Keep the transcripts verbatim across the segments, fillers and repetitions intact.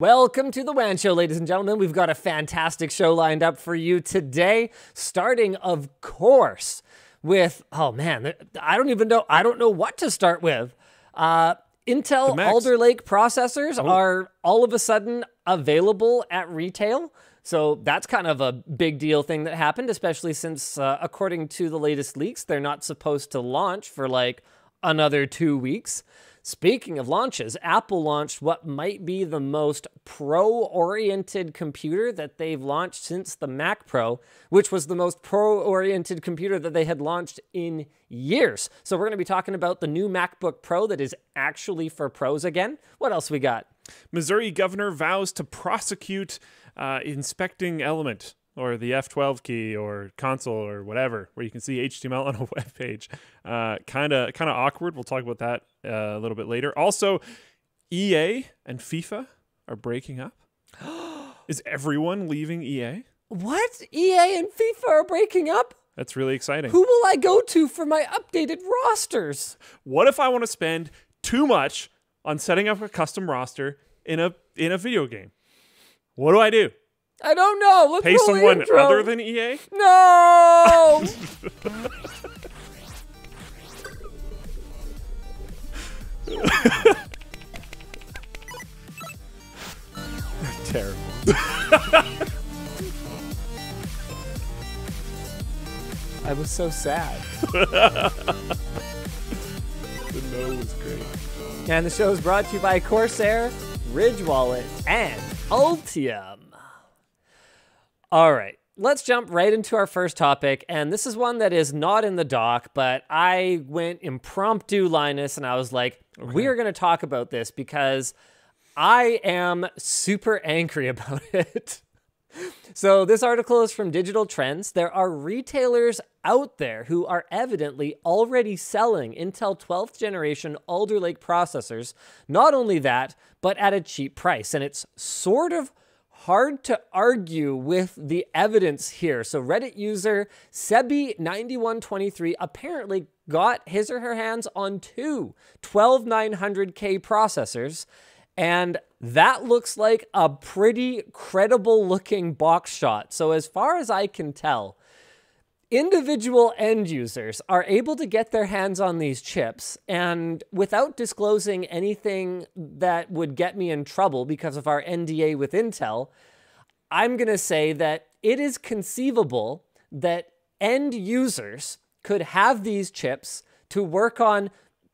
Welcome to the WAN Show, ladies and gentlemen. We've got a fantastic show lined up for you today, starting, of course, with, oh man, I don't even know, I don't know what to start with. Uh, Intel Alder Lake processors oh. are all of a sudden available at retail. So that's kind of a big deal thing that happened, especially since, uh, according to the latest leaks, they're not supposed to launch for like another two weeks. Speaking of launches, Apple launched what might be the most pro-oriented computer that they've launched since the Mac Pro, which was the most pro-oriented computer that they had launched in years. So we're going to be talking about the new MacBook Pro that is actually for pros again. What else we got? Missouri governor vows to prosecute uh, inspecting element, or the F twelve key, or console, or whatever, where you can see H T M L on a web page. Uh, kind of kind of awkward. We'll talk about that uh, a little bit later. Also, E A and FIFA are breaking up. Is everyone leaving E A? What? E A and FIFA are breaking up? That's really exciting. Who will I go to for my updated rosters? What if I want to spend too much on setting up a custom roster in a, in a video game? What do I do? I don't know. Let's pay someone intro. Other than E A? No! Terrible. I was so sad. The no was great. And the show is brought to you by Corsair, Ridge Wallet, and Altium. All right, let's jump right into our first topic, and this is one that is not in the doc, but I went impromptu, Linus, and I was like, okay, we are going to talk about this because I am super angry about it. So this article is from Digital Trends. There are retailers out there who are evidently already selling Intel twelfth generation Alder Lake processors. Not only that, but at a cheap price, and it's sort of hard to argue with the evidence here. So Reddit user Sebi nine one two three apparently got his or her hands on two twelve nine hundred K processors, and that looks like a pretty credible looking box shot. So as far as I can tell, individual end users are able to get their hands on these chips, and without disclosing anything that would get me in trouble because of our N D A with Intel, I'm going to say that it is conceivable that end users could have these chips to work on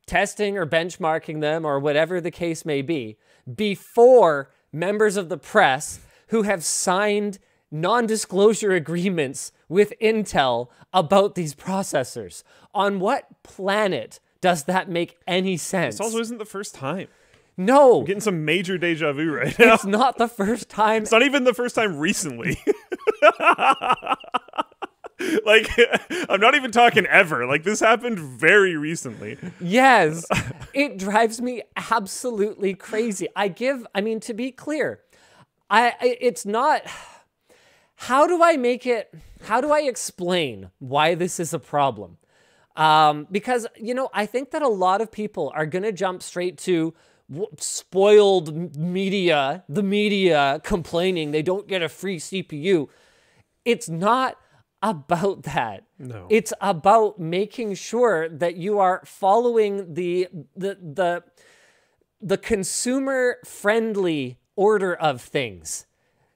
testing or benchmarking them or whatever the case may be before members of the press who have signed non-disclosure agreements with Intel about these processors. On what planet does that make any sense? This also isn't the first time. No. I'm getting some major deja vu right now. It's not the first time. It's not even the first time recently. Like, I'm not even talking ever. Like, this happened very recently. Yes. It drives me absolutely crazy. I give, I mean, to be clear, I, I it's not... How do I make it, how do I explain why this is a problem? Um, because, you know, I think that a lot of people are going to jump straight to spoiled media, the media complaining they don't get a free C P U. It's not about that. No. It's about making sure that you are following the, the, the, the consumer-friendly order of things.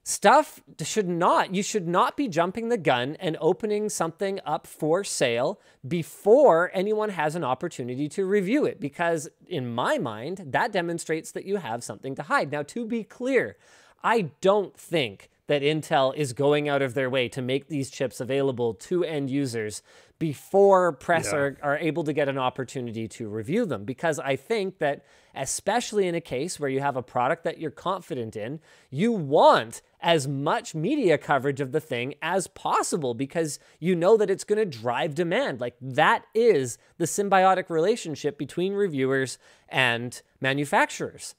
Stuff should not, you should not be jumping the gun and opening something up for sale before anyone has an opportunity to review it, because in my mind, that demonstrates that you have something to hide. Now, to be clear, I don't think that Intel is going out of their way to make these chips available to end users before press yeah. are, are able to get an opportunity to review them, because I think that especially in a case where you have a product that you're confident in, you want as much media coverage of the thing as possible because you know that it's going to drive demand. Like, that is the symbiotic relationship between reviewers and manufacturers.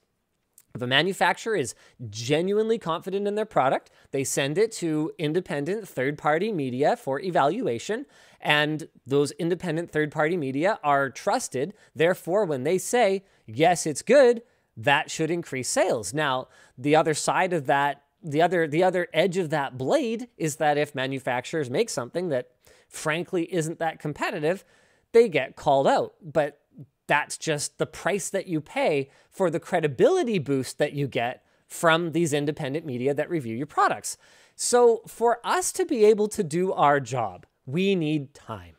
If a manufacturer is genuinely confident in their product, they send it to independent third-party media for evaluation, and those independent third-party media are trusted. Therefore, when they say, yes, it's good, that should increase sales. Now, the other side of that, the other, the other edge of that blade is that if manufacturers make something that frankly isn't that competitive, they get called out. But that's just the price that you pay for the credibility boost that you get from these independent media that review your products. So for us to be able to do our job, we need time.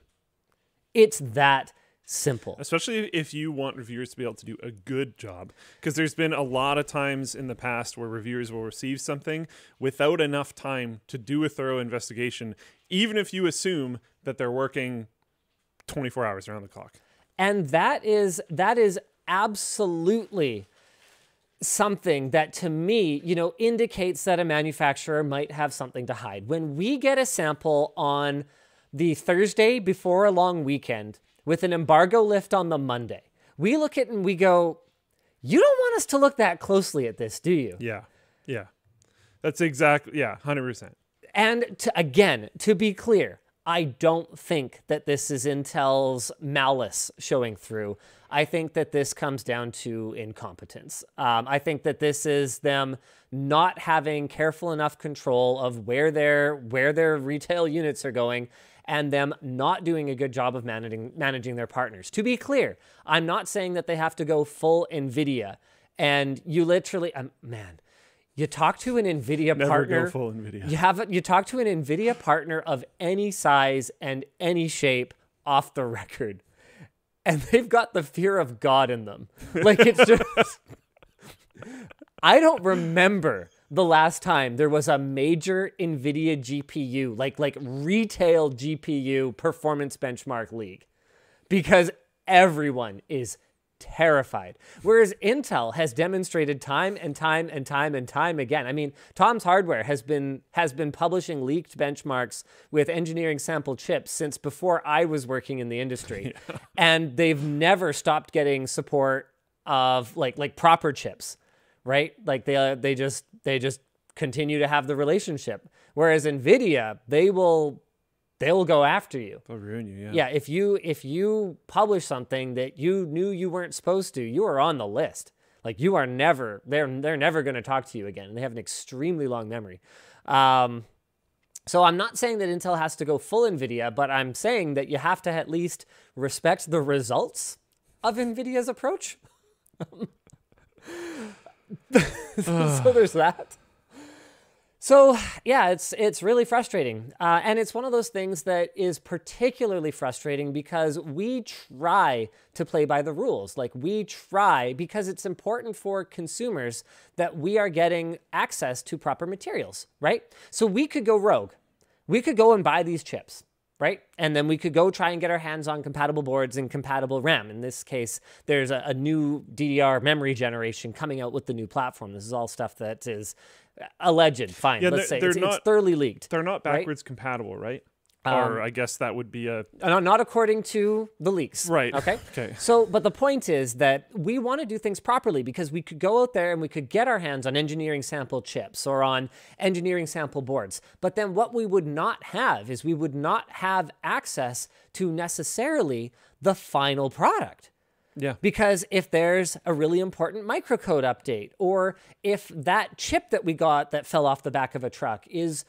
It's that simple. Especially if you want reviewers to be able to do a good job, because there's been a lot of times in the past where reviewers will receive something without enough time to do a thorough investigation, even if you assume that they're working twenty-four hours around the clock. And that is that is absolutely something that, to me, you know, indicates that a manufacturer might have something to hide. When we get a sample on the Thursday before a long weekend with an embargo lift on the Monday, we look at it and we go, you don't want us to look that closely at this, do you? Yeah, yeah. That's exactly, yeah, one hundred percent. And to, again, to be clear, I don't think that this is Intel's malice showing through. I think that this comes down to incompetence. Um, I think that this is them not having careful enough control of where their, where their retail units are going, and them not doing a good job of managing, managing their partners. To be clear, I'm not saying that they have to go full NVIDIA. And you literally, um, man... You talk to an NVIDIA Never partner. Go full NVIDIA. You have a, you talk to an NVIDIA partner of any size and any shape off the record, and they've got the fear of God in them. Like, it's just, I don't remember the last time there was a major NVIDIA G P U, like like retail G P U performance benchmark league, because everyone is terrified. Whereas Intel has demonstrated time and time and time and time again. I mean, Tom's Hardware has been has been publishing leaked benchmarks with engineering sample chips since before I was working in the industry. Yeah. And they've never stopped getting support of like like proper chips, right? Like they uh, they just they just continue to have the relationship. Whereas NVIDIA, they will They will go after you. They'll ruin you, yeah. Yeah, if you if you publish something that you knew you weren't supposed to, you are on the list. Like, you are never, they're they're never going to talk to you again. And they have an extremely long memory. Um, so I'm not saying that Intel has to go full NVIDIA, but I'm saying that you have to at least respect the results of NVIDIA's approach. So there's that. So yeah, it's it's really frustrating. Uh, and it's one of those things that is particularly frustrating because we try to play by the rules. Like, we try, because it's important for consumers that we are getting access to proper materials, right? So we could go rogue. We could go and buy these chips, right? And then we could go try and get our hands on compatible boards and compatible RAM. In this case, there's a, a new D D R memory generation coming out with the new platform. This is all stuff that is alleged. Fine, yeah, let's say it's, not, it's thoroughly leaked. They're not backwards right? compatible, right? Um, or I guess that would be a... Not according to the leaks. Right. Okay? Okay. So, but the point is that we want to do things properly, because we could go out there and we could get our hands on engineering sample chips or on engineering sample boards. But then what we would not have is we would not have access to necessarily the final product. Yeah. Because if there's a really important microcode update, or if that chip that we got that fell off the back of a truck is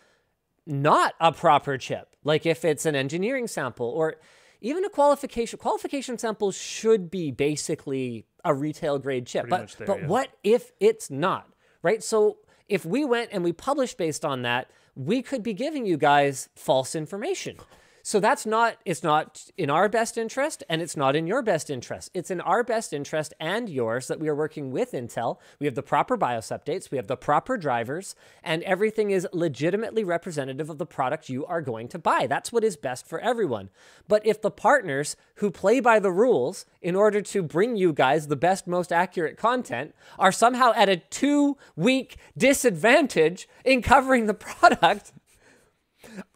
not a proper chip, like if it's an engineering sample or even a qualification, qualification sample should be basically a retail grade chip. Pretty much there, but yeah. What if it's not, right? So if we went and we published based on that, we could be giving you guys false information. So that's not, it's not in our best interest, and it's not in your best interest. It's in our best interest and yours that we are working with Intel. We have the proper BIOS updates, we have the proper drivers, and everything is legitimately representative of the product you are going to buy. That's what is best for everyone. But if the partners who play by the rules in order to bring you guys the best, most accurate content are somehow at a two-week disadvantage in covering the product,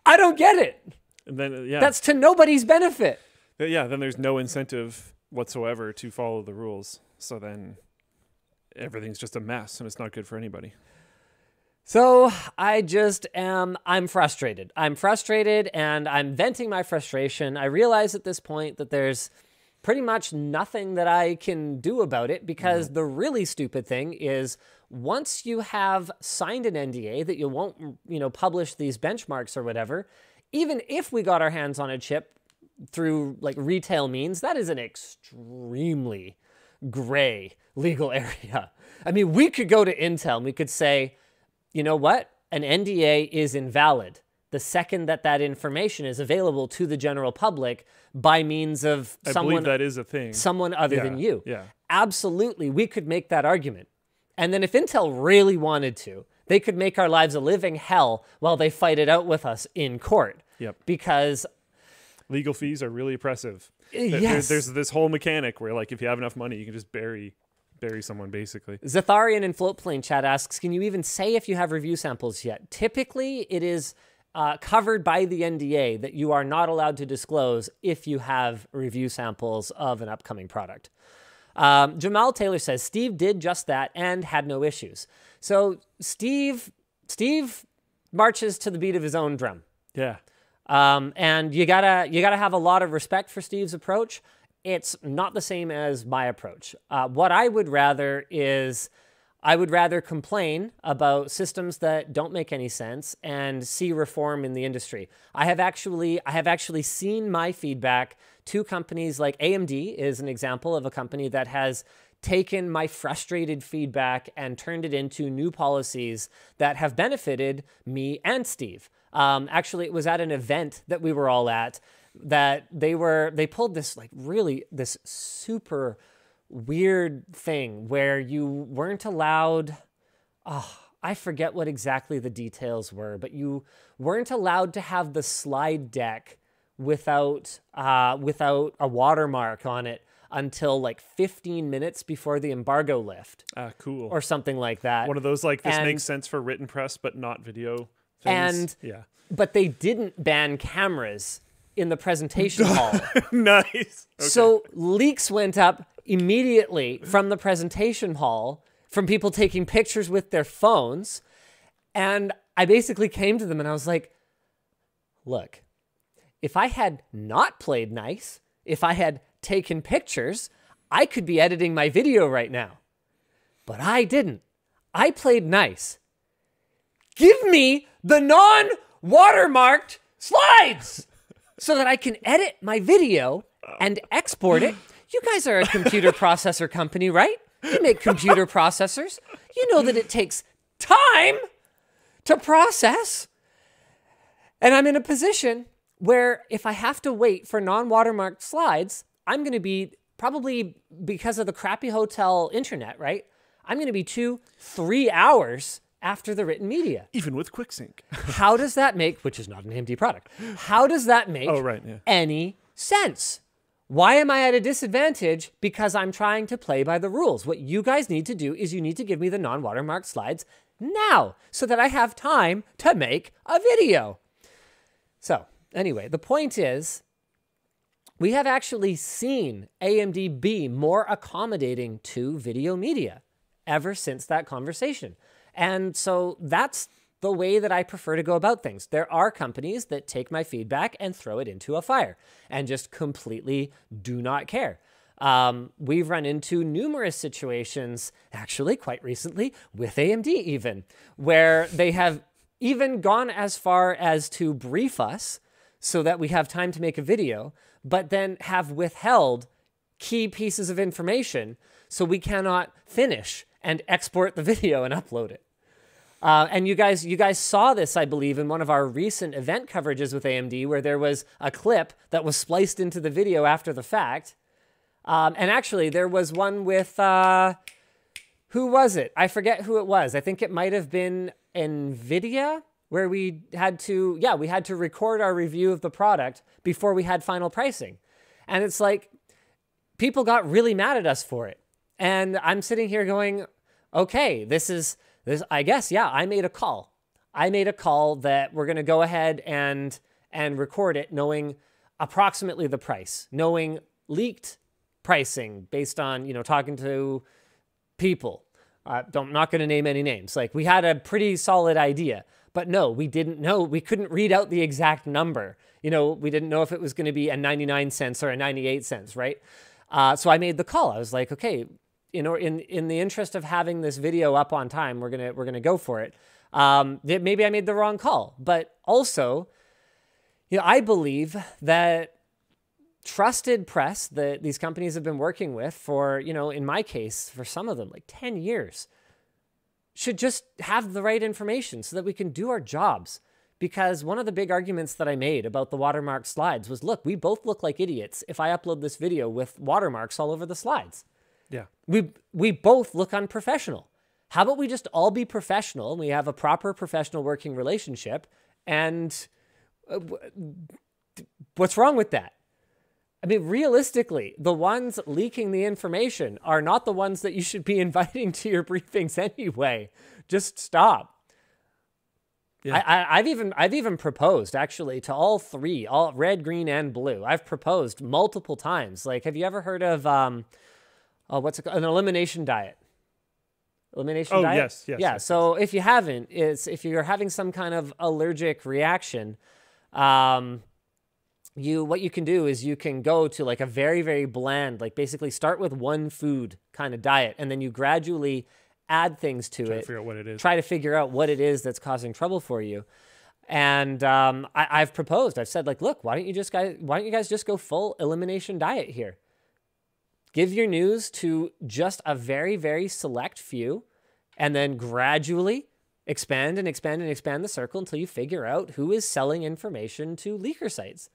I don't get it. And then, yeah. That's to nobody's benefit. Yeah, then there's no incentive whatsoever to follow the rules. So then everything's just a mess, and it's not good for anybody. So I just am, I'm frustrated. I'm frustrated, and I'm venting my frustration. I realize at this point that there's pretty much nothing that I can do about it, because mm. the really stupid thing is, once you have signed an N D A that you won't, you know, publish these benchmarks or whatever, even if we got our hands on a chip through like retail means, that is an extremely gray legal area. I mean, we could go to Intel and we could say, you know what? An N D A is invalid the second that that information is available to the general public by means of I someone- I believe that is a thing. Someone other yeah, than you. Yeah. Absolutely, we could make that argument. And then if Intel really wanted to, they could make our lives a living hell while they fight it out with us in court. Yep. Because- legal fees are really oppressive. Yes. There's, there's this whole mechanic where, like, if you have enough money, you can just bury- bury someone, basically. Zatharian in Floatplane chat asks, can you even say if you have review samples yet? Typically, it is uh, covered by the N D A that you are not allowed to disclose if you have review samples of an upcoming product. Um, Jamal Taylor says, Steve did just that and had no issues. So Steve, Steve marches to the beat of his own drum. Yeah. Um, and you gotta, you gotta have a lot of respect for Steve's approach. It's not the same as my approach. Uh, what I would rather is, I would rather complain about systems that don't make any sense and see reform in the industry. I have actually, I have actually seen my feedback to companies like A M D is an example of a company that has taken my frustrated feedback and turned it into new policies that have benefited me and Steve. Um, actually, it was at an event that we were all at, that they were, they pulled this like really, this super weird thing where you weren't allowed, oh, I forget what exactly the details were, but you weren't allowed to have the slide deck without, uh, without a watermark on it until like fifteen minutes before the embargo lift. Ah, uh, cool. Or something like that. One of those like, this and, makes sense for written press, but not video things. And, yeah. But they didn't ban cameras in the presentation hall. Nice. Okay. So leaks went up immediately from the presentation hall from people taking pictures with their phones. And I basically came to them and I was like, look, if I had not played nice, if I had taken pictures, I could be editing my video right now. But I didn't. I played nice. Give me the non-watermarked slides so that I can edit my video and export it. You guys are a computer processor company, right? You make computer processors. You know that it takes time to process. And I'm in a position where if I have to wait for non-watermarked slides, I'm going to be probably, because of the crappy hotel internet, right? I'm going to be two, three hours after the written media. Even with QuickSync. How does that make, which is not an A M D product, how does that make oh, right, yeah. any sense? Why am I at a disadvantage? Because I'm trying to play by the rules. What you guys need to do is you need to give me the non-watermarked slides now so that I have time to make a video. So anyway, the point is, we have actually seen A M D be more accommodating to video media ever since that conversation. And so that's the way that I prefer to go about things. There are companies that take my feedback and throw it into a fire and just completely do not care. Um, we've run into numerous situations, actually quite recently, with A M D even, where they have even gone as far as to brief us so that we have time to make a video, but then have withheld key pieces of information so we cannot finish and export the video and upload it. Uh, and you guys, you guys saw this, I believe, in one of our recent event coverages with A M D, where there was a clip that was spliced into the video after the fact. Um, and actually, there was one with, uh, who was it? I forget who it was. I think it might have been NVIDIA, where we had to, yeah, we had to record our review of the product before we had final pricing. And it's like, people got really mad at us for it. And I'm sitting here going, okay, this is, this, I guess, yeah, I made a call. I made a call that we're going to go ahead and and record it knowing approximately the price, knowing leaked pricing based on, you know, talking to people. Uh, don't, I'm not going to name any names. Like, we had a pretty solid idea, but no, we didn't know. We couldn't read out the exact number. You know, we didn't know if it was going to be a ninety-nine cents or a ninety-eight cents, right? Uh, so I made the call. I was like, okay, in or in in the interest of having this video up on time, we're gonna we're gonna go for it. Um, maybe I made the wrong call, but also, you know, I believe that trusted press that these companies have been working with for, you know, in my case, for some of them, like ten years, should just have the right information so that we can do our jobs. Because one of the big arguments that I made about the watermark slides was, look, we both look like idiots if I upload this video with watermarks all over the slides. Yeah. We, we both look unprofessional. How about we just all be professional and we have a proper professional working relationship? And uh, what's wrong with that? I mean, realistically, the ones leaking the information are not the ones that you should be inviting to your briefings anyway. Just stop. Yeah. I, I, I've even I've even proposed, actually, to all three, all red, green, and blue. I've proposed multiple times. Like, have you ever heard of um, uh, what's it called? An elimination diet? Elimination oh, diet? Yes, yes. Yeah, yes, so yes. If you haven't, it's if you're having some kind of allergic reaction, um, you what you can do is you can go to like a very, very bland, like basically start with one food kind of diet, and then you gradually add things to try it. Try to figure out what it is. Try to figure out what it is that's causing trouble for you. And um, I, I've proposed, I've said like, look, why don't you just guys, why don't you guys just go full elimination diet here? Give your news to just a very, very select few, and then gradually expand and expand and expand the circle until you figure out who is selling information to leaker sites.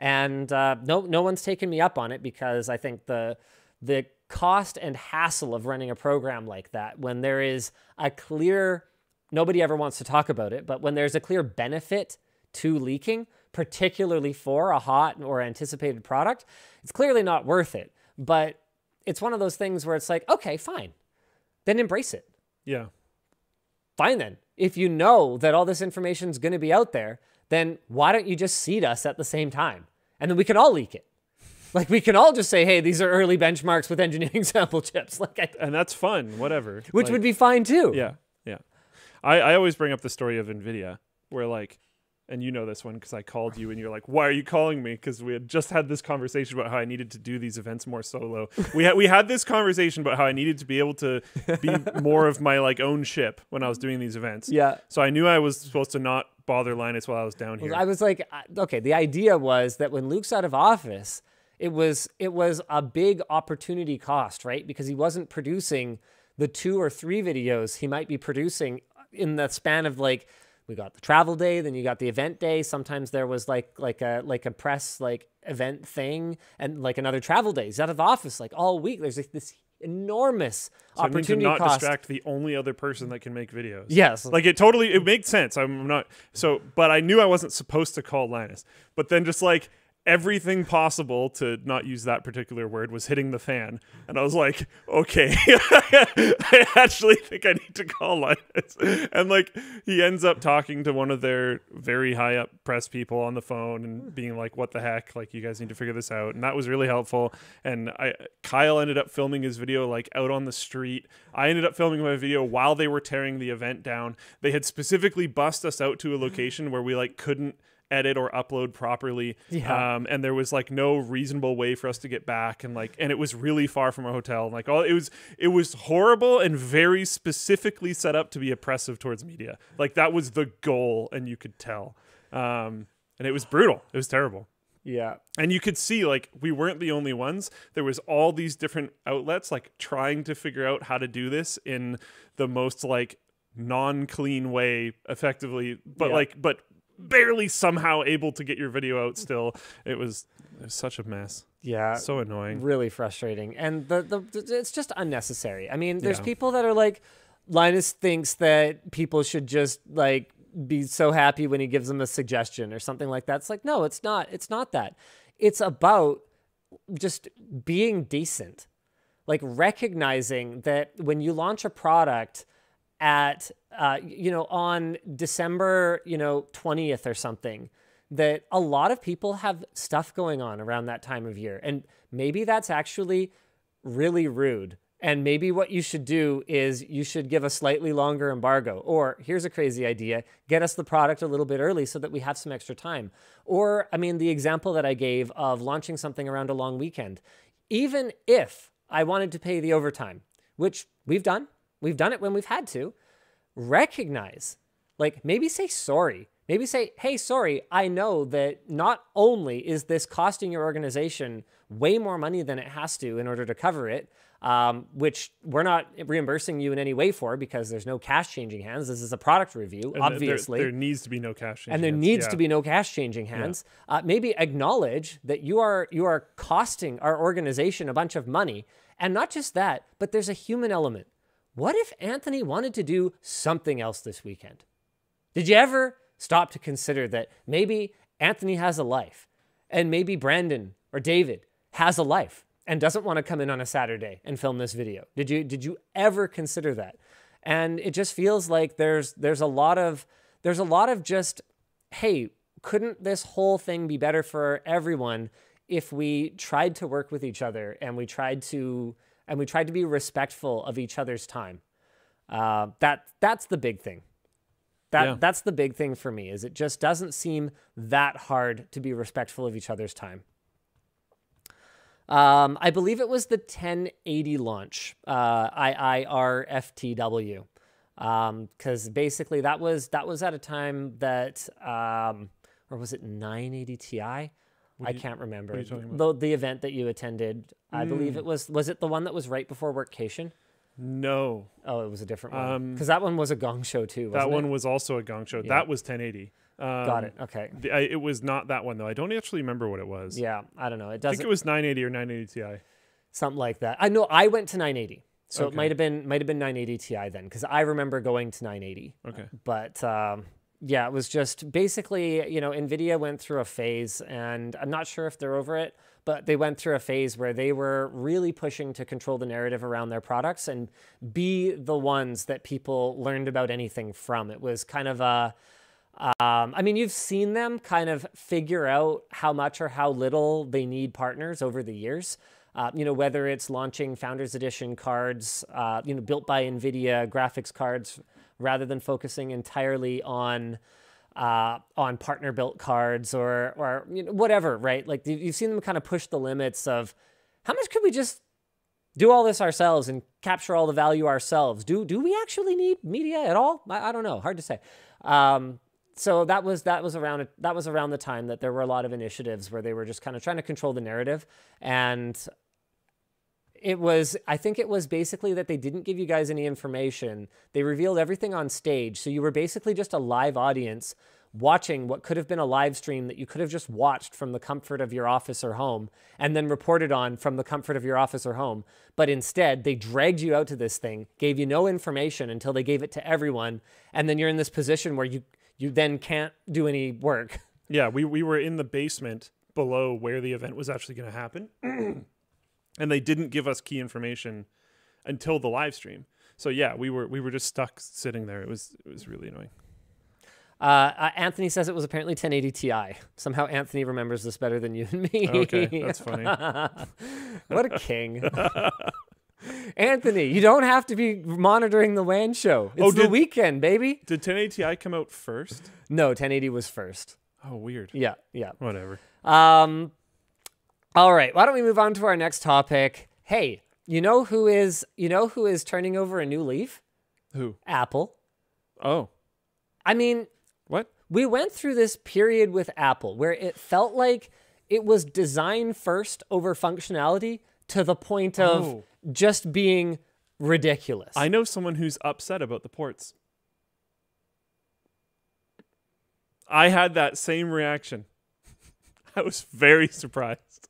And uh, no, no one's taken me up on it because I think the, the cost and hassle of running a program like that, when there is a clear, nobody ever wants to talk about it, but when there's a clear benefit to leaking, particularly for a hot or anticipated product, it's clearly not worth it. But it's one of those things where it's like, okay, fine. Then embrace it. Yeah. Fine then. If you know that all this information is going to be out there, then why don't you just seed us at the same time? And then we can all leak it. Like, we can all just say, hey, these are early benchmarks with engineering sample chips. Like, I, And that's fun, whatever. Which like, would be fine too. Yeah, yeah. I, I always bring up the story of NVIDIA where like, and you know this one because I called you and you're like, why are you calling me? Because we had just had this conversation about how I needed to do these events more solo. We had we had this conversation about how I needed to be able to be more of my like own ship when I was doing these events. Yeah. So I knew I was supposed to not bother Linus while I was down here. I was like, okay, the idea was that when Luke's out of office, it was it was a big opportunity cost, right? Because he wasn't producing the two or three videos he might be producing in the span of like, we got the travel day, then you got the event day. Sometimes there was like like a like a press like event thing and like another travel day. He's out of office like all week. There's like this enormous so opportunity I need to not cost. Distract the only other person that can make videos. Yes. Like it totally it made sense. I'm not so but I knew I wasn't supposed to call Linus. But then just like everything possible to not use that particular word was hitting the fan. And I was like, okay, I actually think I need to call Linus. And like, he ends up talking to one of their very high up press people on the phone and being like, what the heck? Like, you guys need to figure this out. And that was really helpful. And I, Kyle ended up filming his video like out on the street. I ended up filming my video while they were tearing the event down. They had specifically bussed us out to a location where we like couldn't edit or upload properly. Yeah. Um, and there was like no reasonable way for us to get back. And like, and it was really far from our hotel. And like all it was, it was horrible and very specifically set up to be oppressive towards media. Like that was the goal. And you could tell, um, and it was brutal. It was terrible. Yeah. And you could see like, we weren't the only ones. There was all these different outlets, like trying to figure out how to do this in the most like non-clean way effectively, but yeah. like, but, barely somehow able to get your video out still. It was, it was such a mess. Yeah. So annoying. Really frustrating. And the, the it's just unnecessary. I mean, there's yeah. people that are like, Linus thinks that people should just like be so happy when he gives them a suggestion or something like that. It's like, no, it's not. It's not that. It's about just being decent. Like recognizing that when you launch a product at, uh, you know, on December, you know, twentieth or something, that a lot of people have stuff going on around that time of year. And maybe that's actually really rude. And maybe what you should do is you should give a slightly longer embargo. Or here's a crazy idea, get us the product a little bit early so that we have some extra time. Or, I mean, the example that I gave of launching something around a long weekend. even if I wanted to pay the overtime, which we've done, we've done it when we've had to, recognize, like maybe say sorry, maybe say, hey, sorry, I know that not only is this costing your organization way more money than it has to in order to cover it, um, which we're not reimbursing you in any way for because there's no cash changing hands. This is a product review, and obviously. There, there needs to be no cash changing hands. And there hands. needs yeah. to be no cash changing hands. Yeah. Uh, maybe acknowledge that you are, you are costing our organization a bunch of money. And not just that, but there's a human element. What if Anthony wanted to do something else this weekend? Did you ever stop to consider that maybe Anthony has a life, and maybe Brandon or David has a life and doesn't want to come in on a Saturday and film this video? Did you did you ever consider that? And it just feels like there's there's a lot of there's a lot of just, hey, couldn't this whole thing be better for everyone if we tried to work with each other and we tried to and we tried to be respectful of each other's time? Uh, that that's the big thing. That, yeah. That's the big thing for me, is it just doesn't seem that hard to be respectful of each other's time. Um, I believe it was the ten eighty launch, uh, I I R F T W, because um, basically that was that was at a time that, um, or was it nine eighty T I? What I can't you, remember. What are you talking about? The, the event that you attended, mm. I believe it was, was it the one that was right before Workcation? No. Oh, it was a different one. Because um, that one was a gong show too, wasn't it? That one it? was also a gong show. Yeah. That was ten eighty. Um, Got it. Okay. The, I, it was not that one, though. I don't actually remember what it was. Yeah, I don't know. It doesn't, I think it was nine eighty or nine eighty T I. Something like that. I know I went to nine eighty. So okay. it might have been might have been nine eighty T I then, because I remember going to nine eighty. Okay. But um, yeah, it was just basically, you know, NVIDIA went through a phase, and I'm not sure if they're over it, but they went through a phase where they were really pushing to control the narrative around their products and be the ones that people learned about anything from. It was kind of a, um, I mean, you've seen them kind of figure out how much or how little they need partners over the years. Uh, you know, whether it's launching Founders Edition cards, uh, you know, built by NVIDIA graphics cards, rather than focusing entirely on uh, on partner-built cards or, or you know, whatever, right? Like, you've seen them kind of push the limits of how much could we just do all this ourselves and capture all the value ourselves? Do do we actually need media at all? I, I don't know. Hard to say. Um, so that was that was around that was around the time that there were a lot of initiatives where they were just kind of trying to control the narrative. And it was, I think it was basically that they didn't give you guys any information. They revealed everything on stage. So you were basically just a live audience watching what could have been a live stream that you could have just watched from the comfort of your office or home and then reported on from the comfort of your office or home. But instead, they dragged you out to this thing, gave you no information until they gave it to everyone. And then you're in this position where you, you then can't do any work. Yeah, we, we were in the basement below where the event was actually going to happen. And they didn't give us key information until the live stream. So yeah, we were we were just stuck sitting there. It was it was really annoying. Uh, uh, Anthony says it was apparently ten eighty T I. Somehow Anthony remembers this better than you and me. Okay, that's funny. What a king. Anthony, you don't have to be monitoring the WAN show. It's oh, did, the weekend, baby. Did ten eighty T I come out first? No, ten eighty was first. Oh, weird. Yeah, yeah. Whatever. Um... All right, why don't we move on to our next topic? Hey, you know who is you know who is turning over a new leaf? Who? Apple. Oh. I mean, what? We went through this period with Apple where it felt like it was design first over functionality to the point of oh. just being ridiculous. I know someone who's upset about the ports. I had that same reaction. I was very surprised.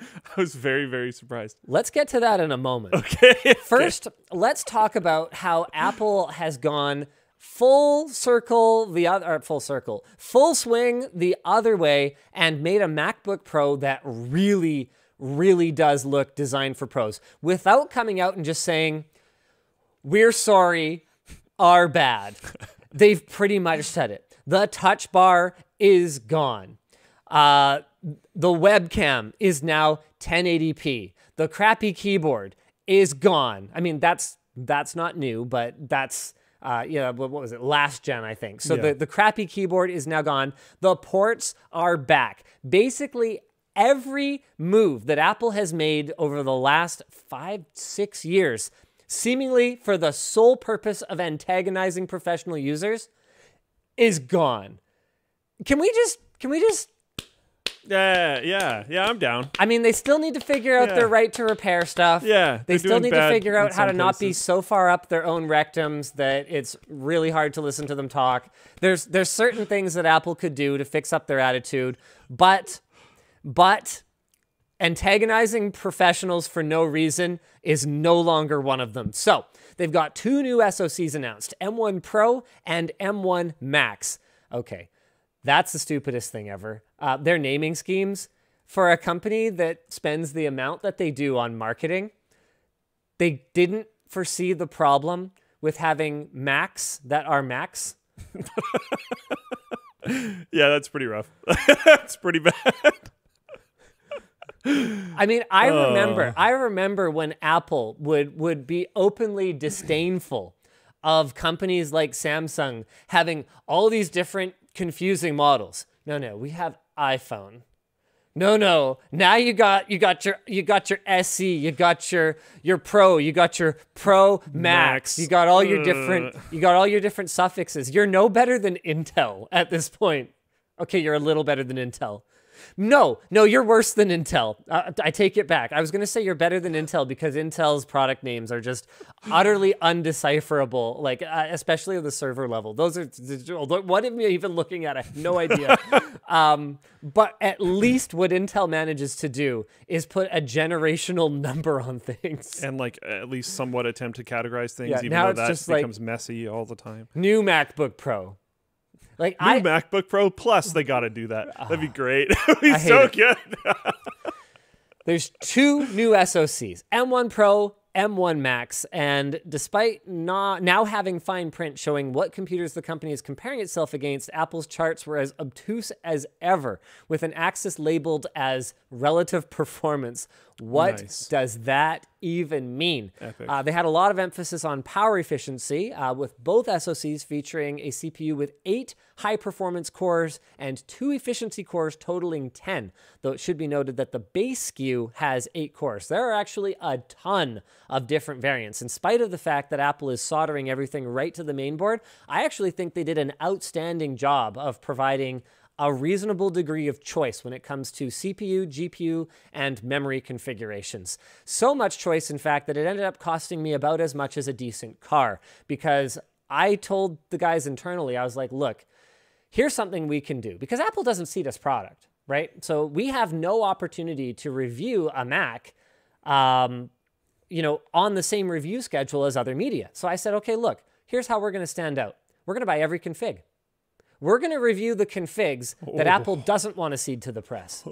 I was very, very surprised. Let's get to that in a moment. Okay. First, okay. let's talk about how Apple has gone full circle, the other full circle, full swing the other way and made a MacBook Pro that really, really does look designed for pros without coming out and just saying, we're sorry, our bad. They've pretty much said it. The touch bar is gone. Uh, the webcam is now ten eighty P. The crappy keyboard is gone. I mean, that's that's not new, but that's, uh, you know, what was it? Last gen, I think. So yeah. the, the crappy keyboard is now gone. The ports are back. Basically, every move that Apple has made over the last five, six years, seemingly for the sole purpose of antagonizing professional users, is gone. Can we just, can we just... Yeah, yeah, yeah, I'm down. I mean, they still need to figure out yeah. their right to repair stuff. Yeah, they still need to figure out how to not be so far up their own rectums that it's really hard to listen to them talk. There's there's certain things that Apple could do to fix up their attitude, but but antagonizing professionals for no reason is no longer one of them. So they've got two new S O Cs announced: M one Pro and M one Max. Okay. That's the stupidest thing ever. Uh, their naming schemes for a company that spends the amount that they do on marketing, they didn't foresee the problem with having Macs that are Macs. Yeah, that's pretty rough. That's pretty bad. I mean, I oh. remember, I remember when Apple would would be openly disdainful of companies like Samsung having all these different confusing models. No, no, we have iPhone. No, no, now you got you got your you got your S E, you got your your Pro, you got your Pro Max, Max. You got all your different you got all your different suffixes. You're no better than Intel at this point. Okay, you're a little better than Intel. No, no, you're worse than Intel. Uh, I take it back. I was going to say you're better than Intel because Intel's product names are just utterly undecipherable, like uh, especially at the server level. Those are, what am I even looking at? I have no idea. um, but at least what Intel manages to do is put a generational number on things. And like at least somewhat attempt to categorize things, yeah, even now though it's that just becomes like messy all the time. New MacBook Pro. Like New I, MacBook Pro Plus, they gotta do that. Uh, That'd be great. It'd be so it. good. There's two new S O Cs, M one Pro, M one Max, and despite not now having fine print showing what computers the company is comparing itself against, Apple's charts were as obtuse as ever, with an axis labeled as relative performance. What nice. does that even mean? Uh, they had a lot of emphasis on power efficiency, uh, with both S O Cs featuring a C P U with eight high-performance cores and two efficiency cores totaling ten, though it should be noted that the base S K U has eight cores. There are actually a ton of different variants. In spite of the fact that Apple is soldering everything right to the mainboard, I actually think they did an outstanding job of providing a reasonable degree of choice when it comes to C P U, G P U, and memory configurations. So much choice, in fact, that it ended up costing me about as much as a decent car, because I told the guys internally, I was like, look, here's something we can do, because Apple doesn't see this product, right? So we have no opportunity to review a Mac um, you know, on the same review schedule as other media. So I said, okay, look, here's how we're gonna stand out. We're gonna buy every config. We're going to review the configs that oh. Apple doesn't want to cede to the press.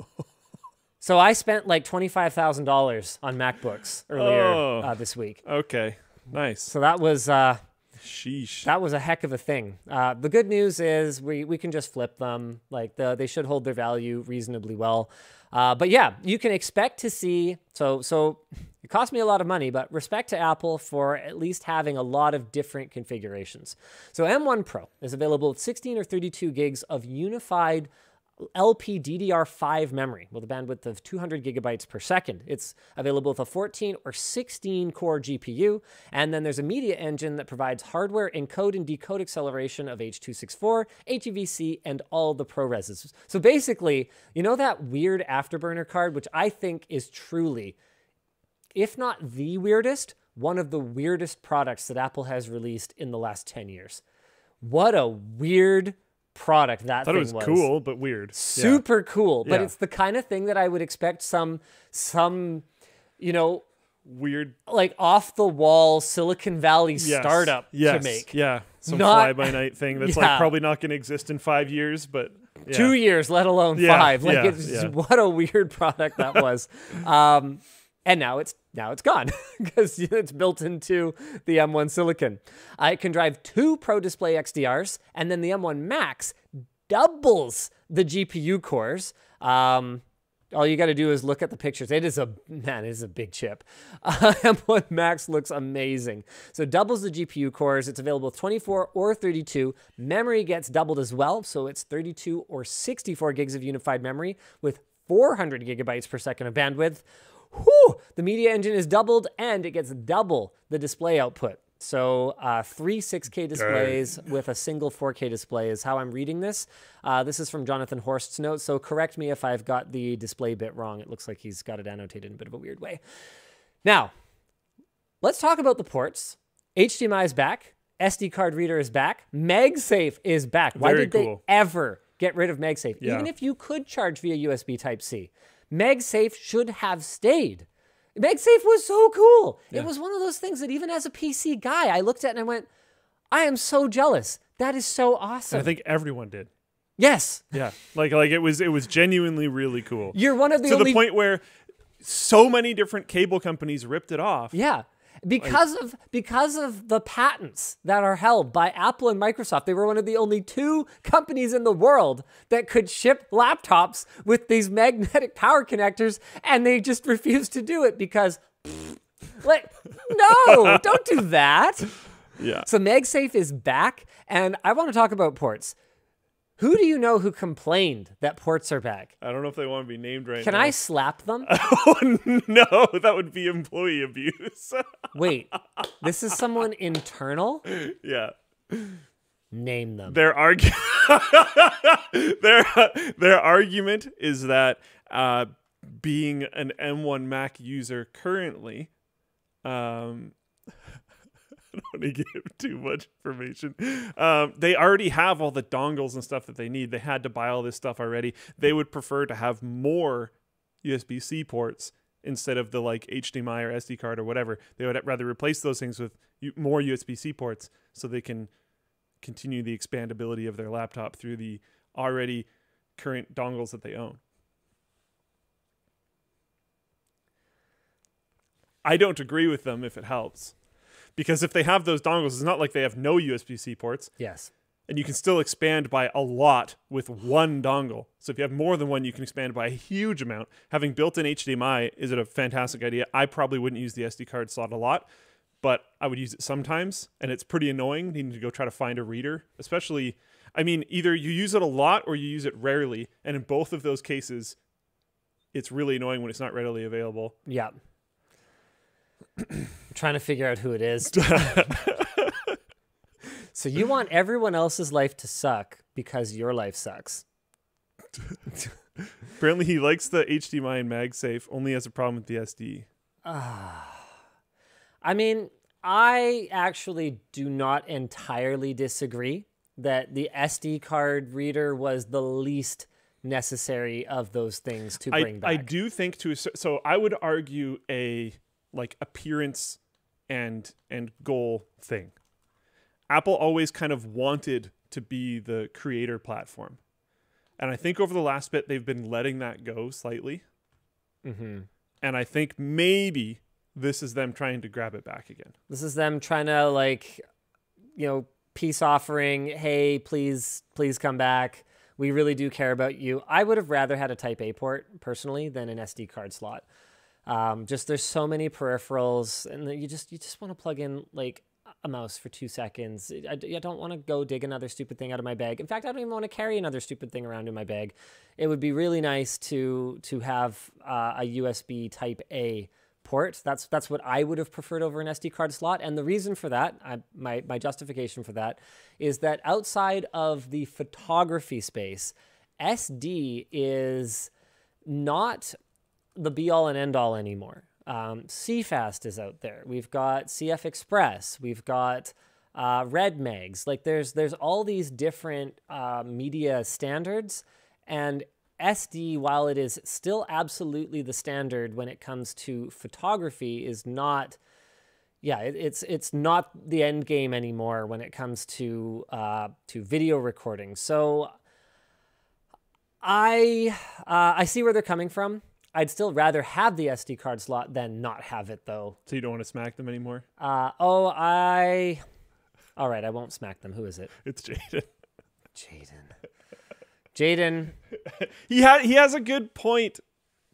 So I spent like twenty-five thousand dollars on MacBooks earlier oh. uh, this week. Okay, nice. So that was uh, Sheesh. That was a heck of a thing. Uh, the good news is we, we can just flip them. Like the, they should hold their value reasonably well. Uh, but yeah, you can expect to see, so, so it cost me a lot of money, but respect to Apple for at least having a lot of different configurations. So M one Pro is available with sixteen or thirty-two gigs of unified L P D D R five memory with a bandwidth of two hundred gigabytes per second. It's available with a fourteen or sixteen core G P U. And then there's a media engine that provides hardware encode and decode acceleration of H two sixty-four, H E V C, and all the ProRes. So basically, you know that weird Afterburner card, which I think is truly, if not the weirdest, one of the weirdest products that Apple has released in the last ten years. What a weird product that thought thing it was, was cool but weird, super yeah. cool, but yeah. it's the kind of thing that I would expect some some you know weird, like off the wall Silicon Valley yes. startup yes. to make, yeah some not, fly by night thing that's yeah. like probably not going to exist in five years, but yeah. two years, let alone yeah. five, like yeah. it's yeah. what a weird product that was. um And now it's now it's gone because it's built into the M one silicon. Uh, it can drive two Pro Display X D Rs, and then the M one Max doubles the G P U cores. Um, all you got to do is look at the pictures. It is a man, it is a big chip. Uh, M one Max looks amazing. So doubles the G P U cores. It's available with twenty-four or thirty-two. Memory gets doubled as well, so it's thirty-two or sixty-four gigs of unified memory with four hundred gigabytes per second of bandwidth, whew, the media engine is doubled and it gets double the display output. So uh, three six K displays Dang. with a single four K display is how I'm reading this. Uh, this is from Jonathan Horst's notes, so correct me if I've got the display bit wrong. It looks like he's got it annotated in a bit of a weird way. Now, let's talk about the ports. H D M I is back. S D card reader is back. MagSafe is back. Why Very did cool. they ever get rid of MagSafe? Yeah. Even if you could charge via U S B Type-C, MagSafe should have stayed. MagSafe was so cool. Yeah. It was one of those things that even as a P C guy, I looked at and I went, I am so jealous. That is so awesome. And I think everyone did. Yes. Yeah. Like like it was it was genuinely really cool. You're one of the to only... the point where so many different cable companies ripped it off. Yeah. Because like... of because of the patents that are held by Apple and Microsoft, they were one of the only two companies in the world that could ship laptops with these magnetic power connectors, and they just refused to do it because, like, no, don't do that. Yeah. So MagSafe is back, and I want to talk about ports. Who do you know who complained that ports are back? I don't know if they want to be named right Can now. Can I slap them? Oh, no, that would be employee abuse. Wait, this is someone internal? Yeah. Name them. Their, argu their, uh, their argument is that uh, being an M one Mac user currently... Um, I don't want to give too much information. Um, they already have all the dongles and stuff that they need. They had to buy all this stuff already. They would prefer to have more U S B C ports instead of the like H D M I or S D card or whatever. They would rather replace those things with more U S B C ports so they can continue the expandability of their laptop through the already current dongles that they own. I don't agree with them if it helps. Because if they have those dongles, it's not like they have no U S B C ports. Yes. And you can still expand by a lot with one dongle. So if you have more than one, you can expand by a huge amount. Having built-in H D M I is a fantastic idea. I probably wouldn't use the S D card slot a lot, but I would use it sometimes. And it's pretty annoying needing to go try to find a reader. Especially, I mean, either you use it a lot or you use it rarely. And in both of those cases, it's really annoying when it's not readily available. Yeah. I'm trying to figure out who it is. So you want everyone else's life to suck because your life sucks. Apparently he likes the H D M I and MagSafe, only has a problem with the S D. Uh, I mean, I actually do not entirely disagree that the S D card reader was the least necessary of those things to bring I, back. I do think to... So I would argue a... like appearance and and goal thing. Apple always kind of wanted to be the creator platform. And I think over the last bit, they've been letting that go slightly. Mm-hmm. And I think maybe this is them trying to grab it back again. This is them trying to like, you know, peace offering, hey, please, please come back. We really do care about you. I would have rather had a type A port personally than an S D card slot. Um, just there's so many peripherals, and you just you just want to plug in like a mouse for two seconds. I, I don't want to go dig another stupid thing out of my bag. In fact, I don't even want to carry another stupid thing around in my bag. It would be really nice to to have uh, a U S B Type A port. That's that's what I would have preferred over an S D card slot. And the reason for that, I, my my justification for that, is that outside of the photography space, S D is not the be-all and end-all anymore. Um, C FAST is out there. We've got C F Express. We've got uh, Red Mags. Like there's there's all these different uh, media standards, and S D, while it is still absolutely the standard when it comes to photography, is not. Yeah, it, it's it's not the end game anymore when it comes to uh, to video recording. So I uh, I see where they're coming from. I'd still rather have the S D card slot than not have it, though. So you don't want to smack them anymore? Uh, oh, I... All right, I won't smack them. Who is it? It's Jaden. Jaden. Jaden. He ha he has a good point,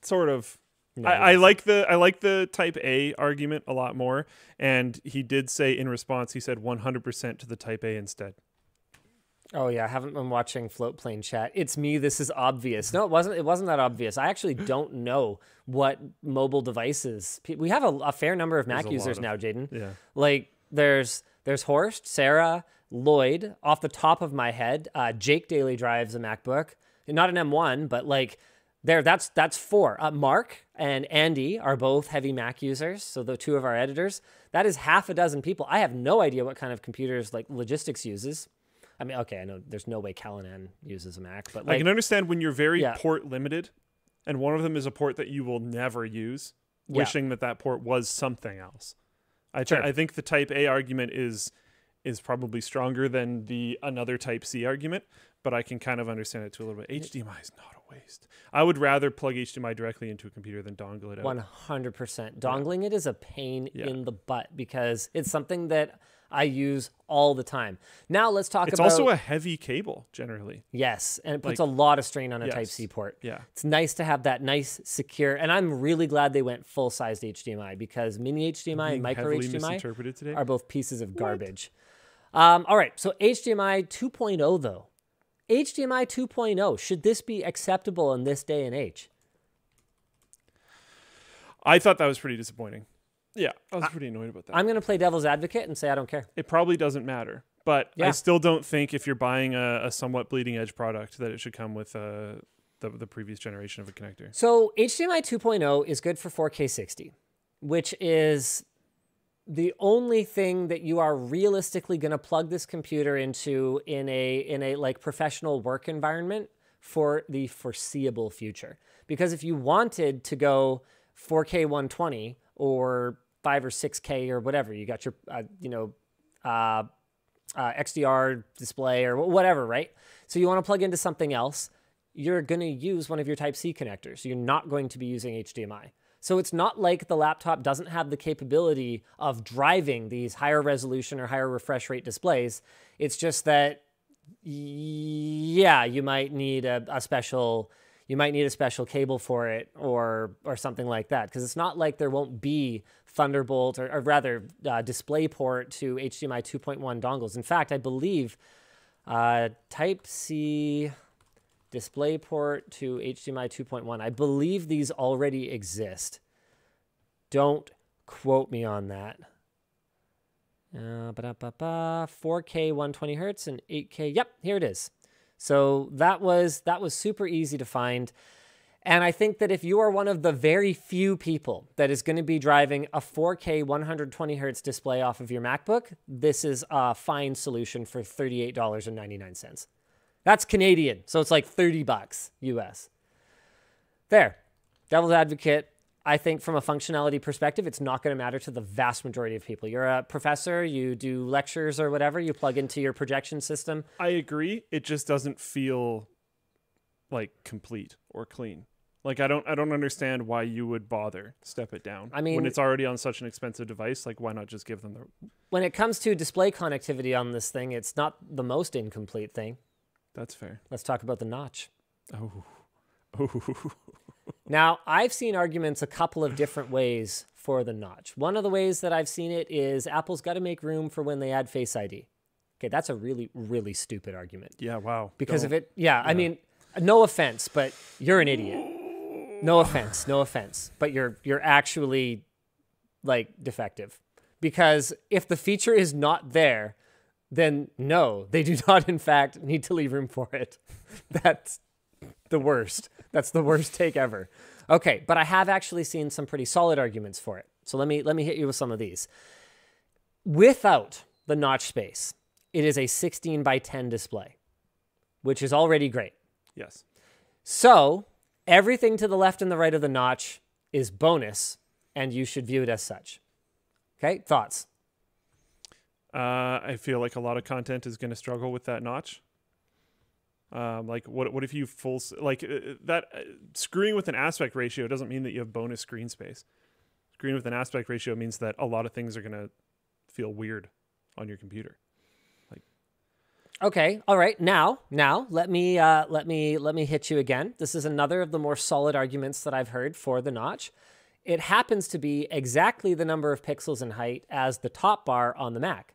sort of. No, I, I like the I like the Type A argument a lot more, and he did say in response, he said one hundred percent to the Type A instead. Oh yeah, I haven't been watching Floatplane chat. It's me, this is obvious. No, it wasn't It wasn't that obvious. I actually don't know what mobile devices... We have a, a fair number of Mac users of, now, Jaden. Yeah. Like, there's there's Horst, Sarah, Lloyd, off the top of my head. Uh, Jake Daily drives a MacBook. Not an M one, but like... There, that's that's four. Uh, Mark and Andy are both heavy Mac users, so the two of our editors. That is half a dozen people. I have no idea what kind of computers like logistics uses. I mean, okay, I know there's no way Callanan uses a Mac, but like, I can understand when you're very yeah. port limited, and one of them is a port that you will never use, wishing yeah. that that port was something else. I sure. I think the Type A argument is is probably stronger than the another Type C argument, but I can kind of understand it to a little bit. H D M I is not a waste. I would rather plug H D M I directly into a computer than dongle it out. one hundred percent. Dongling yeah. it is a pain yeah. in the butt because it's something that I use all the time. Now let's talk it's about... It's also a heavy cable, generally. Yes, and it puts like, a lot of strain on a yes. Type-C port. Yeah. It's nice to have that nice, secure... And I'm really glad they went full-sized H D M I because mini H D M I and micro H D M I today? Are both pieces of garbage. Um, all right, so H D M I two point oh, though. H D M I two point oh, should this be acceptable in this day and age? I thought that was pretty disappointing. Yeah, I was I, pretty annoyed about that. I'm going to play devil's advocate and say I don't care. It probably doesn't matter, but yeah. I still don't think if you're buying a, a somewhat bleeding edge product that it should come with uh, the, the previous generation of a connector. So H D M I two point oh is good for four K sixty, which is... the only thing that you are realistically going to plug this computer into in a in a like professional work environment for the foreseeable future. Because if you wanted to go four K one twenty or five or six K or whatever, you got your uh, you know uh, uh, X D R display or whatever, right? So you want to plug into something else, you're going to use one of your Type-C connectors. You're not going to be using H D M I. So it's not like the laptop doesn't have the capability of driving these higher resolution or higher refresh rate displays. It's just that, yeah, you might need a, a special, you might need a special cable for it or or something like that. Because it's not like there won't be Thunderbolt or, or rather uh, DisplayPort to H D M I two point one dongles. In fact, I believe uh, Type-C. DisplayPort to H D M I two point one. I believe these already exist. Don't quote me on that. Uh, ba-da-ba-ba, four K one twenty hertz and eight K. Yep, here it is. So that was that was super easy to find. And I think that if you are one of the very few people that is going to be driving a four K one twenty hertz display off of your MacBook, this is a fine solution for thirty-eight ninety-nine. That's Canadian, so it's like thirty bucks U S. There, devil's advocate. I think from a functionality perspective, it's not going to matter to the vast majority of people. You're a professor, you do lectures or whatever, you plug into your projection system. I agree. It just doesn't feel like complete or clean. Like I don't I don't understand why you would bother step it down. I mean, when it's already on such an expensive device, like why not just give them the... When it comes to display connectivity on this thing, it's not the most incomplete thing. That's fair. Let's talk about the notch. Oh. Oh. Now, I've seen arguments a couple of different ways for the notch. One of the ways that I've seen it is Apple's got to make room for when they add Face I D. Okay, that's a really, really stupid argument. Yeah, wow. Because Don't. If it, yeah, yeah, I mean, no offense, but you're an idiot. No offense, no offense. But you're you're actually, like, defective. Because if the feature is not there... then no, they do not, in fact, need to leave room for it. That's the worst. That's the worst take ever. Okay, but I have actually seen some pretty solid arguments for it. So let me let me hit you with some of these. Without the notch space, it is a sixteen by ten display, which is already great. Yes. So everything to the left and the right of the notch is bonus, and you should view it as such. Okay, thoughts? Uh, I feel like a lot of content is going to struggle with that notch. Um, like, what what if you full... Like, uh, that uh, screwing with an aspect ratio doesn't mean that you have bonus screen space. Screwing with an aspect ratio means that a lot of things are going to feel weird on your computer. Like, okay, all right. Now, now, let me, uh, let me, let me hit you again. This is another of the more solid arguments that I've heard for the notch. It happens to be exactly the number of pixels in height as the top bar on the Mac.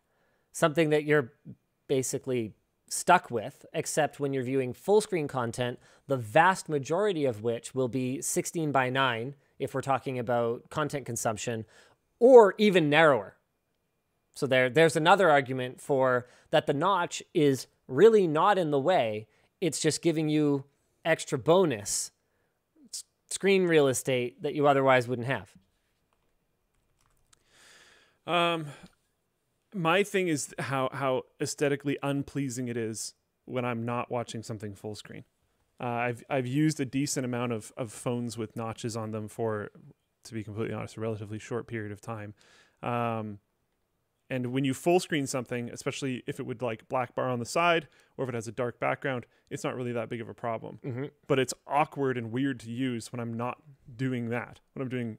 Something that you're basically stuck with, except when you're viewing full screen content, the vast majority of which will be sixteen by nine if we're talking about content consumption, or even narrower. So there, there's another argument for that the notch is really not in the way. It's just giving you extra bonus screen real estate that you otherwise wouldn't have. Um, my thing is how, how aesthetically unpleasing it is when I'm not watching something full screen. Uh, I've, I've used a decent amount of, of phones with notches on them for, to be completely honest, a relatively short period of time. Um, and when you full screen something, especially if it would like black bar on the side or if it has a dark background, it's not really that big of a problem. Mm-hmm. But it's awkward and weird to use when I'm not doing that. When I'm doing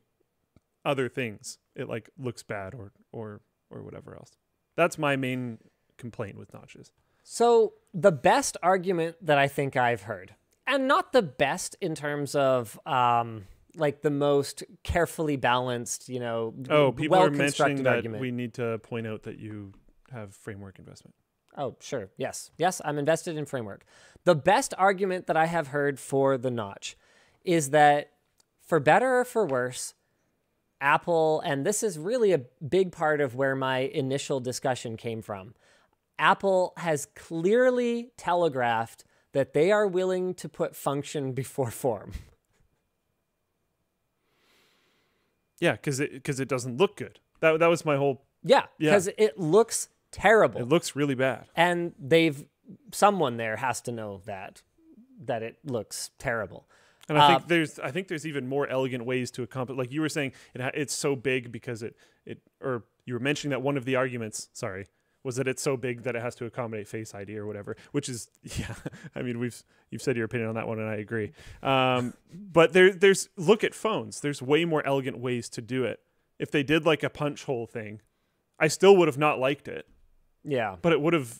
other things, it like looks bad or or or whatever else. That's my main complaint with notches. So the best argument that I think I've heard, and not the best in terms of um like the most carefully balanced, you know, oh, people are mentioning that argument. We need to point out that you have framework investment. Oh, sure. Yes. Yes, I'm invested in framework. The best argument that I have heard for the notch is that, for better or for worse, Apple, and this is really a big part of where my initial discussion came from, Apple has clearly telegraphed that they are willing to put function before form. Yeah, because it, because it doesn't look good. That, that was my whole... Yeah, because yeah. It looks terrible. It looks really bad. And they've... Someone there has to know that, that it looks terrible. And I think uh, there's I think there's even more elegant ways to accomplish... Like you were saying, it ha it's so big because it... it or you were mentioning that one of the arguments, sorry, was that it's so big that it has to accommodate Face I D or whatever, which is... Yeah, I mean, we've you've said your opinion on that one, and I agree. Um, but there, there's... Look at phones. There's way more elegant ways to do it. If they did like a punch hole thing, I still would have not liked it. Yeah. But it would have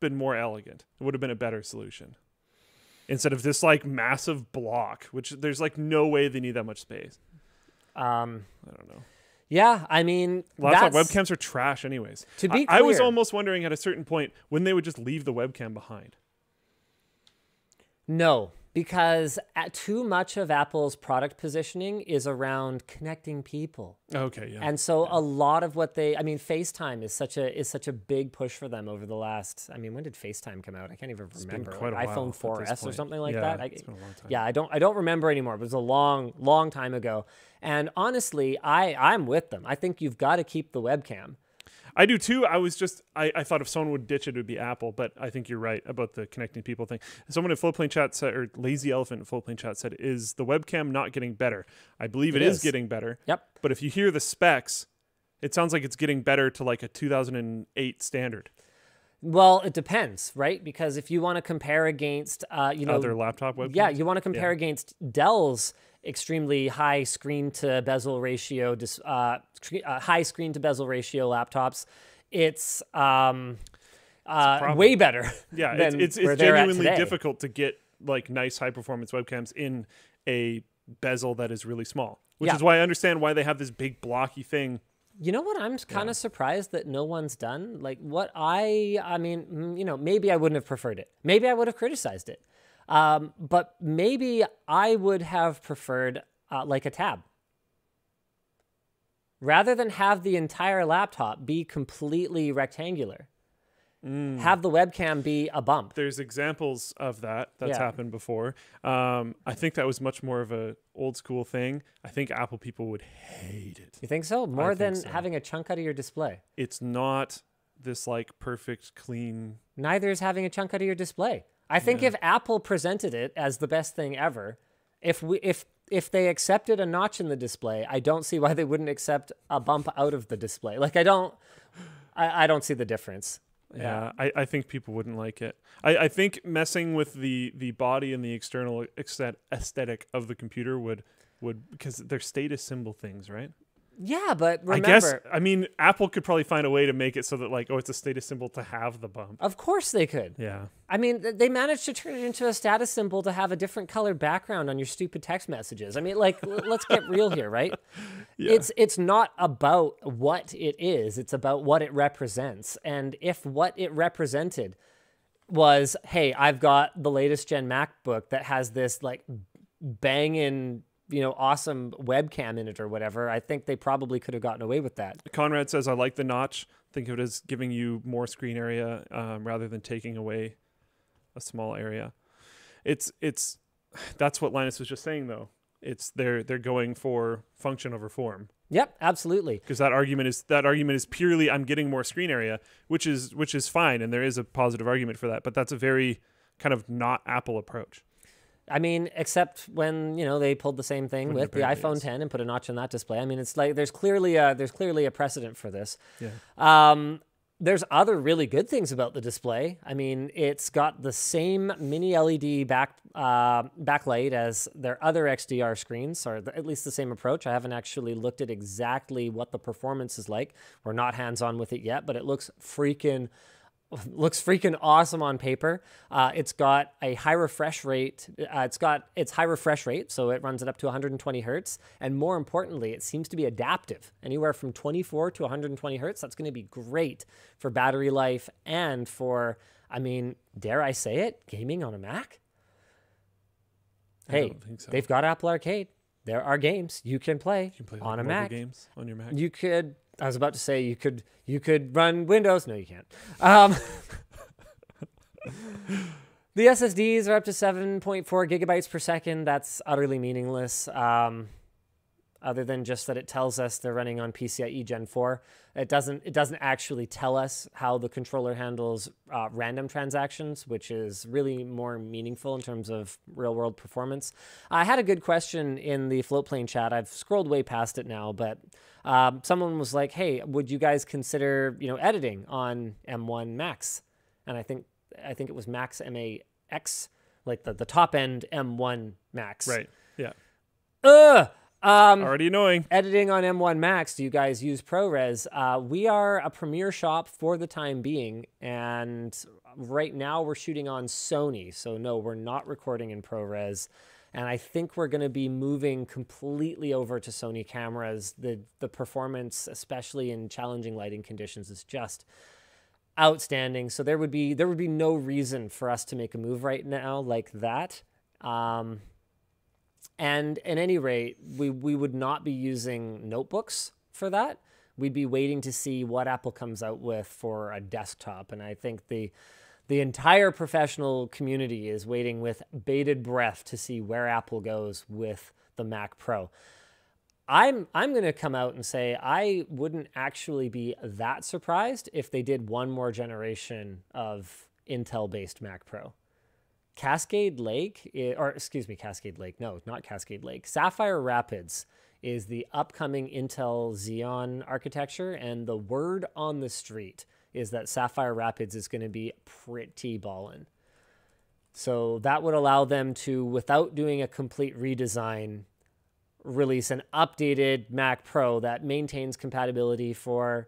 been more elegant. It would have been a better solution. Instead of this like massive block, which there's like no way they need that much space. Um, I don't know. Yeah, I mean, laptop webcams are trash anyways. To be clear, I, I was almost wondering at a certain point when they would just leave the webcam behind. No, because too much of Apple's product positioning is around connecting people. Okay, yeah. And so yeah. a lot of what they, I mean, FaceTime is such a is such a big push for them over the last, I mean, when did FaceTime come out? I can't even it's remember. Like iPhone four S or something like yeah, that. I, it's been a long time. Yeah, I don't I don't remember anymore. It was a long long time ago. And honestly, I I'm with them. I think you've got to keep the webcam. I do too. I was just, I, I thought if someone would ditch it, it would be Apple, but I think you're right about the connecting people thing. Someone in Floatplane Chat said, or Lazy Elephant in Floatplane Chat said, is the webcam not getting better? I believe it, it is. is getting better. Yep. But if you hear the specs, it sounds like it's getting better to like a two thousand eight standard. Well, it depends, right? Because if you want to compare against, uh, you know, other laptop webcams. Yeah, you want to compare yeah. against Dell's extremely high screen to bezel ratio, uh, high screen to bezel ratio laptops. It's, um, uh, it's way better. Yeah, than it's, it's, it's genuinely difficult to get like nice high performance webcams in a bezel that is really small, which yeah. is why I understand why they have this big blocky thing. You know what? I'm kind of yeah. surprised that no one's done. Like what I, I mean, you know, maybe I wouldn't have preferred it. Maybe I would have criticized it. Um, but maybe I would have preferred uh, like a tab. Rather than have the entire laptop be completely rectangular, mm. have the webcam be a bump. There's examples of that that's yeah. happened before. Um, I think that was much more of a old school thing. I think Apple people would hate it. You think so? More I than so. having a chunk out of your display. It's not this like perfect, clean. Neither is having a chunk out of your display. I think yeah. if Apple presented it as the best thing ever, if we if if they accepted a notch in the display, I don't see why they wouldn't accept a bump out of the display. Like I don't, I, I don't see the difference. Yeah, yeah. I, I think people wouldn't like it. I, I think messing with the the body and the external aesthetic of the computer would would because they're status symbol things, right? Yeah, but remember, I guess I mean Apple could probably find a way to make it so that like, oh, it's a status symbol to have the bump. Of course they could. Yeah. I mean, they managed to turn it into a status symbol to have a different color background on your stupid text messages. I mean, like, let's get real here, right? Yeah. It's it's not about what it is, it's about what it represents. And if what it represented was, hey, I've got the latest gen MacBook that has this like banging, you know, awesome webcam in it or whatever. I think they probably could have gotten away with that. Conrad says, I like the notch. Think of it as giving you more screen area um, rather than taking away a small area. It's, it's, that's what Linus was just saying though. It's they're, they're going for function over form. Yep, absolutely. Because that argument is that argument is purely I'm getting more screen area, which is which is fine, and there is a positive argument for that. But that's a very kind of not Apple approach. I mean, except when you know they pulled the same thing when with the iPhone ten and put a notch on that display. I mean, it's like there's clearly a, there's clearly a precedent for this. Yeah. Um, there's other really good things about the display. I mean, it's got the same mini L E D back uh, backlight as their other X D R screens, or at least the same approach. I haven't actually looked at exactly what the performance is like. We're not hands-on with it yet, but it looks freaking looks freaking awesome on paper. Uh, it's got a high refresh rate. Uh, it's got its high refresh rate, so it runs it up to one hundred twenty hertz. And more importantly, it seems to be adaptive. Anywhere from twenty-four to one hundred twenty hertz, that's going to be great for battery life and for, I mean, dare I say it, gaming on a Mac? Hey, I don't think so. They've got Apple Arcade. There are games you can play, you can play on like a Mac. Games on your Mac. You could. I was about to say you could you could run Windows. No, you can't. Um, the S S Ds are up to seven point four gigabytes per second. That's utterly meaningless, um, other than just that it tells us they're running on P C I E Gen four. It doesn't it doesn't actually tell us how the controller handles uh, random transactions, which is really more meaningful in terms of real world performance. I had a good question in the Floatplane chat. I've scrolled way past it now, but. Um, someone was like, hey, would you guys consider, you know, editing on M one Max? And I think I think it was Max, M A X, like the, the top-end M one Max. Right, yeah. Ugh! Um, Already annoying. Editing on M one Max, do you guys use ProRes? Uh, we are a Premiere shop for the time being, and right now we're shooting on Sony, so no, we're not recording in ProRes. And I think we're going to be moving completely over to Sony cameras. The the performance, especially in challenging lighting conditions, is just outstanding. So there would be there would be no reason for us to make a move right now like that. Um, and at any rate, we, we would not be using notebooks for that. We'd be waiting to see what Apple comes out with for a desktop. And I think the... The entire professional community is waiting with bated breath to see where Apple goes with the Mac Pro. I'm, I'm going to come out and say I wouldn't actually be that surprised if they did one more generation of Intel-based Mac Pro. Cascade Lake, or excuse me, Cascade Lake, no, not Cascade Lake. Sapphire Rapids is the upcoming Intel Xeon architecture, and the word on the street is that Sapphire Rapids is going to be pretty ballin'. So that would allow them to, without doing a complete redesign, release an updated Mac Pro that maintains compatibility for,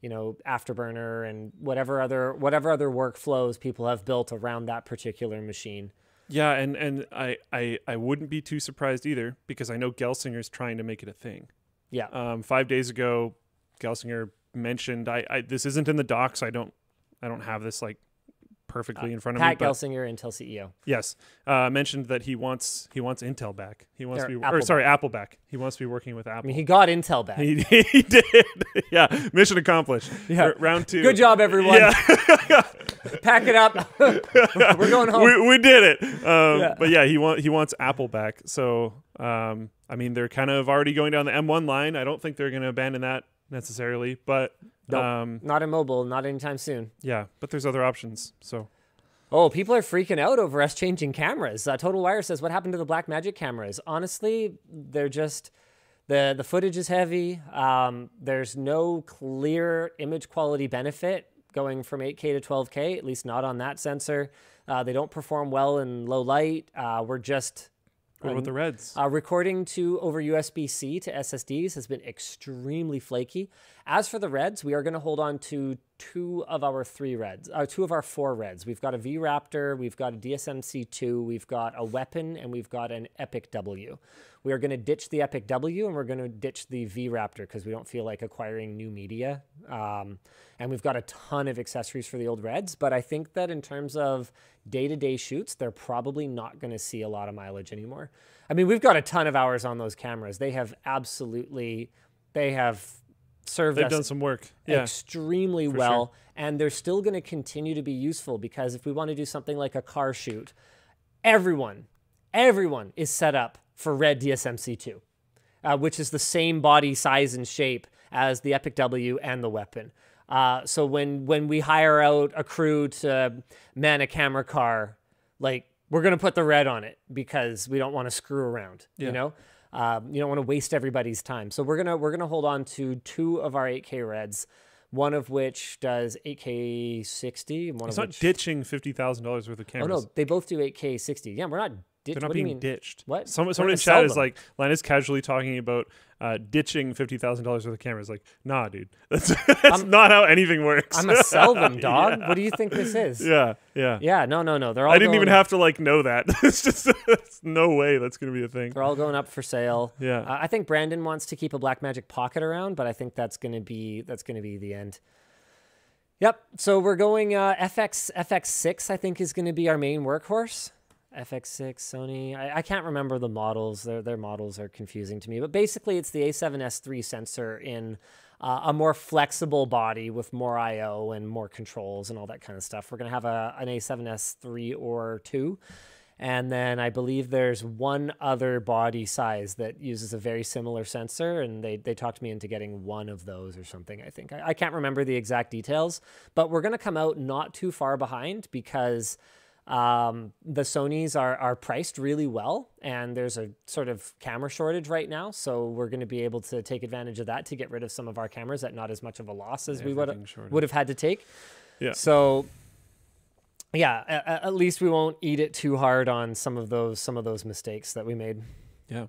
you know, Afterburner and whatever other whatever other workflows people have built around that particular machine. Yeah, and and I I, I wouldn't be too surprised either, because I know Gelsinger's trying to make it a thing. Yeah. Um, five days ago, Gelsinger mentioned I, I this isn't in the docs, I don't I don't have this like perfectly uh, in front of Pat me. Pat Gelsinger, Intel C E O. Yes. Uh mentioned that he wants he wants Intel back. He wants or to be Apple or sorry, back. Apple back. He wants to be working with Apple. I mean, he got Intel back. He, he did. Yeah. Mission accomplished. Yeah. R round two. Good job, everyone. Yeah. Pack it up. We're going home. We, we did it. Um yeah. But yeah, he wants he wants Apple back. So um I mean they're kind of already going down the M one line. I don't think they're gonna abandon that necessarily, but nope. um not in mobile, not anytime soon. Yeah, but there's other options. So oh, people are freaking out over us changing cameras. uh, Total Wire says, what happened to the Blackmagic cameras? Honestly, they're just the the footage is heavy. Um there's no clear image quality benefit going from eight K to twelve K, at least not on that sensor. Uh they don't perform well in low light. Uh we're just What about the reds? Uh, recording to over U S B C to S S Ds has been extremely flaky. As for the Reds, we are going to hold on to two of our three Reds, uh, two of our four Reds. We've got a V-Raptor, we've got a D S M C two, we've got a Weapon, and we've got an Epic W. We are going to ditch the Epic W, and we're going to ditch the V-Raptor because we don't feel like acquiring new media. Um, and we've got a ton of accessories for the old Reds, but I think that in terms of day-to-day shoots, they're probably not going to see a lot of mileage anymore. I mean, we've got a ton of hours on those cameras. They have absolutely, they have... served They've done some work yeah, extremely well, sure. And they're still going to continue to be useful because if we want to do something like a car shoot, everyone, everyone is set up for Red D S M C two, uh, which is the same body size and shape as the Epic W and the Weapon. Uh, so when, when we hire out a crew to man a camera car, like we're going to put the Red on it because we don't want to screw around, yeah. you know? Um, you don't want to waste everybody's time. So we're going to we're gonna hold on to two of our eight K Reds, one of which does eight K sixty. One it's of not which... ditching fifty thousand dollars worth of cameras. Oh, no, they both do eight K sixty. Yeah, we're not ditching. They're not what being do you mean? ditched. What? Some, someone in chat is like, Linus casually talking about uh, ditching fifty thousand dollars worth of cameras. Like, nah, dude. That's, that's not how anything works. I'm going to sell them, dog. Yeah. What do you think this is? Yeah, yeah. Yeah, no, no, no. They're all I didn't even up. have to, like, know that. It's just... no way that's going to be a thing. They're all going up for sale. Yeah. Uh, I think Brandon wants to keep a Blackmagic Pocket around, but I think that's going to be that's going to be the end. Yep. So we're going uh, F X F X six I think is going to be our main workhorse. F X six Sony. I, I can't remember the models. Their their models are confusing to me. But basically it's the A seven S three sensor in uh, a more flexible body with more I O and more controls and all that kind of stuff. We're going to have a an A seven S three or two. And then I believe there's one other body size that uses a very similar sensor, and they, they talked me into getting one of those or something, I think. I, I can't remember the exact details, but we're going to come out not too far behind because um, the Sonys are, are priced really well, and there's a sort of camera shortage right now, so we're going to be able to take advantage of that to get rid of some of our cameras at not as much of a loss as we would have had to take. Yeah. So... yeah, at least we won't eat it too hard on some of those some of those mistakes that we made. Yeah.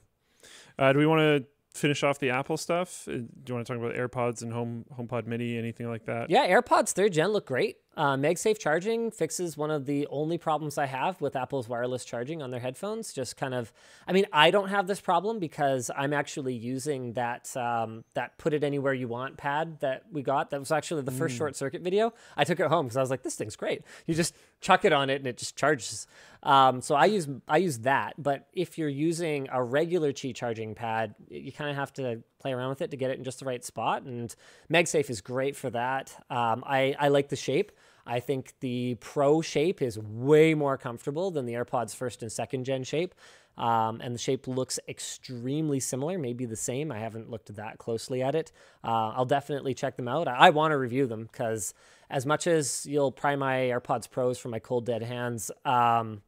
Uh, do we want to finish off the Apple stuff? Do you want to talk about AirPods and Home HomePod mini, anything like that? Yeah, AirPods third gen look great. Uh, MagSafe charging fixes one of the only problems I have with Apple's wireless charging on their headphones. Just kind of, I mean, I don't have this problem because I'm actually using that um, that put it anywhere you want pad that we got. That was actually the first mm. short circuit video. I took it home because I was like, this thing's great. You just chuck it on it and it just charges. Um, so I use I use that. But if you're using a regular Qi charging pad, you kind of have to play around with it to get it in just the right spot. And MagSafe is great for that. Um, I, I like the shape. I think the Pro shape is way more comfortable than the AirPods first and second gen shape. Um, and the shape looks extremely similar, maybe the same. I haven't looked that closely at it. Uh, I'll definitely check them out. I, I want to review them because as much as you'll pry my AirPods Pros from my cold dead hands, um,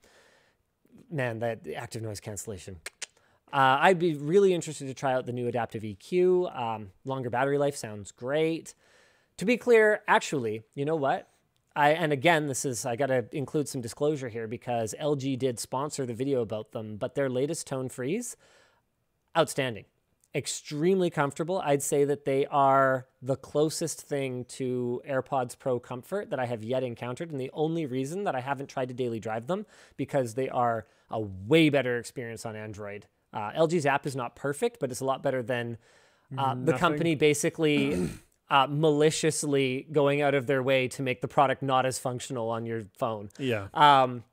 man, that active noise cancellation. Uh, I'd be really interested to try out the new adaptive E Q. Um, longer battery life sounds great. To be clear, actually, you know what? I, and again, this is, I got to include some disclosure here because L G did sponsor the video about them, but their latest Tone Frees, outstanding, extremely comfortable. I'd say that they are the closest thing to AirPods Pro comfort that I have yet encountered. And the only reason that I haven't tried to daily drive them because they are a way better experience on Android. Uh, L G's app is not perfect, but it's a lot better than uh, the company basically... Uh, maliciously going out of their way to make the product not as functional on your phone. Yeah. Um,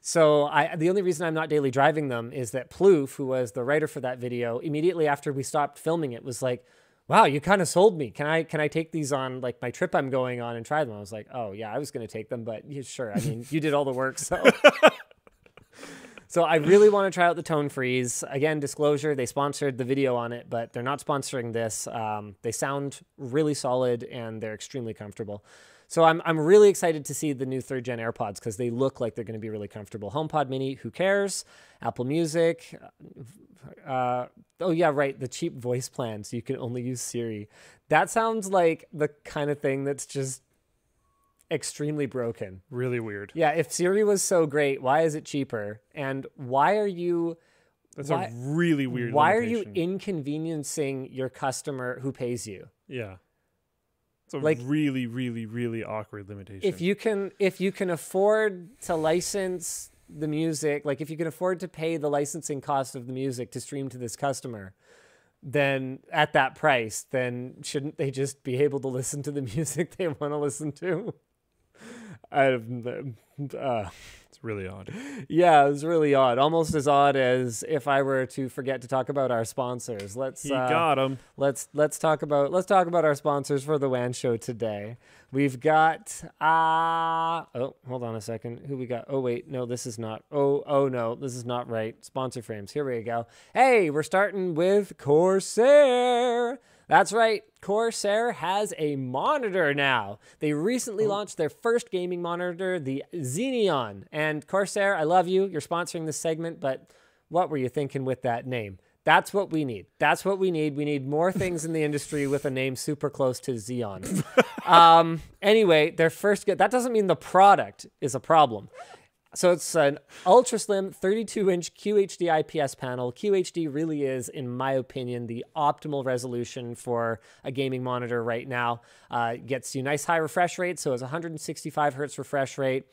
so I, the only reason I'm not daily driving them is that Plouffe, who was the writer for that video, immediately after we stopped filming it was like, wow, you kind of sold me. Can I can I take these on like my trip I'm going on and try them? I was like, oh yeah, I was going to take them, but yeah, sure. I mean, you did all the work, so... So I really want to try out the Tone Frees. Again, disclosure, they sponsored the video on it, but they're not sponsoring this. Um, they sound really solid and they're extremely comfortable. So I'm, I'm really excited to see the new third gen AirPods because they look like they're going to be really comfortable. HomePod mini, who cares? Apple Music. Uh, oh yeah, right. The cheap voice plan. So you can only use Siri. That sounds like the kind of thing that's just extremely broken. Really weird. Yeah, if Siri was so great, why is it cheaper? And why are you... That's why, a really weird Why limitation. Are you inconveniencing your customer who pays you? Yeah. It's a like, really, really, really awkward limitation. If you can, if you can afford to license the music, like if you can afford to pay the licensing cost of the music to stream to this customer, then at that price, then shouldn't they just be able to listen to the music they want to listen to? I, uh, it's really odd. Yeah, it's really odd. Almost as odd as if I were to forget to talk about our sponsors. Let's you uh, got them. Let's let's talk about let's talk about our sponsors for the W A N show today. We've got ah uh, oh hold on a second. Who we got? Oh wait, no, this is not. Oh oh no, this is not right. Sponsor frames. Here we go. Hey, we're starting with Corsair. That's right. Corsair has a monitor now. They recently oh. launched their first gaming monitor, the Xeon. And Corsair, I love you. You're sponsoring this segment, but what were you thinking with that name? That's what we need. That's what we need. We need more things in the industry with a name super close to Xeon. um, anyway, their first... Go- that doesn't mean the product is a problem. So it's an ultra-slim thirty-two inch Q H D I P S panel. Q H D really is, in my opinion, the optimal resolution for a gaming monitor right now. Uh, it gets you nice high refresh rate, so it's one sixty-five hertz refresh rate,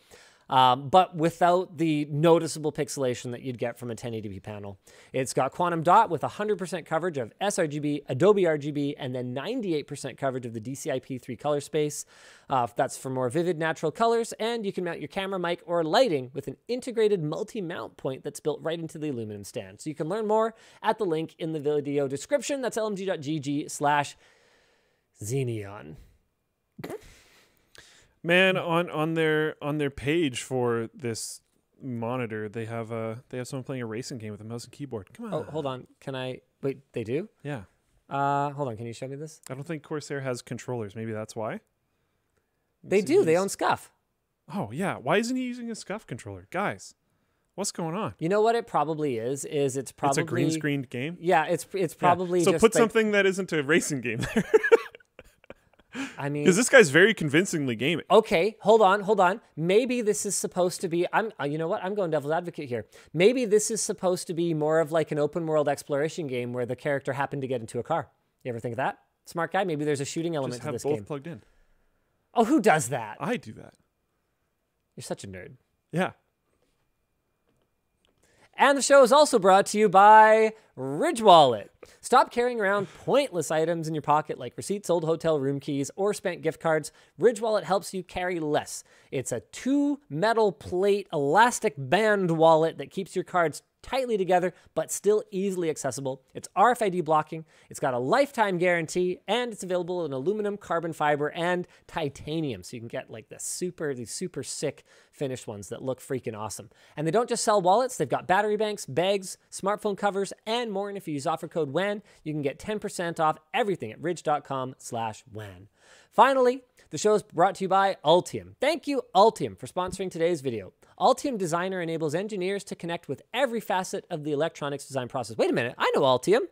um, but without the noticeable pixelation that you'd get from a ten eighty p panel. It's got quantum dot with one hundred percent coverage of sRGB, Adobe R G B, and then ninety-eight percent coverage of the D C I P three color space. Uh, that's for more vivid natural colors, and you can mount your camera, mic, or lighting with an integrated multi-mount point that's built right into the aluminum stand. So you can learn more at the link in the video description. That's lmg.gg slash Xeon. Man, on on their on their page for this monitor, they have a they have someone playing a racing game with a mouse and keyboard. Come on. Oh, hold on. Can I wait? They do? Yeah. Uh, hold on. Can you show me this? I don't think Corsair has controllers. Maybe that's why. They do. They own Scuf. Oh, yeah. Why isn't he using a Scuf controller? Guys, what's going on? You know what it probably is? Is It's probably... It's a green-screened game? Yeah, it's it's probably yeah. So just put like, something that isn't a racing game there. I mean... Because this guy's very convincingly gaming. Okay, hold on, hold on. Maybe this is supposed to be... I'm. You know what? I'm going devil's advocate here. Maybe this is supposed to be more of like an open-world exploration game where the character happened to get into a car. You ever think of that? Smart guy, maybe there's a shooting element to this game. Just have both plugged in. Oh, who does that? I do that. You're such a nerd. Yeah. And the show is also brought to you by Ridge Wallet. Stop carrying around pointless items in your pocket like receipts, old hotel room keys, or spent gift cards. Ridge Wallet helps you carry less. It's a two metal plate elastic band wallet that keeps your cards tightly together, but still easily accessible. It's R F I D blocking, it's got a lifetime guarantee, and it's available in aluminum, carbon fiber, and titanium. So you can get like the super, these super sick finished ones that look freaking awesome. And they don't just sell wallets, they've got battery banks, bags, smartphone covers, and more. And if you use offer code W A N, you can get ten percent off everything at ridge.com slash W A N. Finally, the show is brought to you by Altium. Thank you, Altium, for sponsoring today's video. Altium Designer enables engineers to connect with every facet of the electronics design process. Wait a minute, I know Altium.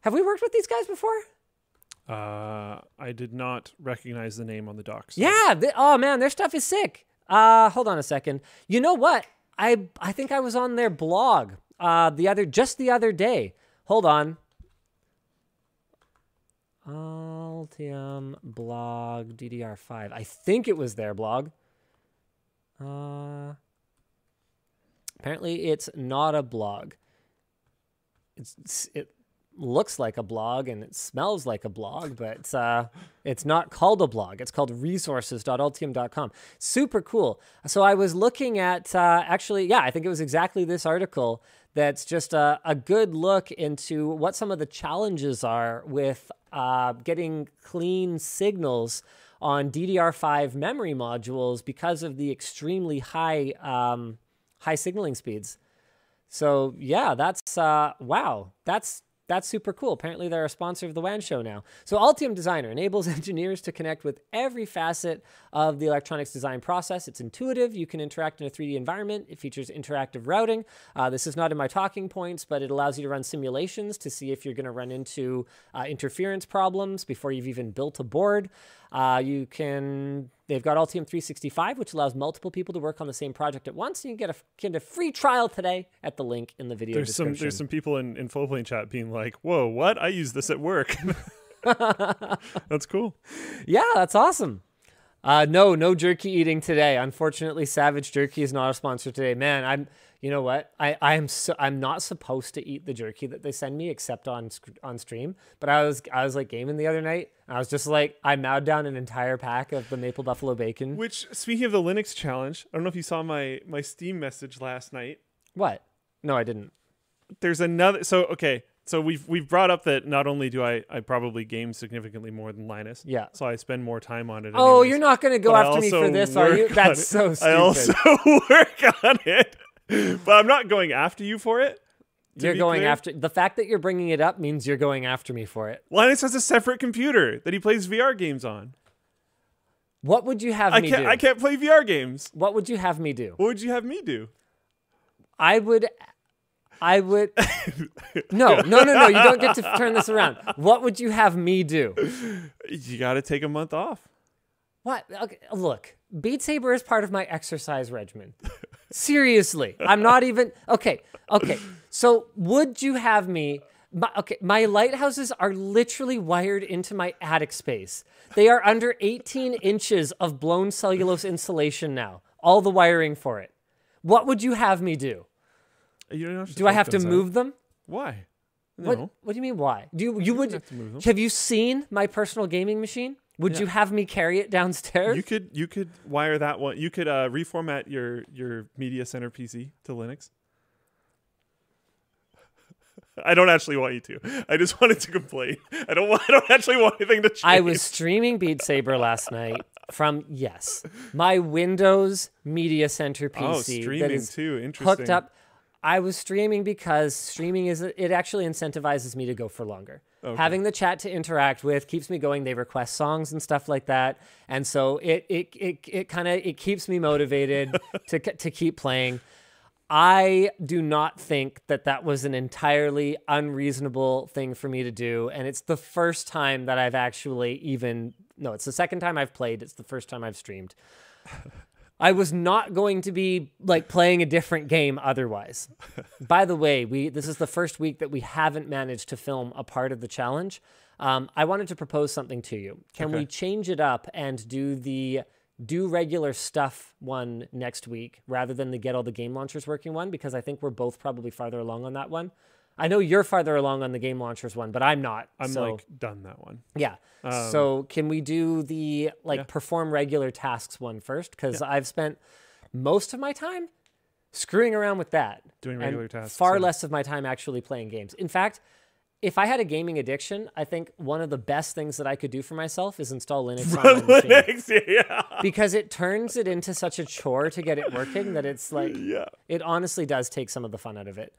Have we worked with these guys before? Uh, I did not recognize the name on the docs. So. Yeah, they, oh man, their stuff is sick. Uh, hold on a second. You know what? I I think I was on their blog uh, the other just the other day. Hold on. Altium blog D D R five. I think it was their blog. Uh, apparently it's not a blog. It's, it looks like a blog and it smells like a blog, but uh, it's not called a blog. It's called resources dot altium dot com. Super cool. So I was looking at, uh, actually, yeah, I think it was exactly this article that's just a, a good look into what some of the challenges are with uh, getting clean signals on D D R five memory modules because of the extremely high um, high signaling speeds. So yeah, that's, uh, wow, that's that's super cool. Apparently they're a sponsor of the W A N show now. So Altium Designer enables engineers to connect with every facet of the electronics design process. It's intuitive. You can interact in a three D environment. It features interactive routing. Uh, this is not in my talking points, but it allows you to run simulations to see if you're going to run into uh, interference problems before you've even built a board. Uh, you can... They've got Altium three sixty-five, which allows multiple people to work on the same project at once. You can get a, get a free trial today at the link in the video there's description. Some, there's some people in, in Floatplane chat being like, whoa, what? I use this at work. That's cool. Yeah, that's awesome. Uh, no, no jerky eating today. Unfortunately, Savage Jerky is not a sponsor today. Man, I'm, you know what? I, I'm so, I'm not supposed to eat the jerky that they send me except on on stream. But I was I was like gaming the other night. And I was just like, I mowed down an entire pack of the Maple Buffalo Bacon. Which, speaking of the Linux challenge, I don't know if you saw my my Steam message last night. What? No, I didn't. There's another. So okay. So we've we've brought up that not only do I, I probably game significantly more than Linus. Yeah. So I spend more time on it. Oh, anyways, you're not going to go after me for this, are you? That's so stupid. I also work on it. But I'm not going after you for it. You're going clear. after... The fact that you're bringing it up means you're going after me for it. Linus has a separate computer that he plays V R games on. What would you have I me can't, do? I can't play V R games. What would you have me do? What would you have me do? I would... I would... No, no, no, no. You don't get to turn this around. What would you have me do? You got to take a month off. What? Okay, look, Beat Saber is part of my exercise regimen. Seriously. I'm not even... Okay, okay. So would you have me... My, okay, my lighthouses are literally wired into my attic space. They are under eighteen inches of blown cellulose insulation now. All the wiring for it. What would you have me do? You don't have to do I have to move out. them? Why? No. What, what do you mean why? Do you, you, you would have, to move them. Have you seen my personal gaming machine? Would yeah. you have me carry it downstairs? You could you could wire that one. You could uh, reformat your your media center P C to Linux. I don't actually want you to. I just wanted to complain. I don't want, I don't actually want anything to change. I was streaming Beat Saber last night from yes, my Windows media center P C oh, streaming that is too. Interesting. hooked up. I was streaming because streaming is it actually incentivizes me to go for longer. Okay. Having the chat to interact with keeps me going. They request songs and stuff like that, and so it it it it kind of it keeps me motivated to to keep playing. I do not think that that was an entirely unreasonable thing for me to do, and it's the first time that I've actually even no, it's the second time I've played. It's the first time I've streamed. I was not going to be like playing a different game otherwise. By the way, we this is the first week that we haven't managed to film a part of the challenge. Um, I wanted to propose something to you. Can okay. we change it up and do the do regular stuff one next week rather than the get all the game launchers working one? Because I think we're both probably farther along on that one. I know you're farther along on the game launchers one, but I'm not. I'm so, like done that one. Yeah. Um, so can we do the like yeah. perform regular tasks one first? Because yeah. I've spent most of my time screwing around with that. Doing regular and tasks. Far so. less of my time actually playing games. In fact, if I had a gaming addiction, I think one of the best things that I could do for myself is install Linux on my Linux, machine. Yeah. Because it turns it into such a chore to get it working that it's like, yeah. it honestly does take some of the fun out of it.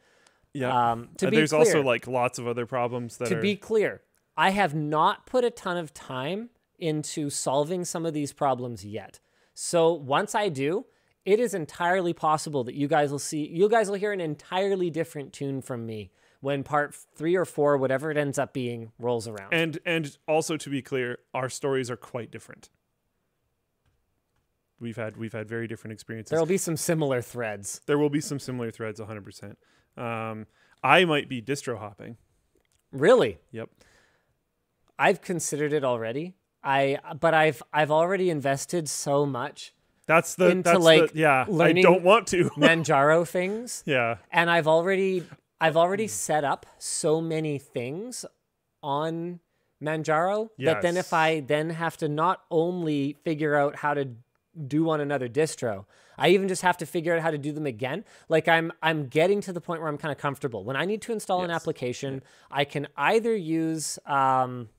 Yeah. Um, to be there's clear, also like lots of other problems that to are... be clear, I have not put a ton of time into solving some of these problems yet. So once I do, it is entirely possible that you guys will see, you guys will hear an entirely different tune from me when part three or four, whatever it ends up being, rolls around. And and also to be clear, our stories are quite different. We've had we've had very different experiences. There will be some similar threads. There will be some similar threads, one hundred percent. Um, I might be distro hopping. Really? Yep. I've considered it already. I, but I've, I've already invested so much. That's the, into that's like, the, yeah, I don't want to Manjaro things. Yeah. And I've already, I've already set up so many things on Manjaro yes. that then if I then have to not only figure out how to do on another distro, I even just have to figure out how to do them again. Like I'm I'm getting to the point where I'm kind of comfortable. When I need to install yes. an application, yeah. I can either use um,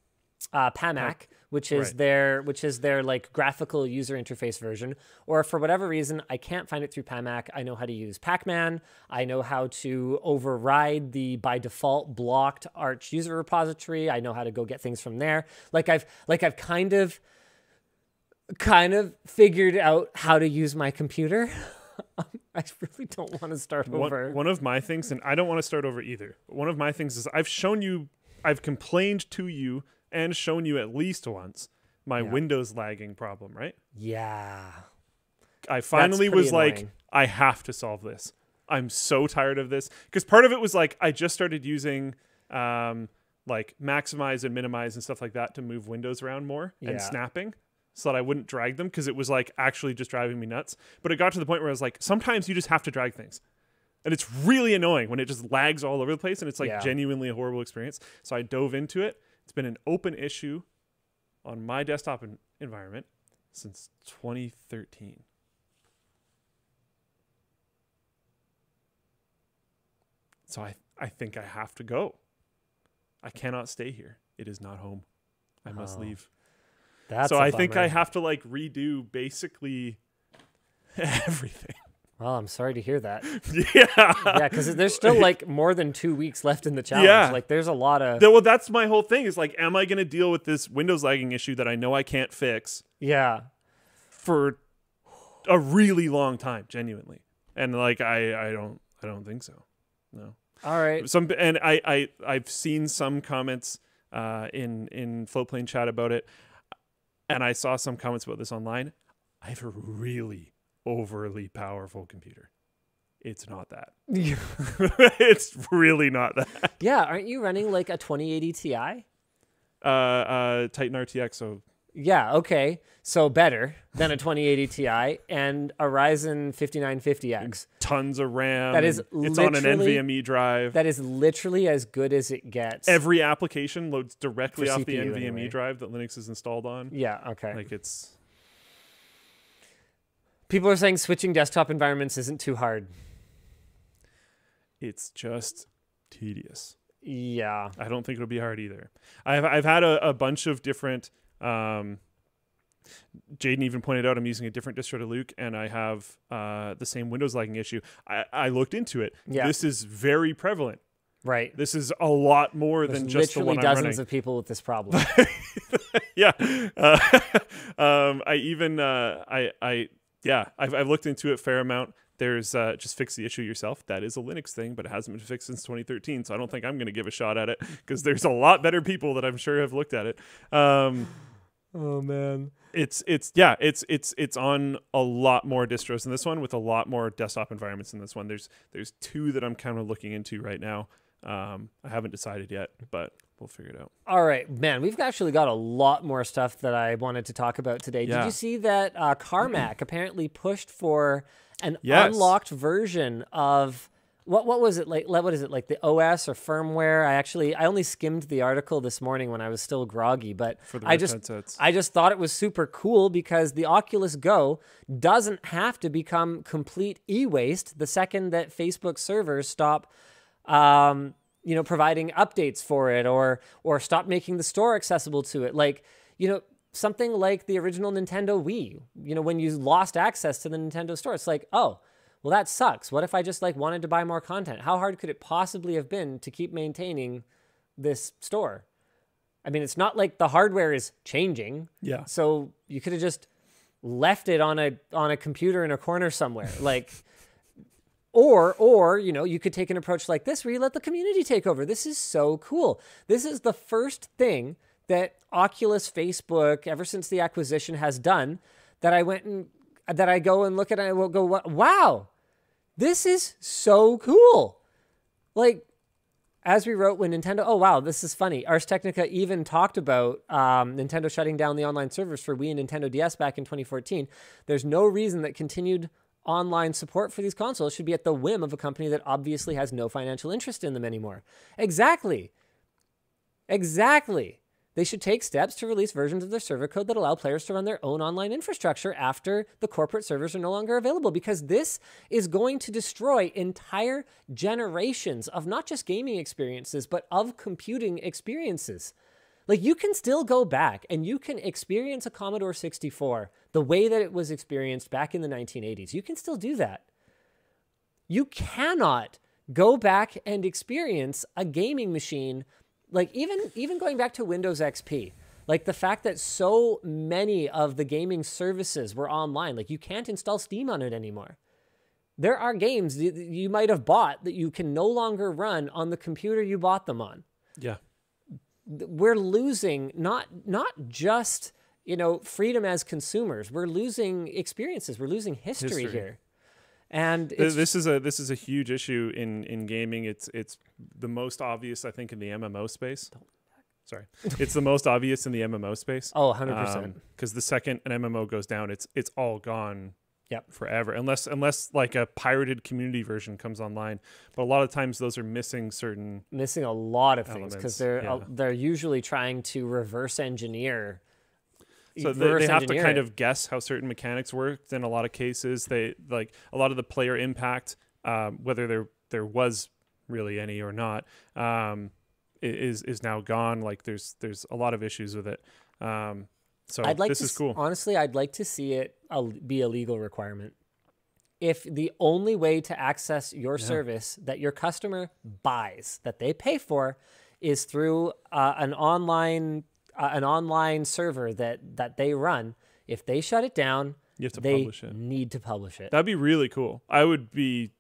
uh, PAMAC, which is right. their which is their like graphical user interface version, or if for whatever reason I can't find it through PAMAC, I know how to use Pacman. I know how to override the by default blocked Arch user repository. I know how to go get things from there. Like I've like I've kind of kind of figured out how to use my computer. I really don't want to start over. One, one of my things, and I don't want to start over either. One of my things is I've shown you, I've complained to you and shown you at least once my yeah. Windows lagging problem, right? Yeah. I finally was annoying. like, I have to solve this. I'm so tired of this. Because part of it was like, I just started using um, like maximize and minimize and stuff like that to move windows around more yeah. and snapping so that I wouldn't drag them, because it was like actually just driving me nuts. But it got to the point where I was like, sometimes you just have to drag things. And it's really annoying when it just lags all over the place, and it's like yeah. genuinely a horrible experience. So I dove into it. It's been an open issue on my desktop en- environment since twenty thirteen. So I, I think I have to go. I cannot stay here. It is not home. I must oh, leave. That's so I bummer. think I have to like redo basically everything. Well, I'm sorry to hear that. Yeah. Yeah, because there's still like more than two weeks left in the challenge. Yeah. Like there's a lot of... Well, that's my whole thing is like, am I going to deal with this Windows lagging issue that I know I can't fix? Yeah. For a really long time, genuinely. And like, I, I don't, I don't think so. No. All right. Some, and I, I, I've seen some comments uh, in, in Floatplane chat about it. And I saw some comments about this online. I have a really... overly powerful computer. It's not that. It's really not that. Yeah, aren't you running like a twenty eighty Ti? Uh, uh, Titan R T X. So yeah, okay, so better than a twenty eighty Ti and a Ryzen fifty-nine fifty X. Tons of RAM. That is it's on an NVMe drive. That is literally as good as it gets. Every application loads directly off the NVMe anyway. drive that Linux is installed on. Yeah, okay. Like it's. People are saying switching desktop environments isn't too hard. It's just tedious. Yeah. I don't think it'll be hard either. I've I've had a, a bunch of different... Um, Jaden even pointed out I'm using a different distro to Luke, and I have uh, the same Windows lagging issue. I, I looked into it. Yeah. This is very prevalent. Right. This is a lot more There's than just the one I'm running. Literally dozens of people with this problem. Yeah. Uh, um, I even... Uh, I. I Yeah, I've, I've looked into it a fair amount. There's uh, just fix the issue yourself. That is a Linux thing, but it hasn't been fixed since twenty thirteen, so I don't think I'm going to give a shot at it because there's a lot better people that I'm sure have looked at it. Um, oh, man. It's, it's yeah, it's it's it's on a lot more distros than this one with a lot more desktop environments than this one. There's, there's two that I'm kind of looking into right now. Um, I haven't decided yet, but... We'll figure it out. All right, man. We've actually got a lot more stuff that I wanted to talk about today. Yeah. Did you see that uh, Carmack apparently pushed for an yes. unlocked version of what? What was it like? What is it like? The O S or firmware? I actually I only skimmed the article this morning when I was still groggy, but I just headsets. I just thought it was super cool because the Oculus Go doesn't have to become complete e-waste the second that Facebook servers stop. Um, you know, providing updates for it or or stop making the store accessible to it. Like, you know, something like the original Nintendo Wii, you know, when you lost access to the Nintendo store, it's like, oh, well, that sucks. What if I just like wanted to buy more content? How hard could it possibly have been to keep maintaining this store? I mean, it's not like the hardware is changing. Yeah. So you could have just left it on a on a computer in a corner somewhere. Like... Or, or you know, you could take an approach like this where you let the community take over. This is so cool. This is the first thing that Oculus, Facebook, ever since the acquisition has done, that I went and, that I go and look at and I will go, wow, this is so cool. Like, as we wrote when Nintendo, oh, wow, this is funny. Ars Technica even talked about um, Nintendo shutting down the online servers for Wii and Nintendo D S back in twenty fourteen. There's no reason that continued online support for these consoles should be at the whim of a company that obviously has no financial interest in them anymore. Exactly. Exactly. They should take steps to release versions of their server code that allow players to run their own online infrastructure after the corporate servers are no longer available, because this is going to destroy entire generations of not just gaming experiences, but of computing experiences. Like, you can still go back and you can experience a Commodore sixty-four the way that it was experienced back in the nineteen eighties. You can still do that. You cannot go back and experience a gaming machine, like even, even going back to Windows X P. Like, the fact that so many of the gaming services were online, like you can't install Steam on it anymore. There are games that you might have bought that you can no longer run on the computer you bought them on. Yeah. We're losing not not just, you know, freedom as consumers. We're losing experiences. We're losing history, history. here. And it's this is a this is a huge issue in in gaming. It's it's the most obvious, I think, in the M M O space. Sorry, it's the most obvious in the M M O space. Oh, one hundred percent. Um, because the second an M M O goes down, it's it's all gone. Yep. Forever, unless unless like a pirated community version comes online. But a lot of times those are missing certain missing a lot of elements. Things because they're yeah. uh, they're usually trying to reverse engineer. So they, they have to kind it. of guess how certain mechanics worked. In a lot of cases, they like a lot of the player impact, um, whether there there was really any or not, um, is is now gone. Like there's there's a lot of issues with it. Um, so I'd like this to is cool. Honestly, I'd like to see it be a legal requirement. If the only way to access your yeah. service that your customer buys, that they pay for, is through uh, an online. Uh, an online server that that they run, if they shut it down, you have to they publish it. need to publish it. That'd be really cool. I would be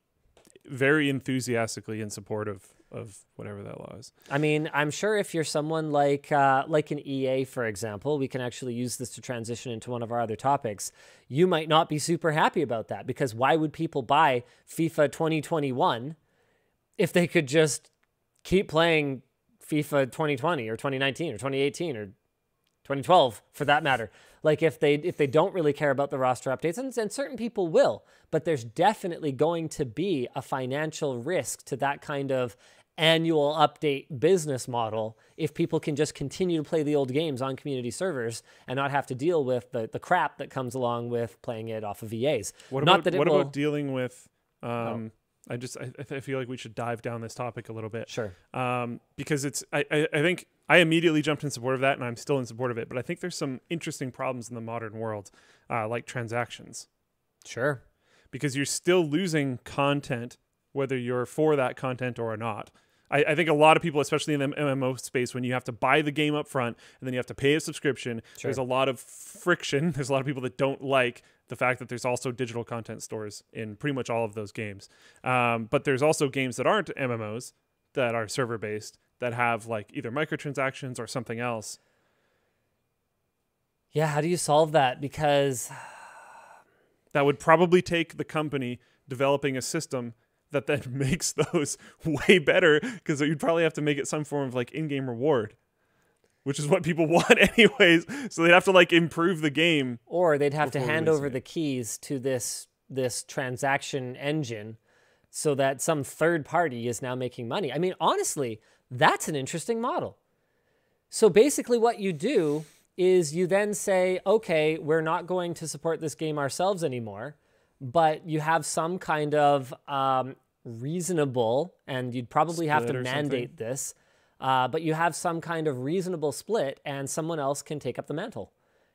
very enthusiastically in support of of whatever that law is. I mean, I'm sure if you're someone like uh, like an E A, for example, we can actually use this to transition into one of our other topics. You might not be super happy about that, because why would people buy FIFA twenty twenty-one if they could just keep playing FIFA twenty twenty or twenty nineteen or twenty eighteen or twenty twelve, for that matter? Like, if they if they don't really care about the roster updates, and, and certain people will, but there's definitely going to be a financial risk to that kind of annual update business model if people can just continue to play the old games on community servers and not have to deal with the, the crap that comes along with playing it off of E A's. What not about, that it what will, about dealing with... Um, um, I just I, I feel like we should dive down this topic a little bit. Sure. Um, because it's I, I, I think I immediately jumped in support of that, and I'm still in support of it. But I think there's some interesting problems in the modern world, uh, like transactions. Sure. Because you're still losing content, whether you're for that content or not. I, I think a lot of people, especially in the M M O space, when you have to buy the game up front and then you have to pay a subscription, sure. there's a lot of friction. There's a lot of people that don't like the fact that there's also digital content stores in pretty much all of those games. Um, but there's also games that aren't M M Os that are server-based that have like either microtransactions or something else. Yeah, how do you solve that? Because that would probably take the company developing a system that then makes those way better, because you'd probably have to make it some form of like in-game reward, which is what people want anyways. So they'd have to like improve the game, or they'd have to hand over the keys to this this transaction engine so that some third party is now making money. I mean, honestly, that's an interesting model. So basically what you do is you then say, okay, we're not going to support this game ourselves anymore, but you have some kind of um, reasonable, and you'd probably have to mandate this, Uh, but you have some kind of reasonable split, and someone else can take up the mantle.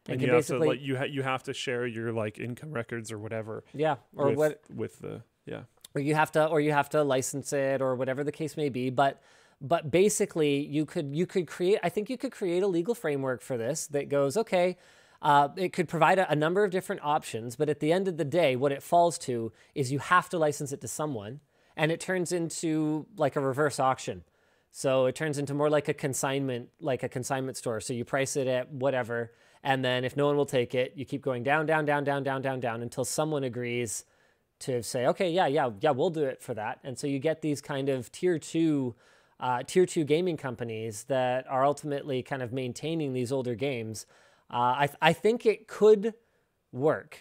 And, and can you, have basically, to, like, you, ha you have to share your like income records or whatever. Yeah, or with, what with the yeah. Or you have to, or you have to license it, or whatever the case may be. But but basically, you could you could create. I think you could create a legal framework for this that goes, okay. Uh, it could provide a, a number of different options, but at the end of the day, what it falls to is you have to license it to someone, and it turns into like a reverse auction. So it turns into more like a consignment, like a consignment store. So you price it at whatever, and then if no one will take it, you keep going down, down, down, down, down, down, down until someone agrees to say, okay, yeah, yeah, yeah, we'll do it for that. And so you get these kind of tier two, uh, tier two gaming companies that are ultimately kind of maintaining these older games. Uh, I th I think it could work.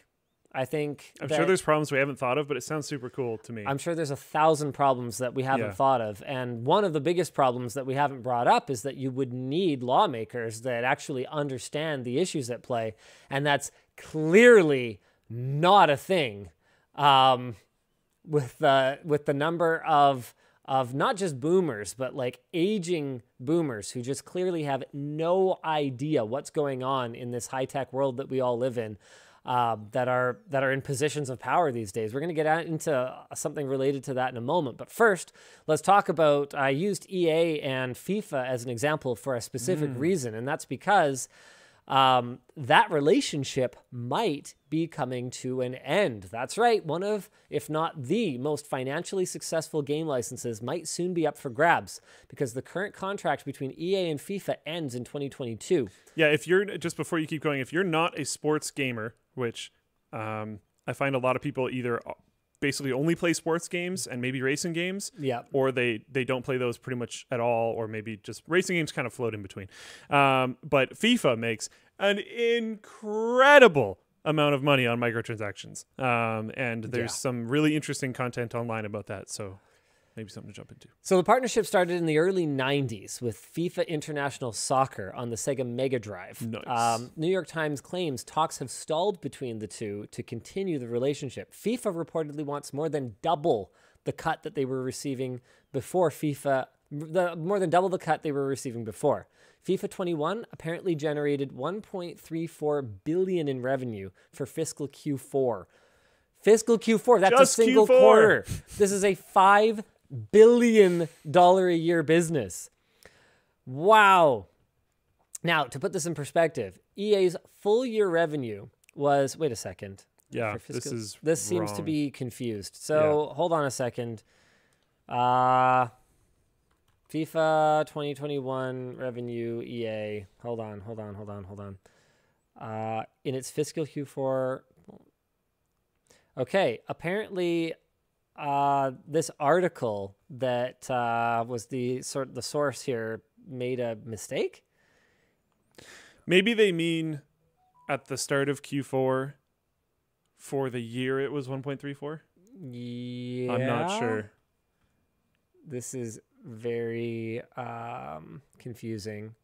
I think I'm sure there's problems we haven't thought of, but it sounds super cool to me. I'm sure there's a thousand problems that we haven't yeah. thought of. And one of the biggest problems that we haven't brought up is that you would need lawmakers that actually understand the issues at play. And that's clearly not a thing um, with, uh, with the number of, of not just boomers, but like aging boomers who just clearly have no idea what's going on in this high-tech world that we all live in. Uh, that are that are in positions of power these days. We're going to get out into something related to that in a moment. But first, let's talk about, I used E A and FIFA as an example for a specific mm. reason, and that's because um, that relationship might be coming to an end. That's right. One of, if not the most financially successful game licenses might soon be up for grabs, because the current contract between E A and FIFA ends in twenty twenty-two. Yeah, if you're, just before you keep going, if you're not a sports gamer, which um, I find a lot of people either basically only play sports games and maybe racing games, yeah, or they they don't play those pretty much at all, or maybe just racing games kind of float in between. Um, but FIFA makes an incredible amount of money on microtransactions, um, and there's yeah. some really interesting content online about that. So maybe something to jump into. So the partnership started in the early nineties with FIFA International Soccer on the Sega Mega Drive. Nice. Um, New York Times claims talks have stalled between the two to continue the relationship. FIFA reportedly wants more than double the cut that they were receiving before FIFA, the, more than double the cut they were receiving before. FIFA twenty-one apparently generated one point three four billion dollars in revenue for fiscal Q four. Fiscal Q four, that's just a single Q four. Quarter. This is a five billion dollar a year business. Wow. Now, to put this in perspective, E A's full year revenue was, wait a second. Yeah, this is This seems wrong. to be confused. So yeah. hold on a second. Uh, FIFA twenty twenty-one revenue, E A. Hold on, hold on, hold on, hold on. Uh, in its fiscal Q four. Okay, apparently... Uh, this article that uh, was the sort the source here made a mistake. Maybe they mean at the start of Q four for the year it was one point three four. Yeah, I'm not sure. This is very um, confusing.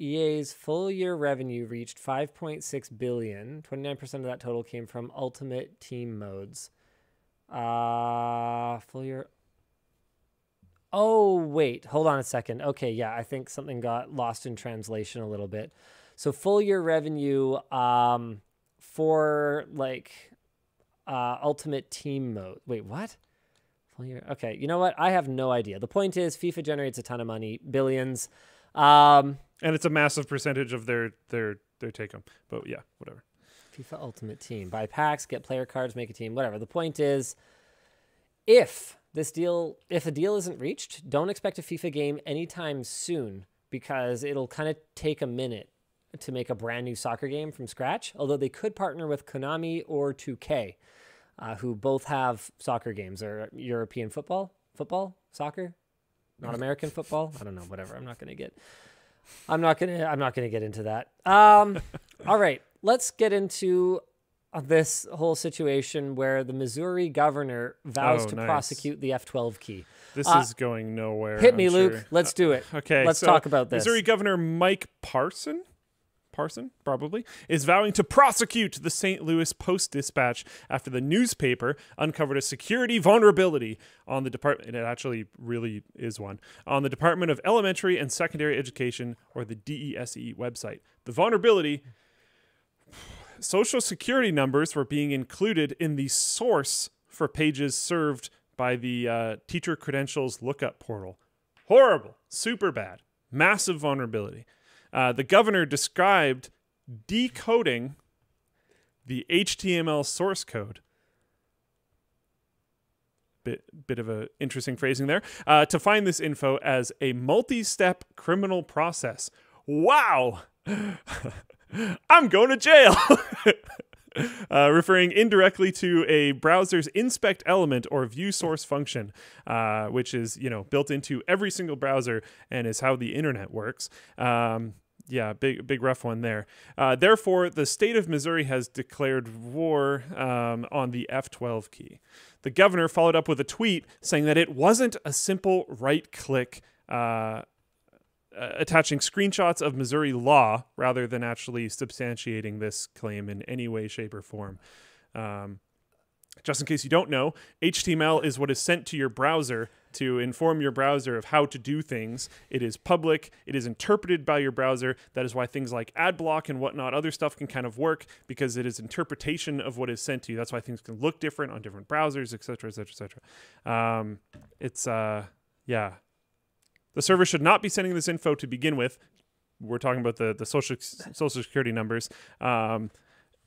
E A's full year revenue reached five point six billion dollars. twenty-nine percent of that total came from Ultimate Team modes. Uh, full year. Oh, wait, hold on a second. Okay, yeah, I think something got lost in translation a little bit. So full year revenue um, for like uh, Ultimate Team mode. Wait, what? Full year. Okay, you know what? I have no idea. The point is FIFA generates a ton of money, billions. Um, and it's a massive percentage of their, their, their take home. But yeah, whatever. FIFA Ultimate Team. Buy packs, get player cards, make a team, whatever. The point is, if this deal, if a deal isn't reached, don't expect a FIFA game anytime soon, because it'll kind of take a minute to make a brand new soccer game from scratch. Although they could partner with Konami or two K, uh, who both have soccer games, or European football, football, soccer, not American football. I don't know, whatever. I'm not going to get, I'm not going to, I'm not going to get into that. Um, all right. Let's get into this whole situation where the Missouri governor vows oh, to nice. prosecute the F twelve key. This uh, is going nowhere. Hit I'm me, sure. Luke. Let's do it. Uh, okay. Let's so talk about this. Missouri Governor Mike Parson, Parson probably, is vowing to prosecute the Saint Louis Post-Dispatch after the newspaper uncovered a security vulnerability on the department, and it actually really is one, on the Department of Elementary and Secondary Education, or the D E S E website. The vulnerability... Social security numbers were being included in the source for pages served by the uh, teacher credentials lookup portal. Horrible, super bad, massive vulnerability. Uh, the governor described decoding the H T M L source code. Bit, bit of an interesting phrasing there. Uh, to find this info as a multi-step criminal process. Wow. I'm going to jail. uh, referring indirectly to a browser's inspect element or view source function, uh, which is, you know, built into every single browser and is how the internet works. Um, yeah, big, big rough one there. Uh, therefore, the state of Missouri has declared war um, on the F twelve key. The governor followed up with a tweet saying that it wasn't a simple right-click uh Uh, attaching screenshots of Missouri law rather than actually substantiating this claim in any way, shape, or form. Um, just in case you don't know, H T M L is what is sent to your browser to inform your browser of how to do things. It is public. It is interpreted by your browser. That is why things like ad block and whatnot, other stuff can kind of work because it is interpretation of what is sent to you. That's why things can look different on different browsers, et cetera, et cetera, et cetera. Um, it's, uh, yeah. The server should not be sending this info to begin with. We're talking about the, the social social security numbers. Um,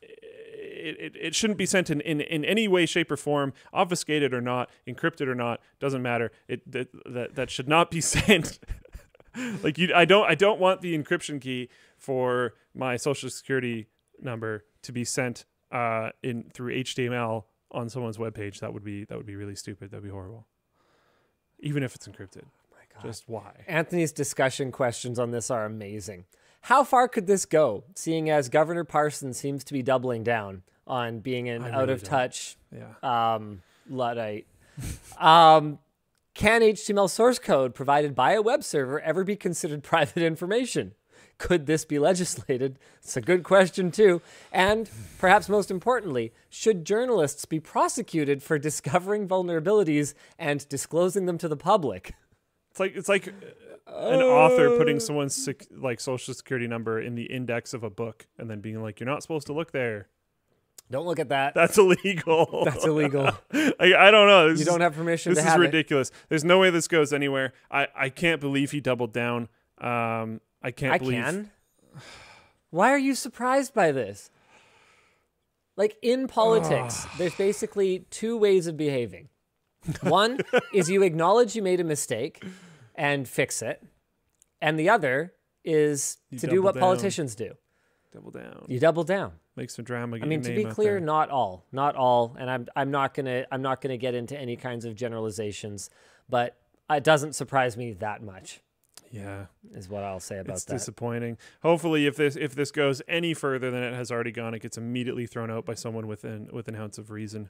it, it, it shouldn't be sent in, in, in any way, shape, or form, obfuscated or not, encrypted or not, doesn't matter. It that that, that should not be sent. Like you, I don't I don't want the encryption key for my social security number to be sent uh, in through H T M L on someone's webpage, that would be that would be really stupid. That'd be horrible. Even if it's encrypted. Oh my God. Just why? Anthony's discussion questions on this are amazing. How far could this go, seeing as Governor Parson seems to be doubling down on being an really out-of-touch yeah. um, Luddite? um, can H T M L source code provided by a web server ever be considered private information? Could this be legislated? It's a good question, too. And perhaps most importantly, should journalists be prosecuted for discovering vulnerabilities and disclosing them to the public? It's like it's like an uh, author putting someone's sec like social security number in the index of a book and then being like, you're not supposed to look there. Don't look at that. That's illegal. That's illegal. I, I don't know. This you don't have permission is, to have This is ridiculous. It. There's no way this goes anywhere. I, I can't believe he doubled down. Um, I can't I believe... I can? Why are you surprised by this? Like, in politics, there's basically two ways of behaving. One is you acknowledge you made a mistake and fix it. And the other is you to do what down. politicians do. Double down. You double down. Make some drama. I mean, to be clear, not all, not all, and I'm I'm not gonna I'm not gonna get into any kinds of generalizations, but it doesn't surprise me that much. Yeah, is what I'll say about that. It's disappointing. Hopefully, if this if this goes any further than it has already gone, it gets immediately thrown out by someone within with an ounce of reason.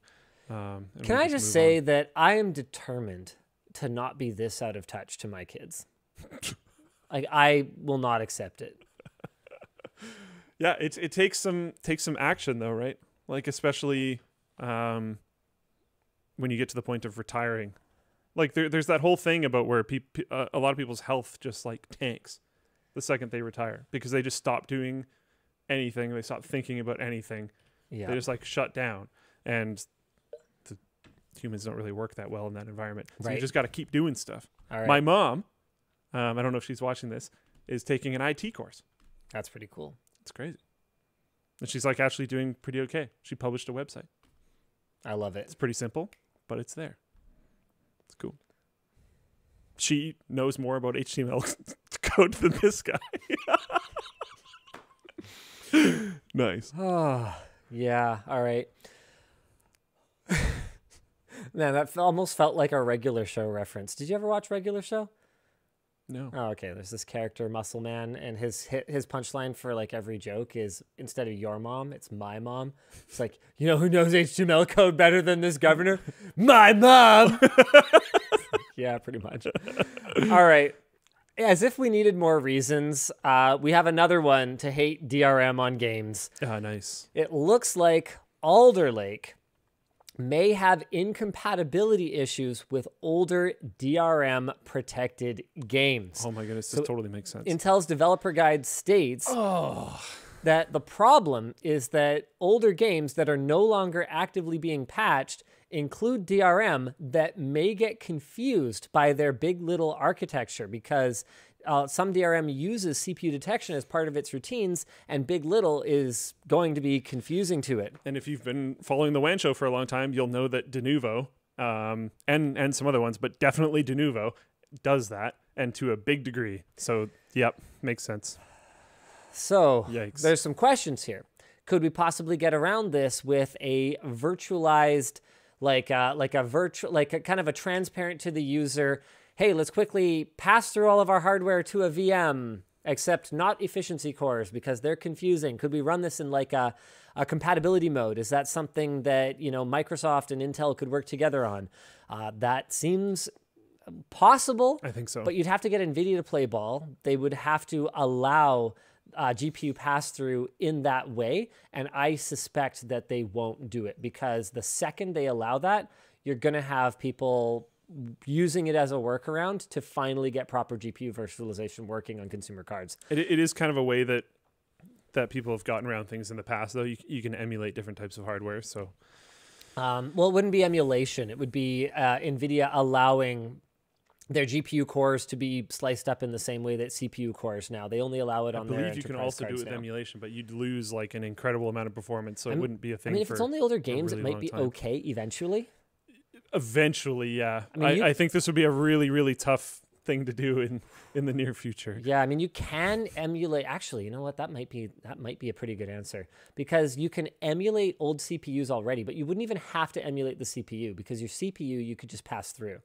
Um, Can I just say that I am determined to not be this out of touch to my kids. Like, I will not accept it. Yeah, it it takes some takes some action though, right? Like, especially um, when you get to the point of retiring. Like, there, there's that whole thing about where pe pe uh, a lot of people's health just like tanks the second they retire because they just stop doing anything, they stop thinking about anything. Yeah, they just like shut down, and the humans don't really work that well in that environment. So right. you just got to keep doing stuff. All right. My mom, um, I don't know if she's watching this, is taking an I T course. That's pretty cool. It's crazy. And she's like actually doing pretty okay. She published a website. I love it. It's pretty simple, but it's there. It's cool. She knows more about H T M L code than this guy. Nice. Oh, yeah. All right. Man, that almost felt like our Regular Show reference. Did you ever watch Regular Show? No. Oh, okay. There's this character, Muscle Man, and his his punchline for like every joke is, instead of your mom, it's my mom. It's like, you know who knows H T M L code better than this governor? My mom. Yeah, pretty much. All right. As if we needed more reasons, uh, we have another one to hate D R M on games. Oh, nice. It looks like Alder Lake may have incompatibility issues with older D R M-protected games. Oh my goodness, this so totally makes sense. Intel's developer guide states oh. that the problem is that older games that are no longer actively being patched include D R M that may get confused by their big little architecture, because uh, some D R M uses C P U detection as part of its routines, and big little is going to be confusing to it. And if you've been following the WAN show for a long time, you'll know that Denuvo, um, and, and some other ones, but definitely Denuvo, does that, and to a big degree. So, yep, makes sense. So, yikes. There's some questions here. Could we possibly get around this with a virtualized... Like uh, like a virtual, like a kind of a transparent to the user, hey, let's quickly pass through all of our hardware to a V M, except not efficiency cores because they're confusing. Could we run this in like a, a compatibility mode? Is that something that, you know, Microsoft and Intel could work together on? Uh, that seems possible. I think so. But you'd have to get NVIDIA to play ball. They would have to allow Uh, G P U pass-through in that way, and I suspect that they won't do it, because the second they allow that, you're going to have people using it as a workaround to finally get proper G P U virtualization working on consumer cards. It, it is kind of a way that that people have gotten around things in the past, though. You, you can emulate different types of hardware, so... Um, well, it wouldn't be emulation. It would be uh, NVIDIA allowing... their G P U cores to be sliced up in the same way that C P U cores now. They only allow it on their enterprise cards now. I believe you can also do it with emulation, but you'd lose like an incredible amount of performance, so it wouldn't be a thing. I mean, if it's only older games, it might be okay eventually. Eventually, yeah. I, mean, I, I think this would be a really, really tough thing to do in in the near future. Yeah, I mean, you can emulate. Actually, you know what? That might be that might be a pretty good answer, because you can emulate old C P Us already, but you wouldn't even have to emulate the C P U, because your C P U you could just pass through.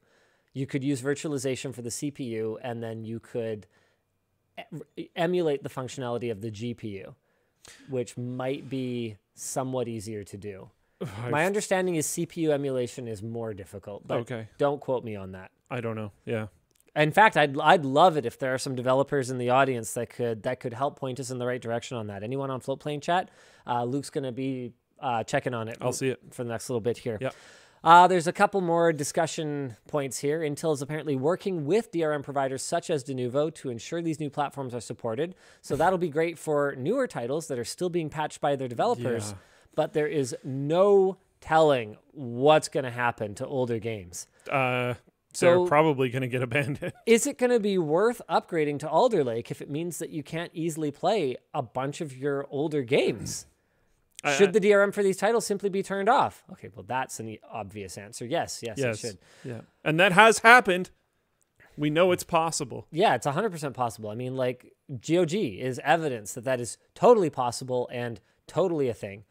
You could use virtualization for the C P U, and then you could emulate the functionality of the G P U, which might be somewhat easier to do. I've... My understanding is C P U emulation is more difficult, but okay. Don't quote me on that. I don't know. Yeah. In fact, I'd I'd love it if there are some developers in the audience that could that could help point us in the right direction on that. Anyone on Floatplane chat? Uh, Luke's going to be uh, checking on it. I'll see it for the next little bit here. Yeah. Uh, there's a couple more discussion points here. Intel is apparently working with D R M providers such as Denuvo to ensure these new platforms are supported. So that'll be great for newer titles that are still being patched by their developers. Yeah. But there is no telling what's going to happen to older games. Uh, so they're probably going to get abandoned. Is it going to be worth upgrading to Alder Lake if it means that you can't easily play a bunch of your older games? I, should the D R M for these titles simply be turned off? Okay, well, that's an obvious answer. Yes, yes, yes, it should. Yeah. And that has happened. We know it's possible. Yeah, it's one hundred percent possible. I mean, like, G O G is evidence that that is totally possible and totally a thing.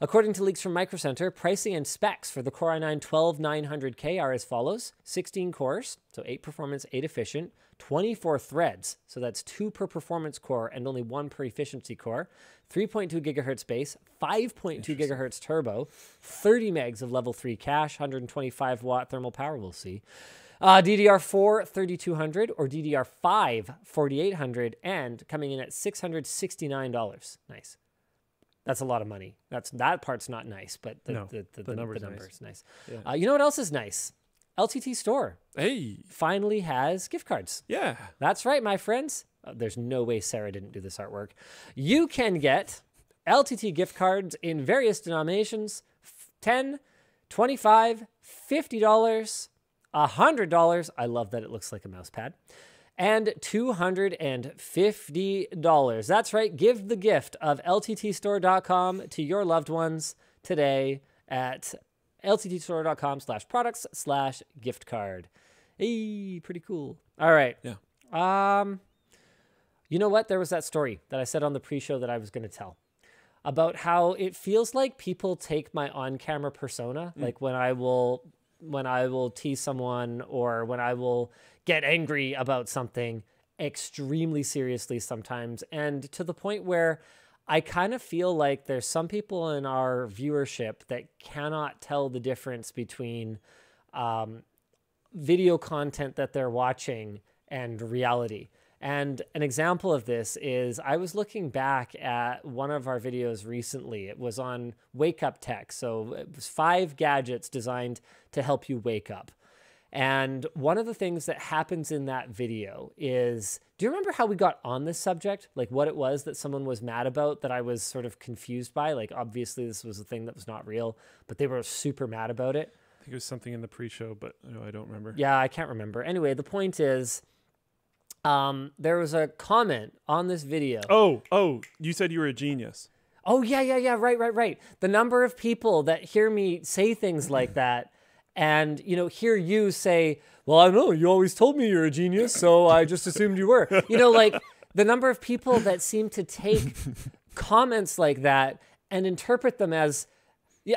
According to leaks from Micro Center, pricing and specs for the Core i nine twelve nine hundred K are as follows. sixteen cores, so eight performance, eight efficient. twenty-four threads, so that's two per performance core and only one per efficiency core. three point two gigahertz base, five point two gigahertz turbo, thirty megs of level three cache, one hundred twenty-five watt thermal power, we'll see. Uh, D D R four thirty-two hundred or D D R five forty-eight hundred, and coming in at six hundred sixty-nine dollars. Nice. That's a lot of money. That's that part's not nice, but the, no, the, the, the, the number's, the number's nice. nice. Yeah. Uh, you know what else is nice? L T T Store. Hey, finally has gift cards. Yeah, that's right, my friends. Oh, there's no way Sarah didn't do this artwork. You can get L T T gift cards in various denominations: ten, twenty-five, fifty dollars, a hundred dollars. I love that it looks like a mouse pad. And two hundred fifty dollars. That's right. Give the gift of L T T store dot com to your loved ones today at L T T store dot com slash products slash gift card. Hey, pretty cool. All right. Yeah. Um, you know what? There was that story that I said on the pre-show that I was going to tell about how it feels like people take my on-camera persona. Mm. Like when I will... when I will tease someone or when I will get angry about something extremely seriously sometimes, and to the point where I kind of feel like there's some people in our viewership that cannot tell the difference between um, video content that they're watching and reality. And an example of this is I was looking back at one of our videos recently. It was on wake up tech. So it was five gadgets designed to help you wake up. And one of the things that happens in that video is, do you remember how we got on this subject? Like what it was that someone was mad about that I was sort of confused by? Like obviously this was a thing that was not real, but they were super mad about it. I think it was something in the pre-show, but no, I don't remember. Yeah, I can't remember. Anyway, the point is... Um, there was a comment on this video. Oh, oh, you said you were a genius. Oh, yeah, yeah, yeah, right, right, right. The number of people that hear me say things like that and, you know, hear you say, well, I don't know, you always told me you're a genius, so I just assumed you were. You know, like the number of people that seem to take comments like that and interpret them as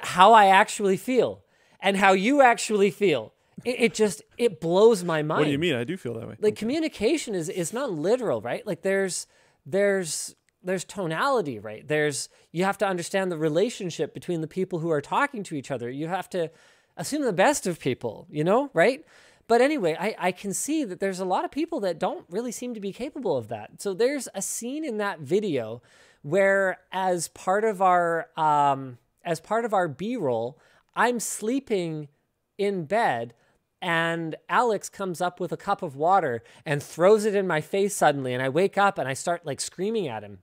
how I actually feel and how you actually feel. It, it just, it blows my mind. What do you mean? I do feel that way. Like okay. Communication is, is not literal, right? Like there's, there's, there's tonality, right? There's, you have to understand the relationship between the people who are talking to each other. You have to assume the best of people, you know, right? But anyway, I, I can see that there's a lot of people that don't really seem to be capable of that. So there's a scene in that video where as part of our, um, as part of our B-roll, I'm sleeping in bed, and Alex comes up with a cup of water and throws it in my face suddenly. And I wake up and I start like screaming at him.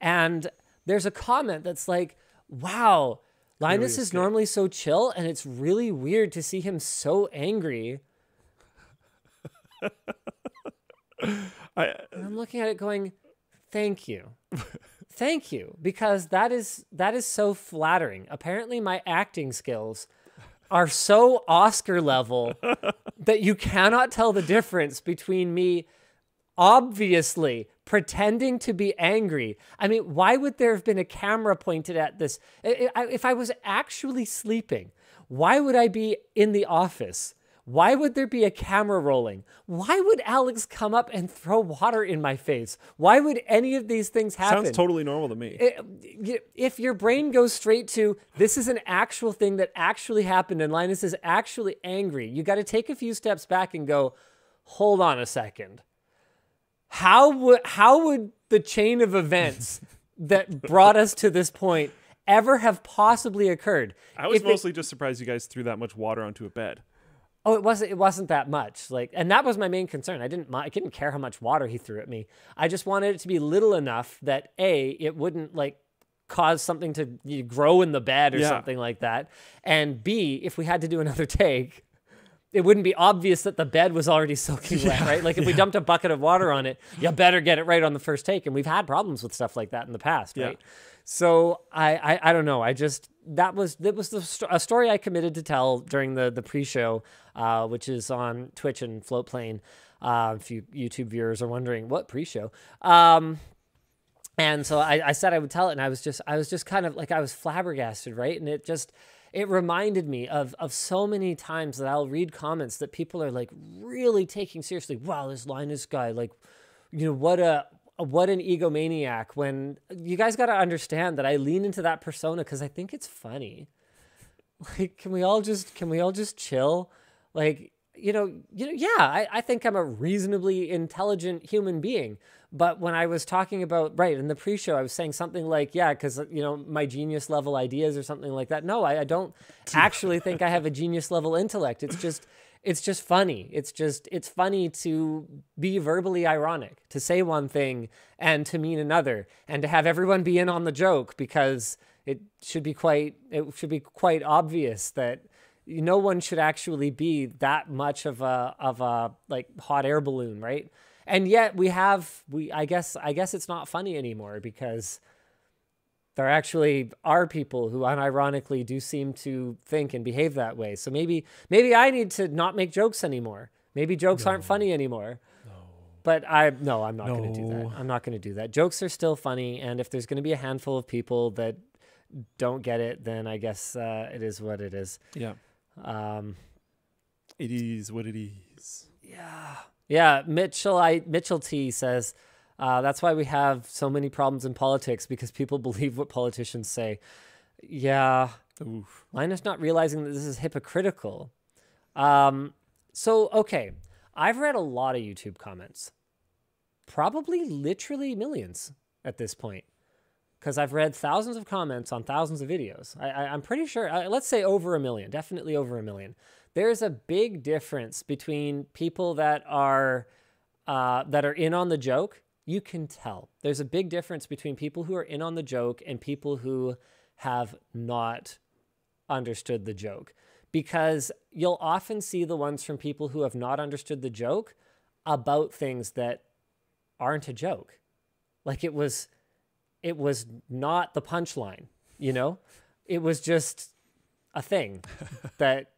And there's a comment that's like, wow, Linus is normally so chill. And it's really weird to see him so angry. I, uh... and I'm looking at it going, thank you. Thank you. Because that is, that is so flattering. Apparently my acting skills are so Oscar level that you cannot tell the difference between me obviously pretending to be angry. I mean, why would there have been a camera pointed at this? If I was actually sleeping, why would I be in the office? Why would there be a camera rolling? Why would Alex come up and throw water in my face? Why would any of these things happen? Sounds totally normal to me. If your brain goes straight to, this is an actual thing that actually happened and Linus is actually angry, you got to take a few steps back and go, hold on a second. How would, how would the chain of events that brought us to this point ever have possibly occurred? I was if mostly it, just surprised you guys threw that much water onto a bed. Oh, it wasn't. It wasn't that much. Like, and that was my main concern. I didn't. I didn't care how much water he threw at me. I just wanted it to be little enough that A, it wouldn't like cause something to you know, grow in the bed or yeah. something like that, and B, if we had to do another take, it wouldn't be obvious that the bed was already soaking wet, yeah. right? Like if yeah. we dumped a bucket of water on it, you better get it right on the first take. And we've had problems with stuff like that in the past, yeah. right? So I, I, I don't know. I just. That was that was the st- a story I committed to tell during the the pre-show, uh, which is on Twitch and Floatplane. Uh, if you YouTube viewers are wondering what pre-show, um, and so I, I said I would tell it, and I was just I was just kind of like I was flabbergasted, right? And it just it reminded me of of so many times that I'll read comments that people are like really taking seriously. Wow, this Linus guy, like, you know, what a. What an egomaniac. When you guys got to understand that I lean into that persona because I think it's funny. Like, can we all just can we all just chill? Like, you know, you know, yeah, I, I think I'm a reasonably intelligent human being. But when I was talking about right in the pre-show, I was saying something like, yeah, because, you know, my genius level ideas or something like that. No, I, I don't actually think I have a genius level intellect. It's just. It's just funny. It's just, it's funny to be verbally ironic, to say one thing and to mean another, and to have everyone be in on the joke because it should be quite, it should be quite obvious that no one should actually be that much of a, of a like hot air balloon, right? And yet we have, we, I guess, I guess it's not funny anymore because there actually are people who unironically do seem to think and behave that way. So maybe maybe I need to not make jokes anymore. Maybe jokes no. aren't funny anymore. No. But I no, I'm not no. going to do that. I'm not going to do that. Jokes are still funny, and if there's going to be a handful of people that don't get it, then I guess uh, it is what it is. Yeah. Um, it is what it is. Yeah. Yeah. Mitchell I Mitchell T says. Uh, that's why we have so many problems in politics, because people believe what politicians say. Yeah. Oof. Linus not realizing that this is hypocritical. Um, so, okay. I've read a lot of YouTube comments. Probably literally millions at this point. Because I've read thousands of comments on thousands of videos. I, I, I'm pretty sure, uh, let's say over a million. Definitely over a million. There's a big difference between people that are uh, that are in on the joke. You can tell there's a big difference between people who are in on the joke and people who have not understood the joke, because you'll often see the ones from people who have not understood the joke about things that aren't a joke. Like it was, it was not the punchline, you know, it was just a thing that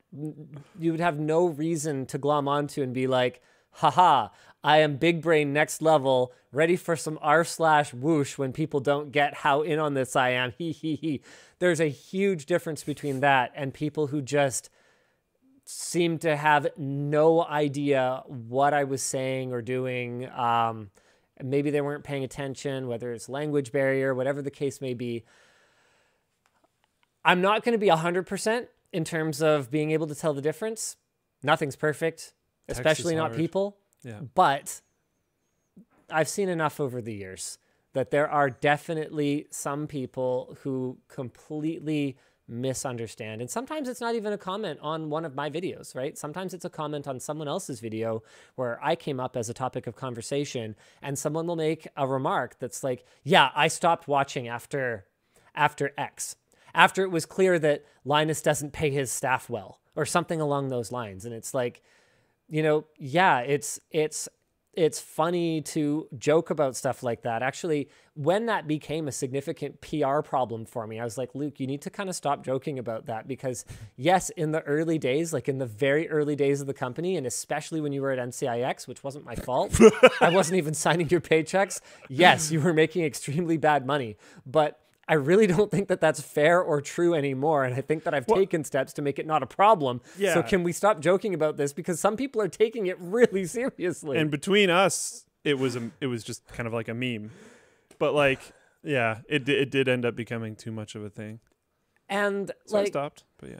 you would have no reason to glom onto and be like, haha, I am big brain next level, ready for some r slash whoosh when people don't get how in on this I am. He he he. There's a huge difference between that and people who just seem to have no idea what I was saying or doing. Um, maybe they weren't paying attention, whether it's language barrier, whatever the case may be. I'm not going to be one hundred percent in terms of being able to tell the difference. Nothing's perfect. Especially not hard. people, yeah. But I've seen enough over the years that there are definitely some people who completely misunderstand. And sometimes it's not even a comment on one of my videos, right? Sometimes it's a comment on someone else's video where I came up as a topic of conversation, and someone will make a remark that's like, yeah, I stopped watching after, after X, after it was clear that Linus doesn't pay his staff well or something along those lines. And it's like, you know, yeah, it's, it's it's funny to joke about stuff like that. Actually, when that became a significant P R problem for me, I was like, Luke, you need to kind of stop joking about that, because yes, in the early days, like in the very early days of the company, and especially when you were at M C I X, which wasn't my fault, I wasn't even signing your paychecks. Yes, you were making extremely bad money, but I really don't think that that's fair or true anymore. And I think that I've well, taken steps to make it not a problem. Yeah. So can we stop joking about this? Because some people are taking it really seriously. And between us, it was a, it was just kind of like a meme. But like, yeah, it, it did end up becoming too much of a thing. And so like, I stopped, but yeah.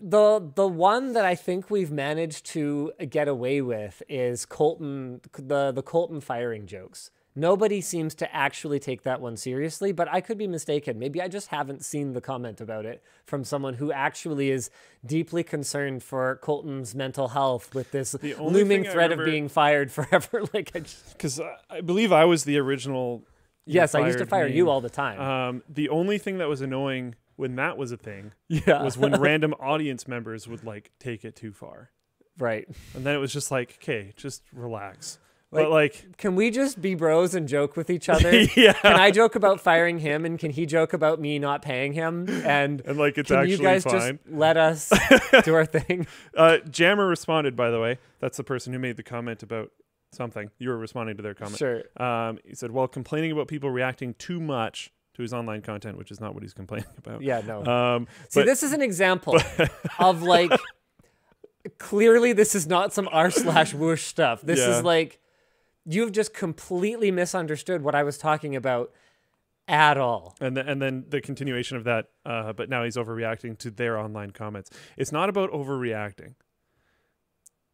The the one that I think we've managed to get away with is Colton, the, the Colton firing jokes. Nobody seems to actually take that one seriously, but I could be mistaken. Maybe I just haven't seen the comment about it from someone who actually is deeply concerned for Colton's mental health with this looming threat of being fired forever. Like, I just, 'cause I believe I was the original. Yes, I used to fire you all the time. Um, the only thing that was annoying when that was a thing yeah. was when random audience members would like take it too far. Right. And then it was just like, okay, just relax. Like, but like, can we just be bros and joke with each other? Yeah. Can I joke about firing him, and can he joke about me not paying him? And, and like, it's can actually you guys fine. Just let us do our thing? Uh, Jammer responded, by the way. That's the person who made the comment about something. You were responding to their comment. Sure. Um, he said, while complaining about people reacting too much to his online content, which is not what he's complaining about. Yeah, no. Um, See, but, this is an example of like, clearly this is not some r slash whoosh stuff. This yeah. is like, you've just completely misunderstood what I was talking about at all. And, the, and then the continuation of that, uh, but now he's overreacting to their online comments. It's not about overreacting.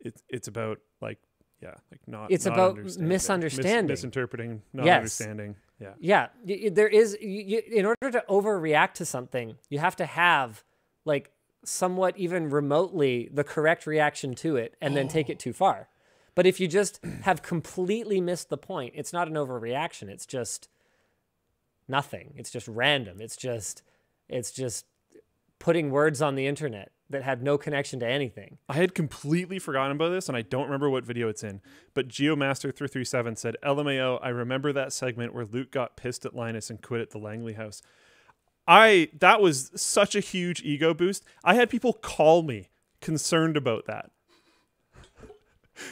It's, it's about, like, yeah, like not It's not about misunderstanding. Mis misinterpreting, not yes. understanding. Yeah. Yeah. Y y there is, y in order to overreact to something, you have to have, like, somewhat even remotely the correct reaction to it and then oh. take it too far. But if you just have completely missed the point, it's not an overreaction. It's just nothing. It's just random. It's just, it's just putting words on the internet that had no connection to anything. I had completely forgotten about this, and I don't remember what video it's in. But Geomaster three three seven said, L M A O, I remember that segment where Luke got pissed at Linus and quit at the Langley house. I, that was such a huge ego boost. I had people call me concerned about that.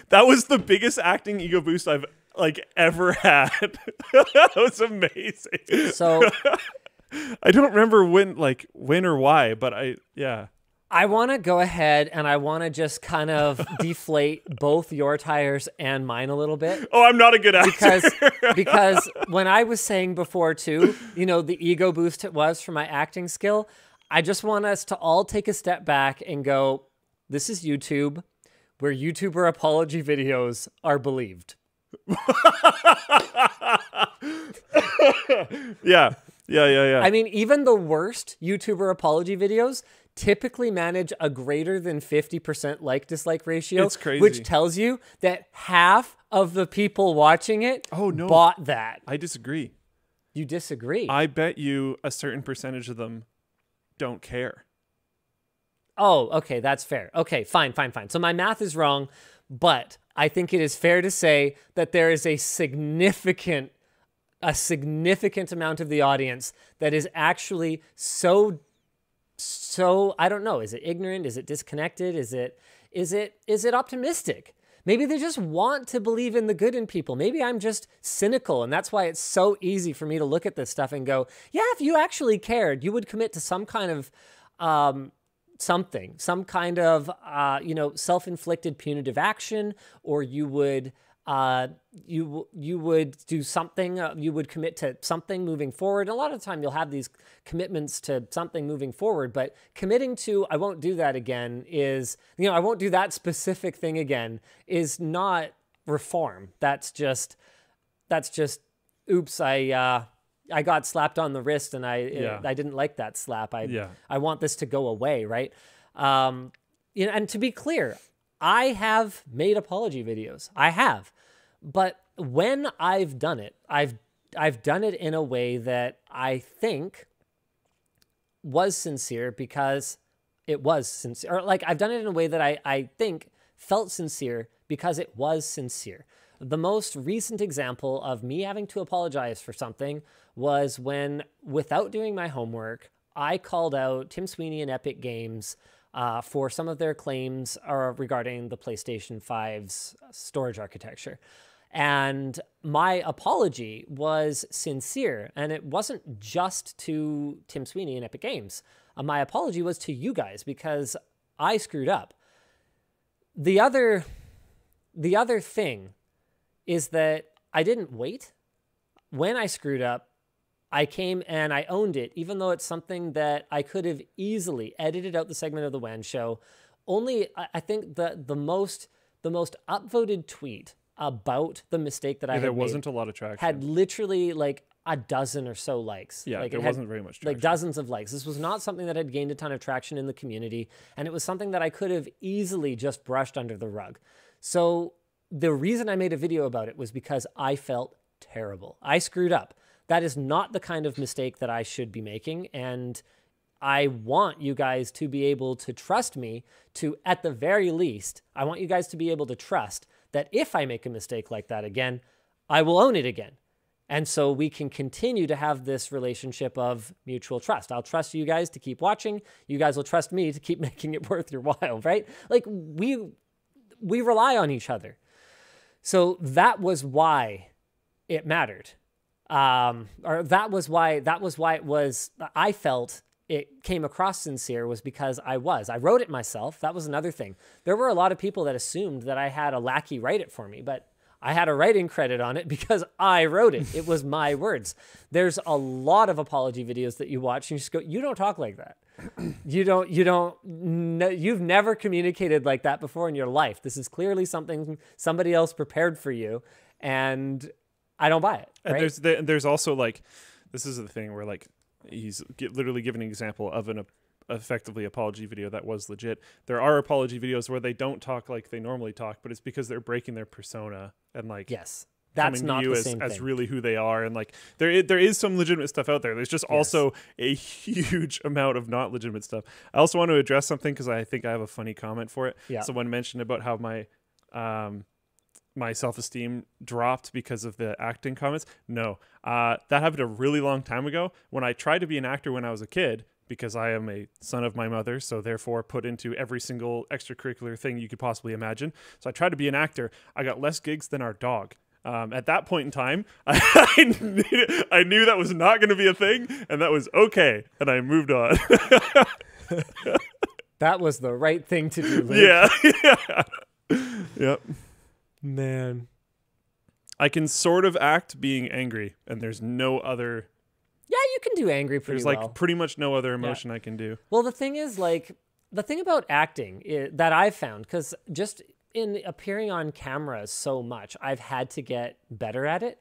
That was the biggest acting ego boost I've like ever had. That was amazing. So I don't remember when, like when or why, but I, yeah. I want to go ahead and I want to just kind of deflate both your tires and mine a little bit. Oh, I'm not a good actor. Because, because when I was saying before too, you know, the ego boost it was for my acting skill, I just want us to all take a step back and go, this is YouTube, where YouTuber apology videos are believed. yeah, yeah, yeah, yeah. I mean, even the worst YouTuber apology videos typically manage a greater than fifty percent like-dislike ratio. It's crazy. Which tells you that half of the people watching it oh, no. bought that. I disagree. You disagree? I bet you a certain percentage of them don't care. Oh, okay, that's fair. Okay, fine, fine, fine. So my math is wrong, but I think it is fair to say that there is a significant, a significant amount of the audience that is actually so, so, I don't know, is it ignorant? Is it disconnected? Is it, is it, is it optimistic? Maybe they just want to believe in the good in people. Maybe I'm just cynical, and that's why it's so easy for me to look at this stuff and go, yeah, if you actually cared, you would commit to some kind of, um, something, some kind of, uh, you know, self-inflicted punitive action, or you would, uh, you, you would do something, uh, you would commit to something moving forward. A lot of the time you'll have these commitments to something moving forward, but committing to, I won't do that again is, you know, I won't do that specific thing again is not reform. That's just, that's just, oops, I, uh, I got slapped on the wrist and I yeah. I didn't like that slap. I yeah. I want this to go away, right? Um, you know, and to be clear, I have made apology videos. I have. But when I've done it, I've I've done it in a way that I think was sincere because it was sincere. Or like I've done it in a way that I, I think felt sincere because it was sincere. The most recent example of me having to apologize for something was when, without doing my homework, I called out Tim Sweeney and Epic Games uh, for some of their claims uh, regarding the PlayStation five's storage architecture. And my apology was sincere, and it wasn't just to Tim Sweeney and Epic Games. Uh, my apology was to you guys because I screwed up. The other, the other thing is that I didn't wait. When I screwed up, I came and I owned it, even though it's something that I could have easily edited out the segment of the W A N show. Only, I think the the most the most upvoted tweet about the mistake that I yeah, had there wasn't made a lot of traction. Had literally like a dozen or so likes. Yeah, like there wasn't very much traction. Like dozens of likes. This was not something that had gained a ton of traction in the community, and it was something that I could have easily just brushed under the rug. So the reason I made a video about it was because I felt terrible. I screwed up. That is not the kind of mistake that I should be making, and I want you guys to be able to trust me to, at the very least, I want you guys to be able to trust that if I make a mistake like that again, I will own it again. And so we can continue to have this relationship of mutual trust. I'll trust you guys to keep watching. You guys will trust me to keep making it worth your while, right? Like we, we rely on each other. So that was why it mattered. Um, or that was why, that was why it was, I felt it came across sincere was because I was, I wrote it myself. That was another thing. There were a lot of people that assumed that I had a lackey write it for me, but I had a writing credit on it because I wrote it. It was my words. There's a lot of apology videos that you watch and you just go, you don't talk like that. You don't, you don't, no, you've never communicated like that before in your life. This is clearly something somebody else prepared for you, and I don't buy it. Right? And there's, the, and there's also like, this is the thing where like, he's literally giving an example of an effectively apology video that was legit. There are apology videos where they don't talk like they normally talk, but it's because they're breaking their persona and like, yes, that's not the same thing. As really who they are. And like, there is, there is some legitimate stuff out there. There's just also a huge amount of not legitimate stuff. I also want to address something because I think I have a funny comment for it. Yeah. Someone mentioned about how my, um, my self-esteem dropped because of the acting comments. No, uh, that happened a really long time ago when I tried to be an actor when I was a kid, because I am a son of my mother, so therefore put into every single extracurricular thing you could possibly imagine. So I tried to be an actor. I got less gigs than our dog. Um, at that point in time, I, I, knew, I knew that was not going to be a thing, and that was okay, and I moved on. That was the right thing to do, Luke. Yeah, yeah. Yep. Man, I can sort of act being angry, and there's no other. Yeah, you can do angry pretty well. There's like pretty much no other emotion I can do. Well, the thing is, like, the thing about acting is, that I've found, because just in appearing on camera so much, I've had to get better at it.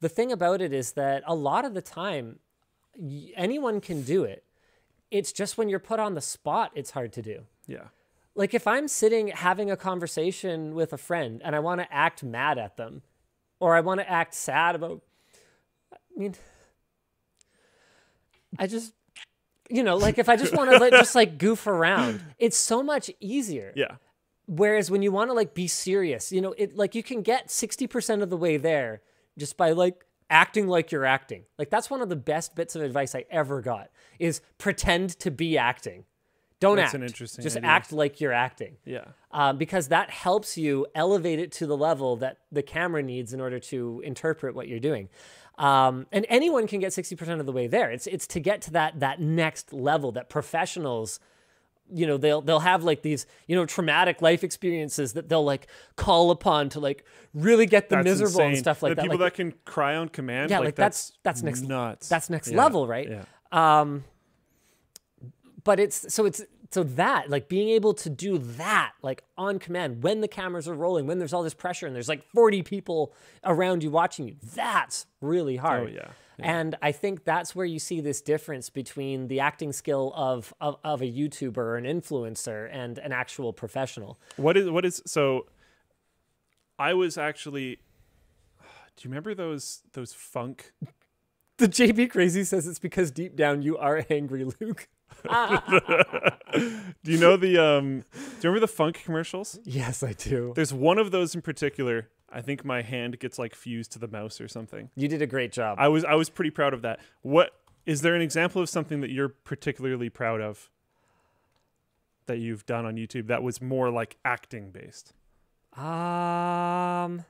The thing about it is that a lot of the time, anyone can do it. It's just when you're put on the spot, it's hard to do. Yeah. Like if I'm sitting having a conversation with a friend and I want to act mad at them, or I want to act sad about, I mean, I just, you know, like if I just want to like, just like goof around, it's so much easier. Yeah. Whereas when you want to like be serious, you know, it like you can get sixty percent of the way there just by like acting like you're acting. Like that's one of the best bits of advice I ever got is pretend to be acting. Don't That's act. An interesting Just idea. Act like you're acting. Yeah. Um, because that helps you elevate it to the level that the camera needs in order to interpret what you're doing. Um, and anyone can get sixty percent of the way there. It's it's to get to that that next level that professionals, you know, they'll they'll have like these, you know, traumatic life experiences that they'll like call upon to like really get them that's miserable insane. And stuff like the that. The people like, that can cry on command. Yeah, like, like that's that's next nuts. That's next yeah. level, right? Yeah. Um But it's, so it's, so that, like being able to do that, like on command, when the cameras are rolling, when there's all this pressure and there's like forty people around you watching you, that's really hard. Oh, yeah. Yeah. And I think that's where you see this difference between the acting skill of, of, of a YouTuber or an influencer and an actual professional. What is, what is, so I was actually, do you remember those, those funk? The J B Crazy says it's because deep down you are angry, Luke. Do you know the um do you remember the funk commercials? Yes, I do. There's one of those in particular. I think my hand gets like fused to the mouse or something. You did a great job. I was I was pretty proud of that. What is there an example of something that you're particularly proud of that you've done on YouTube that was more like acting based? Um,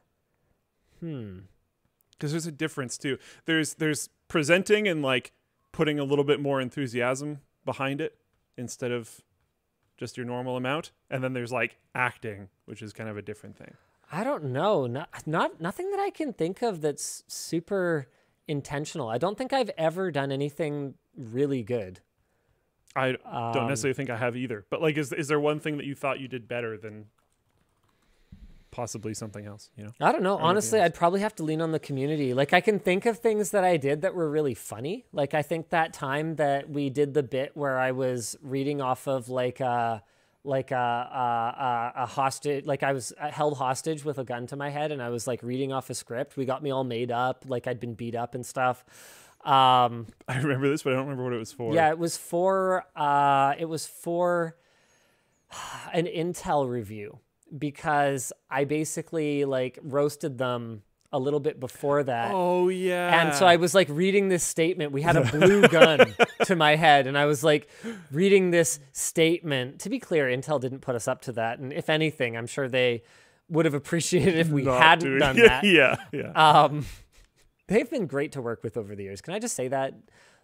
hmm. Because there's a difference too. There's there's presenting and like putting a little bit more enthusiasm behind it instead of just your normal amount, and then there's like acting, which is kind of a different thing. I don't know, not not nothing that I can think of that's super intentional. I don't think I've ever done anything really good. I don't um, necessarily think I have either. But like, is is there one thing that you thought you did better than possibly something else? You know, I don't know. Honestly, I'd probably have to lean on the community. Like, I can think of things that I did that were really funny. Like, I think that time that we did the bit where I was reading off of like a like a a, a, a hostage, like I was held hostage with a gun to my head, and I was like reading off a script. We got me all made up, like I'd been beat up and stuff. Um, I remember this, but I don't remember what it was for. Yeah, it was for uh, it was for an Intel review, because I basically like roasted them a little bit before that. Oh yeah. And so I was like reading this statement. We had a blue gun to my head, and I was like reading this statement. To be clear, Intel didn't put us up to that. And if anything, I'm sure they would have appreciated if we Not hadn't doing, done that. Yeah. Yeah. Um, they've been great to work with over the years. Can I just say that?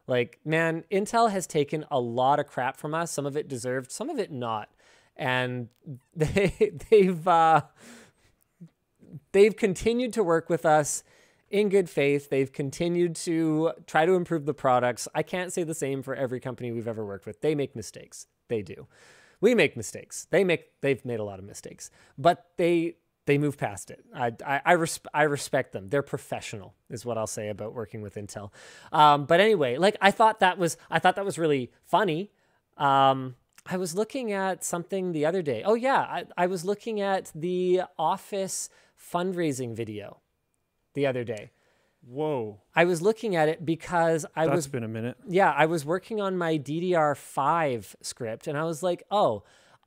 Like, man, Intel has taken a lot of crap from us. Some of it deserved, some of it not. And they, they've uh, they've continued to work with us in good faith. They've continued to try to improve the products. I can't say the same for every company we've ever worked with. They make mistakes. They do. We make mistakes. They make. They've made a lot of mistakes, but they they move past it. I I I, res I respect them. They're professional, is what I'll say about working with Intel. Um, but anyway, like I thought that was I thought that was really funny. Um, I was looking at something the other day. Oh yeah, I, I was looking at the Office fundraising video the other day. Whoa. I was looking at it because I That's was- That's been a minute. Yeah, I was working on my D D R five script, and I was like, oh,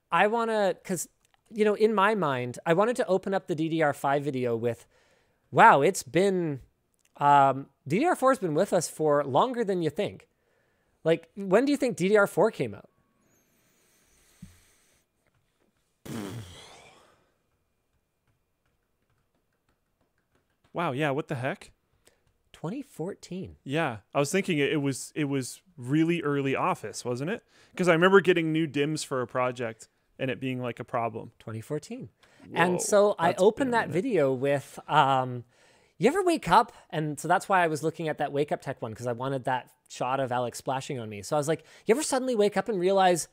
I wanna, cause you know, in my mind, I wanted to open up the D D R five video with, wow, it's been, um, D D R four has been with us for longer than you think. Like, when do you think D D R four came out? Wow, yeah, what the heck? twenty fourteen. Yeah, I was thinking it, it was it was really early Office, wasn't it? Because I remember getting new D I Ms for a project and it being like a problem. twenty fourteen. Whoa, and so I opened that video with, um, you ever wake up? And so that's why I was looking at that Wake Up Tech one, because I wanted that shot of Alex splashing on me. So I was like, you ever suddenly wake up and realize,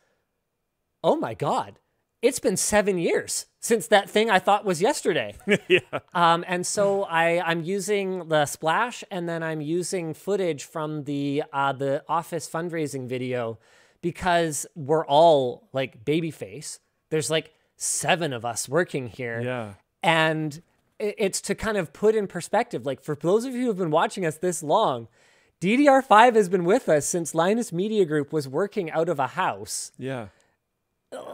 oh my God, it's been seven years since that thing I thought was yesterday. Yeah. Um, and so I, I'm using the splash, and then I'm using footage from the, uh, the Office fundraising video, because we're all like babyface. There's like seven of us working here. Yeah. And it's to kind of put in perspective, like for those of you who have been watching us this long, D D R five has been with us since Linus Media Group was working out of a house. Yeah.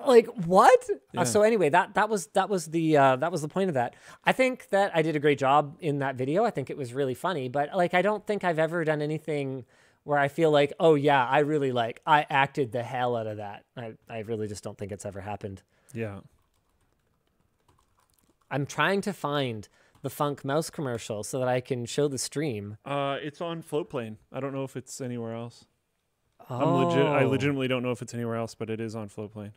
Like what? Yeah. Uh, so anyway, that that was that was the uh, that was the point of that. I think that I did a great job in that video. I think it was really funny, but like I don't think I've ever done anything where I feel like, oh yeah, I really like I acted the hell out of that. I I really just don't think it's ever happened. Yeah. I'm trying to find the Funk Mouse commercial so that I can show the stream. Uh, it's on Floatplane. I don't know if it's anywhere else. Oh. I'm legit. I legitimately don't know if it's anywhere else, but it is on Floatplane.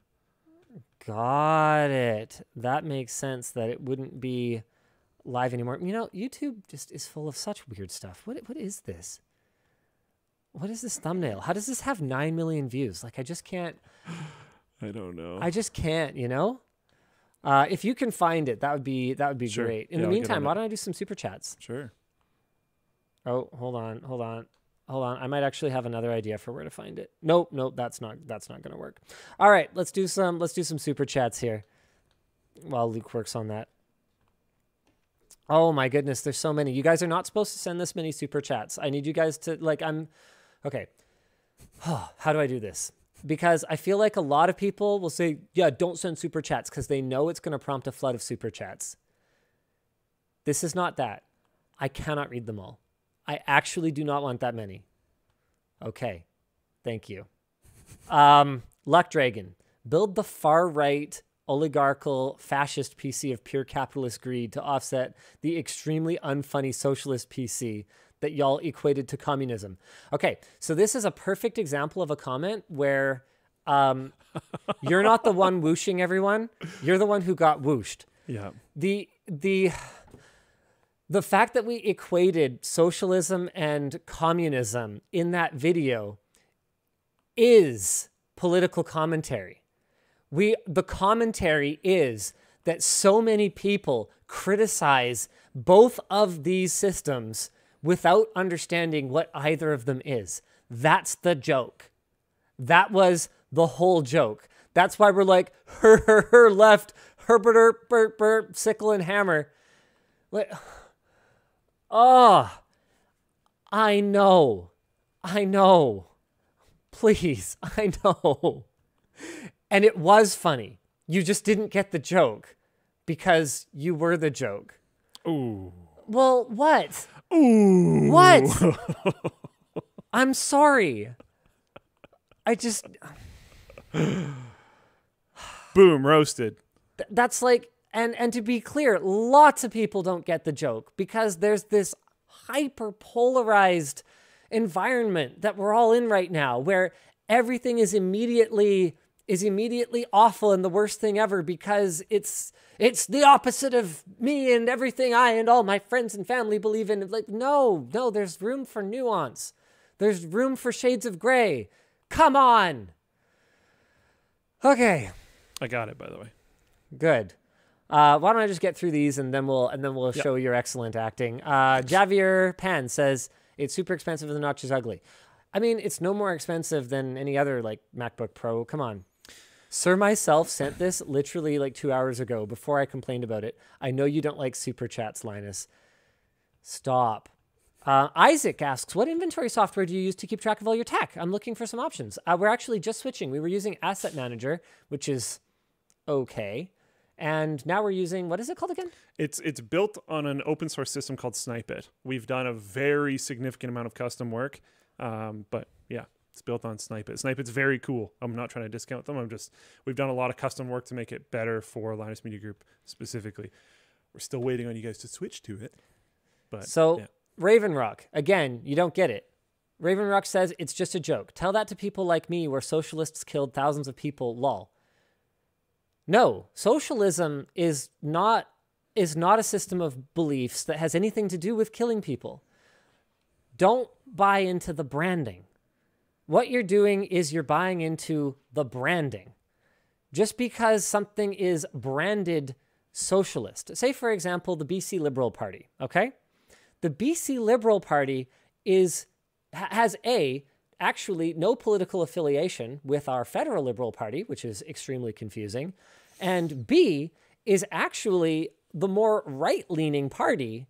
Got it. That makes sense that it wouldn't be live anymore. You know, YouTube just is full of such weird stuff. What what is this? What is this thumbnail? How does this have nine million views? Like, I just can't. I don't know. I just can't, you know? Uh, if you can find it, that would be that would be sure. great. In yeah, the I'll meantime, why don't I do some super chats? Sure. Oh, hold on. Hold on. Hold on, I might actually have another idea for where to find it. Nope, nope, that's not that's not gonna work. All right, let's do some let's do some super chats here while Luke works on that. Oh my goodness, there's so many. You guys are not supposed to send this many super chats. I need you guys to like I'm okay. How do I do this? Because I feel like a lot of people will say, yeah, don't send super chats because they know it's gonna prompt a flood of super chats. This is not that. I cannot read them all. I actually do not want that many. Okay, thank you. Um, Luck Dragon, build the far-right oligarchical fascist P C of pure capitalist greed to offset the extremely unfunny socialist P C that y'all equated to communism. Okay, so this is a perfect example of a comment where um, you're not the one whooshing everyone. You're the one who got whooshed. Yeah. The the the fact that we equated socialism and communism in that video is political commentary. We the commentary is that so many people criticize both of these systems without understanding what either of them is. That's the joke. That was the whole joke. That's why we're like, her, her, her, left, herberter, bert, bert, sickle and hammer. Like, oh, I know, I know. Please, I know. And it was funny. You just didn't get the joke because you were the joke. Ooh. Well, what? Ooh. What? I'm sorry. I just... Boom, roasted. Th- that's like... And, and to be clear, lots of people don't get the joke because there's this hyper-polarized environment that we're all in right now where everything is immediately... is immediately awful and the worst thing ever because it's it's the opposite of me and everything I and all my friends and family believe in. Like, no, no, there's room for nuance. There's room for shades of gray. Come on. Okay. I got it, by the way. Good. Uh, why don't I just get through these and then we'll and then we'll yep. show your excellent acting. Uh, Javier Pan says it's super expensive and the notch is ugly. I mean, it's no more expensive than any other like MacBook Pro. Come on. Sir myself sent this literally like two hours ago before I complained about it. I know you don't like super chats, Linus. Stop. Uh, Isaac asks, what inventory software do you use to keep track of all your tech? I'm looking for some options. Uh, we're actually just switching. We were using Asset Manager, which is okay. And now we're using, what is it called again? It's it's built on an open source system called Snipeit. We've done a very significant amount of custom work. Um, but yeah, it's built on Snipeit. Snipeit's very cool. I'm not trying to discount them. I'm just, we've done a lot of custom work to make it better for Linus Media Group specifically. We're still waiting on you guys to switch to it. But so yeah. Raven Rock, again, you don't get it. Raven Rock says it's just a joke. Tell that to people like me where socialists killed thousands of people. Lol. No, socialism is not, is not a system of beliefs that has anything to do with killing people. Don't buy into the branding. What you're doing is you're buying into the branding. Just because something is branded socialist, say for example, the B C Liberal Party, okay? The B C Liberal Party is has a actually no political affiliation with our federal Liberal Party, which is extremely confusing, and B is actually the more right-leaning party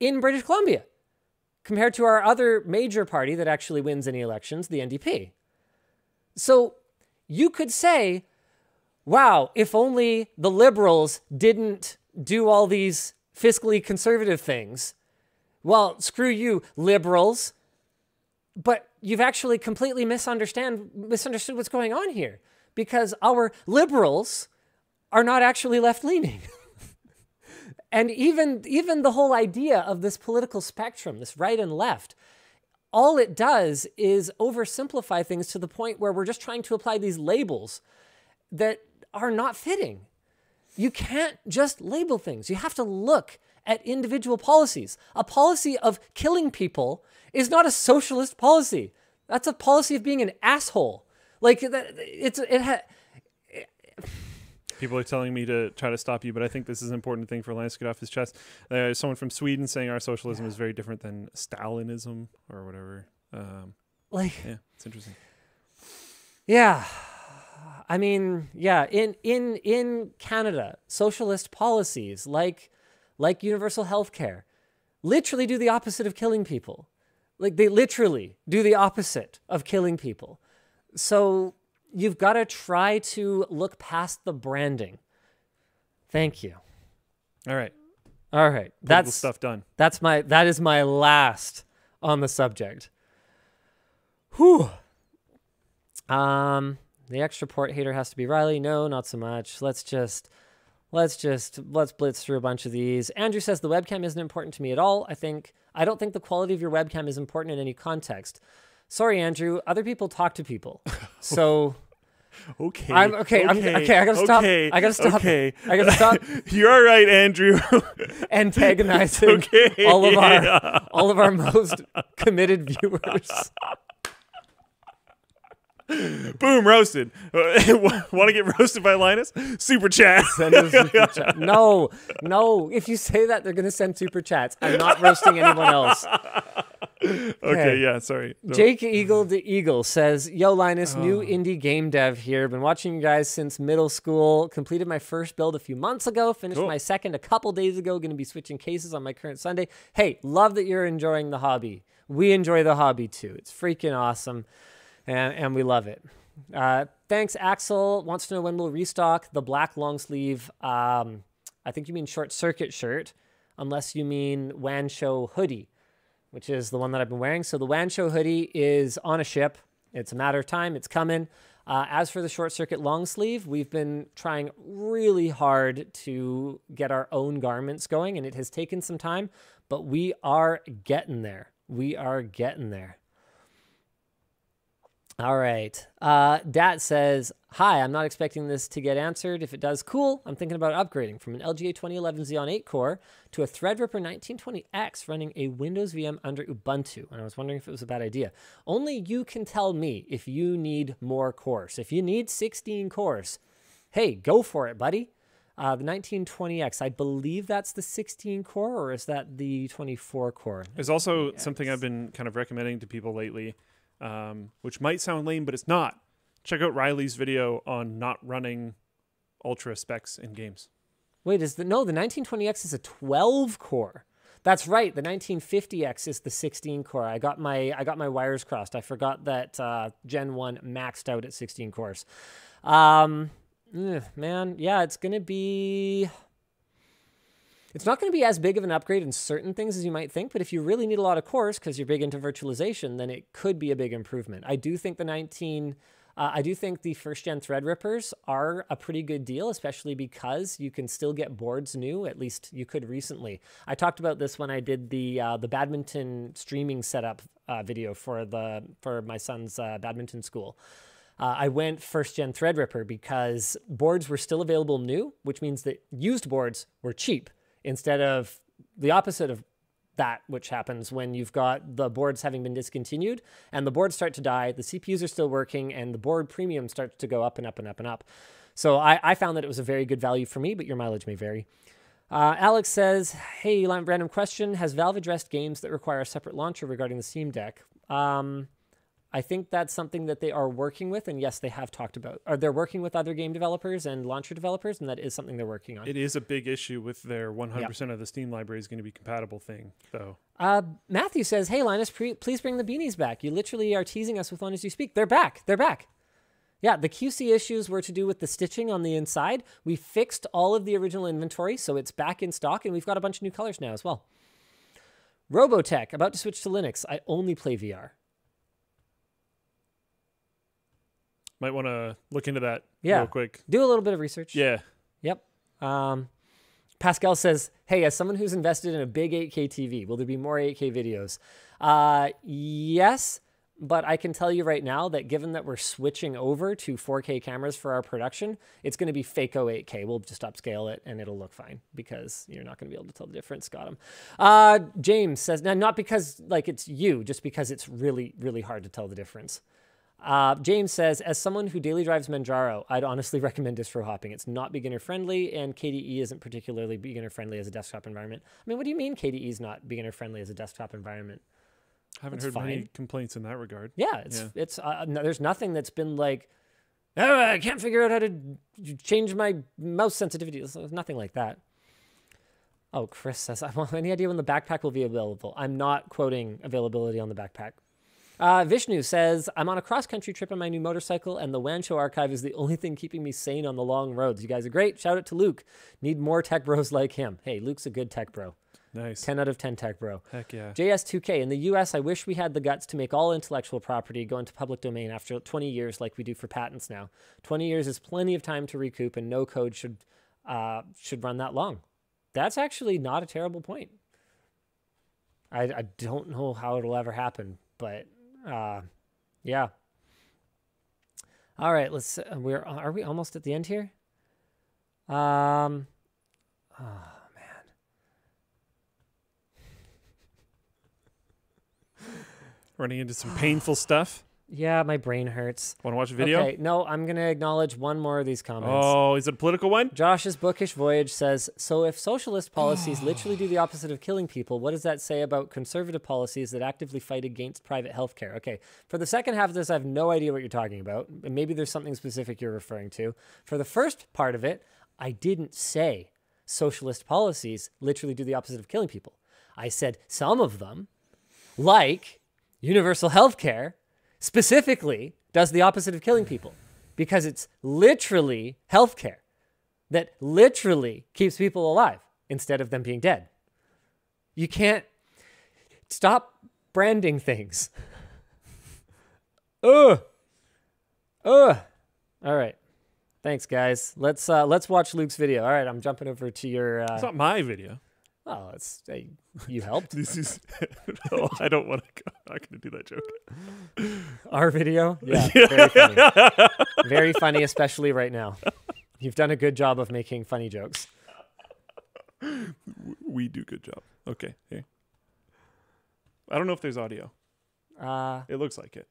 in British Columbia, compared to our other major party that actually wins any elections, the N D P. So you could say, wow, if only the Liberals didn't do all these fiscally conservative things. Well, screw you, Liberals. But you've actually completely misunderstand, misunderstood what's going on here because our Liberals are not actually left-leaning. And even even the whole idea of this political spectrum, this right and left, all it does is oversimplify things to the point where we're just trying to apply these labels that are not fitting. You can't just label things. You have to look at individual policies. A policy of killing people is not a socialist policy. That's a policy of being an asshole. Like, that, it's... it. Ha- it People are telling me to try to stop you, but I think this is an important thing for Lance to get off his chest. There's someone from Sweden saying our socialism yeah. is very different than Stalinism or whatever. Um, like, yeah, it's interesting. Yeah. I mean, yeah, in in in Canada, socialist policies like like universal health care literally do the opposite of killing people. Like they literally do the opposite of killing people. So you've got to try to look past the branding. Thank you. All right. All right, that's stuff done. That's my that is my last on the subject. Whew. Um, the extra port hater has to be Riley. No, not so much. Let's just let's just let's blitz through a bunch of these. Andrew says the webcam isn't important to me at all. I think I don't think the quality of your webcam is important in any context. Sorry, Andrew. Other people talk to people, so. Okay. I'm okay. Okay. I'm, okay. I gotta stop. Okay, I gotta stop. Okay. I gotta stop. You're all right, Andrew. Antagonizing okay. all of our yeah. all of our most committed viewers. Boom, roasted. Want to get roasted by Linus? Super chat. Send a super chat. No, no. If you say that, they're gonna send super chats. I'm not roasting anyone else. Okay. Okay, yeah, sorry. No. Jake Eagle the Eagle says, yo, Linus, oh. new indie game dev here. Been watching you guys since middle school. Completed my first build a few months ago. Finished cool. my second a couple days ago. Going to be switching cases on my current Sunday. Hey, love that you're enjoying the hobby. We enjoy the hobby, too. It's freaking awesome, and, and we love it. Uh, thanks, Axel. Wants to know when we'll restock the black long sleeve, um, I think you mean short circuit shirt, unless you mean WAN Show hoodie, which is the one that I've been wearing. So the WAN Show hoodie is on a ship. It's a matter of time. It's coming. Uh, as for the short circuit long sleeve, we've been trying really hard to get our own garments going, and it has taken some time, but we are getting there. We are getting there. All right. Uh, Dat says, hi, I'm not expecting this to get answered. If it does, cool. I'm thinking about upgrading from an L G A twenty eleven Xeon eight core to a Threadripper nineteen twenty X running a Windows V M under Ubuntu. And I was wondering if it was a bad idea. Only you can tell me if you need more cores. If you need sixteen cores, hey, go for it, buddy. Uh, the nineteen twenty X, I believe that's the sixteen core, or is that the twenty-four core? There's also something I've been kind of recommending to people lately, um, which might sound lame, but it's not. Check out Riley's video on not running ultra specs in games. Wait, is the no, the nineteen twenty X is a twelve core. That's right. The nineteen fifty X is the sixteen core. I got my I got my wires crossed. I forgot that uh, Gen one maxed out at sixteen cores. Um, ugh, man, yeah, it's gonna be. It's not going to be as big of an upgrade in certain things as you might think, but if you really need a lot of cores because you're big into virtualization, then it could be a big improvement. I do think the nineteen. Uh, I do think the first-gen Threadrippers are a pretty good deal, especially because you can still get boards new, at least you could recently. I talked about this when I did the uh, the badminton streaming setup uh, video for the for my son's uh, badminton school. Uh, I went first-gen Threadripper because boards were still available new, which means that used boards were cheap instead of the opposite of that, which happens when you've got the boards having been discontinued and the boards start to die, the C P Us are still working, and the board premium starts to go up and up and up and up. So I, I found that it was a very good value for me, but your mileage may vary. Uh, Alex says, hey, random question. Has Valve addressed games that require a separate launcher regarding the Steam Deck? Um, I think that's something that they are working with, and yes, they have talked about. Or they're working with other game developers and launcher developers, and that is something they're working on. It is a big issue with their one hundred percent yep. of the Steam library is going to be compatible thing, though. Uh, Matthew says, hey, Linus, pre please bring the beanies back. You literally are teasing us with one as you speak. They're back. They're back. Yeah, the Q C issues were to do with the stitching on the inside. We fixed all of the original inventory, so it's back in stock, and we've got a bunch of new colors now as well. Robotech, about to switch to Linux. I only play V R. Might want to look into that yeah. real quick. Do a little bit of research. Yeah. Yep. Um, Pascal says, hey, as someone who's invested in a big eight K T V, will there be more eight K videos? Uh, yes, but I can tell you right now that given that we're switching over to four K cameras for our production, it's going to be FACO eight K. We'll just upscale it and it'll look fine because you're not going to be able to tell the difference. Got him. Uh, James says, now not because like it's you, just because it's really, really hard to tell the difference. Uh, James says, as someone who daily drives Manjaro, I'd honestly recommend distro hopping. It's not beginner friendly, and K D E isn't particularly beginner friendly as a desktop environment. I mean, what do you mean K D E is not beginner friendly as a desktop environment? I haven't it's heard fine. many complaints in that regard. Yeah, it's yeah. it's uh, no, there's nothing that's been like, oh, I can't figure out how to change my mouse sensitivity. There's nothing like that. Oh, Chris says, I want any idea when the backpack will be available. I'm not quoting availability on the backpack. Uh, Vishnu says, I'm on a cross-country trip on my new motorcycle, and the Wancho archive is the only thing keeping me sane on the long roads. You guys are great. Shout out to Luke. Need more tech bros like him. Hey, Luke's a good tech bro. Nice. ten out of ten tech bro. Heck yeah. J S two K. In the U S, I wish we had the guts to make all intellectual property go into public domain after twenty years like we do for patents now. twenty years is plenty of time to recoup, and no code should uh, should run that long. That's actually not a terrible point. I, I don't know how it'll ever happen, but uh, yeah. All right, let's. Uh, we're are we almost at the end here? Um, oh man, running into some painful stuff. Yeah, my brain hurts. Want to watch a video? Okay, no, I'm going to acknowledge one more of these comments. Oh, is it a political one? Josh's Bookish Voyage says, so if socialist policies literally do the opposite of killing people, what does that say about conservative policies that actively fight against private health care? Okay, for the second half of this, I have no idea what you're talking about. Maybe there's something specific you're referring to. For the first part of it, I didn't say socialist policies literally do the opposite of killing people. I said some of them, like universal health care, specifically does the opposite of killing people, because it's literally healthcare that literally keeps people alive instead of them being dead. You can't stop branding things. Ugh. Ugh. All right. Thanks, guys. Let's uh, let's watch Luke's video. All right, I'm jumping over to your. Uh, it's not my video. Oh, it's uh, you helped. This is no, I don't want to. I'm not going to do that joke. Our video, yeah, very funny, very funny, especially right now. You've done a good job of making funny jokes. We do good job. Okay, here. I don't know if there's audio. Uh, it looks like it.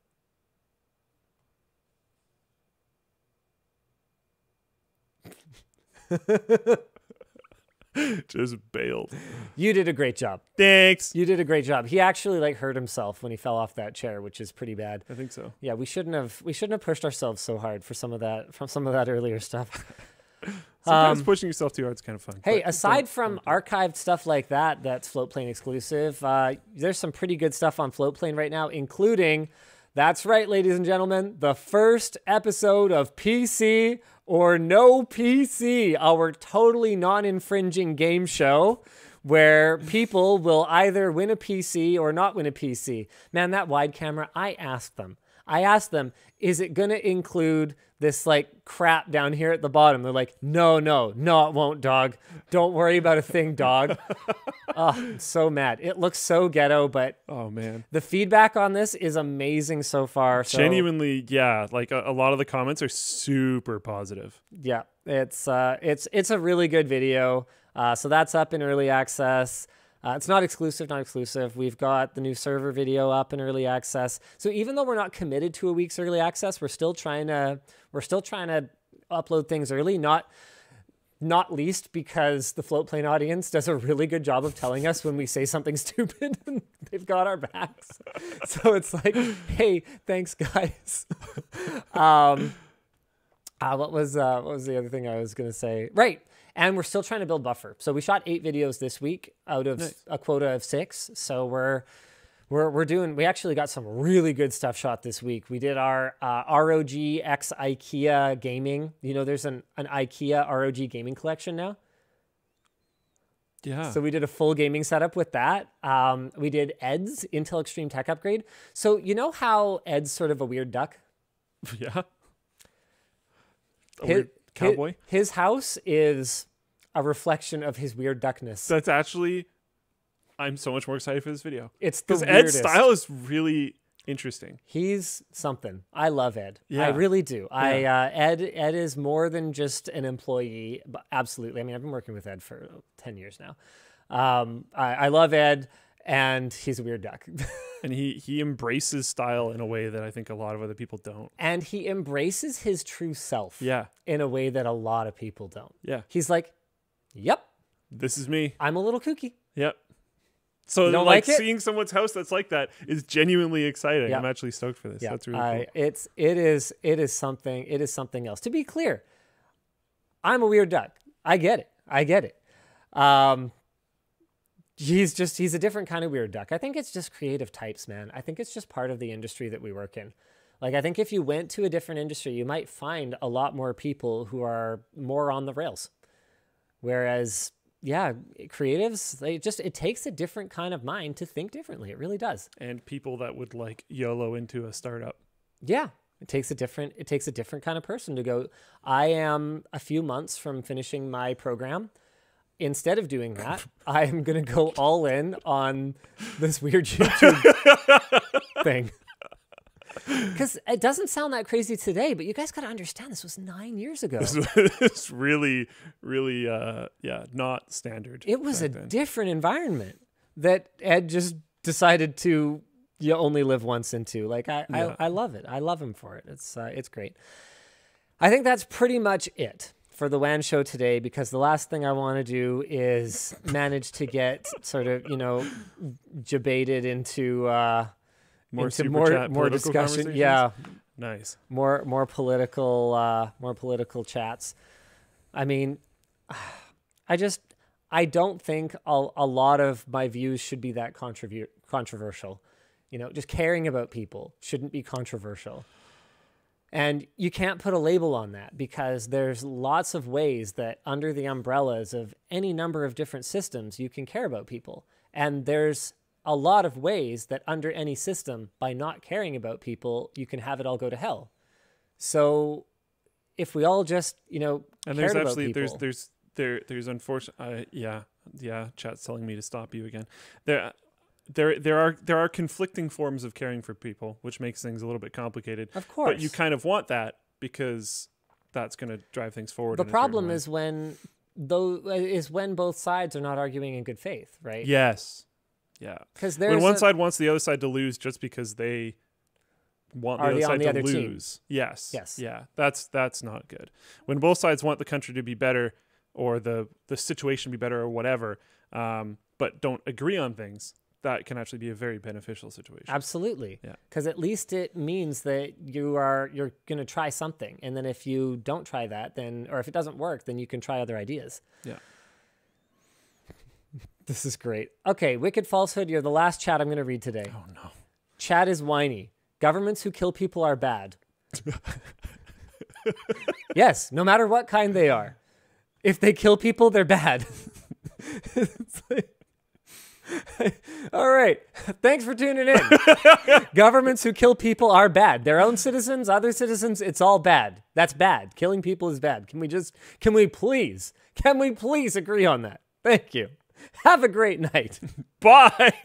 Just bailed. You did a great job. Thanks. You did a great job. He actually like hurt himself when he fell off that chair, which is pretty bad. I think so. Yeah, we shouldn't have we shouldn't have pushed ourselves so hard for some of that from some of that earlier stuff. Sometimes um, pushing yourself too hard is kind of fun. Hey, aside from archived stuff like that, that's Floatplane exclusive. Uh, there's some pretty good stuff on Floatplane right now, including, that's right, ladies and gentlemen, the first episode of P C or No P C, our totally non-infringing game show where people will either win a P C or not win a P C. Man, that wide camera, I asked them. I asked them, is it going to include this like crap down here at the bottom? They're like, no, no, no, it won't, dog. Don't worry about a thing, dog. Oh, I'm so mad. It looks so ghetto, but oh man, the feedback on this is amazing so far. So. Genuinely, yeah. Like a, a lot of the comments are super positive. Yeah, it's uh, it's it's a really good video. Uh, so that's up in early access. Uh, it's not exclusive, not exclusive. We've got the new server video up in early access. So even though we're not committed to a week's early access, we're still trying to we're still trying to upload things early. Not not least because the Floatplane audience does a really good job of telling us when we say something stupid, and they've got our backs. So it's like, hey, thanks guys. um, uh, what was uh, what was the other thing I was gonna say? Right. And we're still trying to build buffer. So we shot eight videos this week out of nice. a quota of six. So we're we're we're doing. We actually got some really good stuff shot this week. We did our uh, R O G X IKEA gaming. You know, there's an an IKEA R O G gaming collection now. Yeah. So we did a full gaming setup with that. Um, we did Ed's Intel Extreme Tech Upgrade. So you know how Ed's sort of a weird duck. Yeah. A His, weird Cowboy. His house is a reflection of his weird duckness. That's actually, I'm so much more excited for this video. It's the weirdest. Ed's style is really interesting. He's something. I love Ed. Yeah. I really do. Yeah. I uh, Ed Ed is more than just an employee. But absolutely. I mean, I've been working with Ed for ten years now. Um, I, I love Ed, and he's a weird duck. And he he embraces style in a way that I think a lot of other people don't. And he embraces his true self. Yeah. In a way that a lot of people don't. Yeah. He's like, yep. This is me. I'm a little kooky. Yep. So like, like seeing someone's house that's like that is genuinely exciting. Yep. I'm actually stoked for this. Yep. That's really cool. I, it's it is it is something it is something else. To be clear, I'm a weird duck. I get it. I get it. Um he's just, he's a different kind of weird duck. I think it's just creative types, man. I think it's just part of the industry that we work in. Like, I think if you went to a different industry, you might find a lot more people who are more on the rails. Whereas, yeah, creatives, they just, it takes a different kind of mind to think differently. It really does. And people that would like YOLO into a startup. Yeah. It takes a different, it takes a different kind of person to go, I am a few months from finishing my program. Instead of doing that, I am going to go all in on this weird YouTube thing. Because it doesn't sound that crazy today, but you guys got to understand this was nine years ago. It's really, really, uh, yeah, not standard. It was a then. different environment that Ed just decided to, you only live once into. Like, I, yeah. I, I love it. I love him for it. It's, uh, it's great. I think that's pretty much it for the W A N show today, because the last thing I want to do is manage to get sort of, you know, debated into uh, more into more, more discussion. Yeah, nice. More more political uh, more political chats. I mean, I just I don't think a, a lot of my views should be that contribu- controversial. You know, just caring about people shouldn't be controversial. And you can't put a label on that, because there's lots of ways that under the umbrellas of any number of different systems, you can care about people. And there's a lot of ways that under any system, by not caring about people, you can have it all go to hell. So if we all just, you know, and cared there's about actually, people... there's, there's, there, there's unfortunate... Uh, yeah, yeah, chat's telling me to stop you again. There... There, there are there are conflicting forms of caring for people, which makes things a little bit complicated. Of course, but you kind of want that, because that's going to drive things forward. The problem is when though is when both sides are not arguing in good faith, right? Yes, yeah. Because when one a, side wants the other side to lose just because they want the other side to lose. Team. Yes, yes, yeah. That's that's not good. When both sides want the country to be better, or the the situation be better, or whatever, um, but don't agree on things. That can actually be a very beneficial situation. Absolutely. Yeah. Because at least it means that you are, you're going to try something. And then if you don't try that, then, or if it doesn't work, then you can try other ideas. Yeah. This is great. Okay. Wicked Falsehood. You're the last chat I'm going to read today. Oh no. Chat is whiny. Governments who kill people are bad. Yes. No matter what kind they are. If they kill people, they're bad. It's like, all right. Thanks for tuning in. Governments who kill people are bad. Their own citizens, other citizens, it's all bad. That's bad. Killing people is bad. Can we just, can we please, can we please agree on that? Thank you. Have a great night. Bye.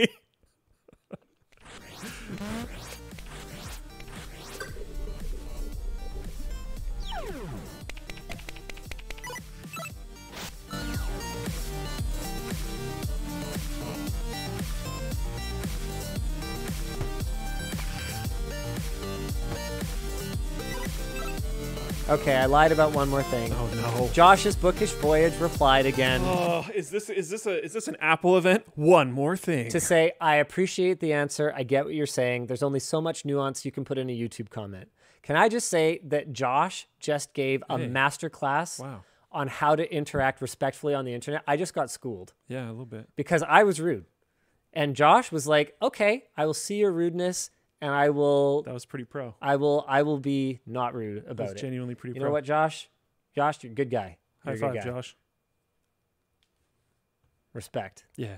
Okay, I lied about one more thing. Oh no! Josh's Bookish Voyage replied again. Oh, is this is this a is this an Apple event? One more thing. To say, I appreciate the answer. I get what you're saying. There's only so much nuance you can put in a YouTube comment. Can I just say that Josh just gave a hey. masterclass wow. on how to interact respectfully on the internet? I just got schooled. Yeah, a little bit. Because I was rude, and Josh was like, "Okay, I will see your rudeness." And I will. That was pretty pro. I will. I will be not rude about it. That was genuinely pretty pro. You know what, Josh? Josh, you're a good guy. High five, Josh. Respect. Yeah.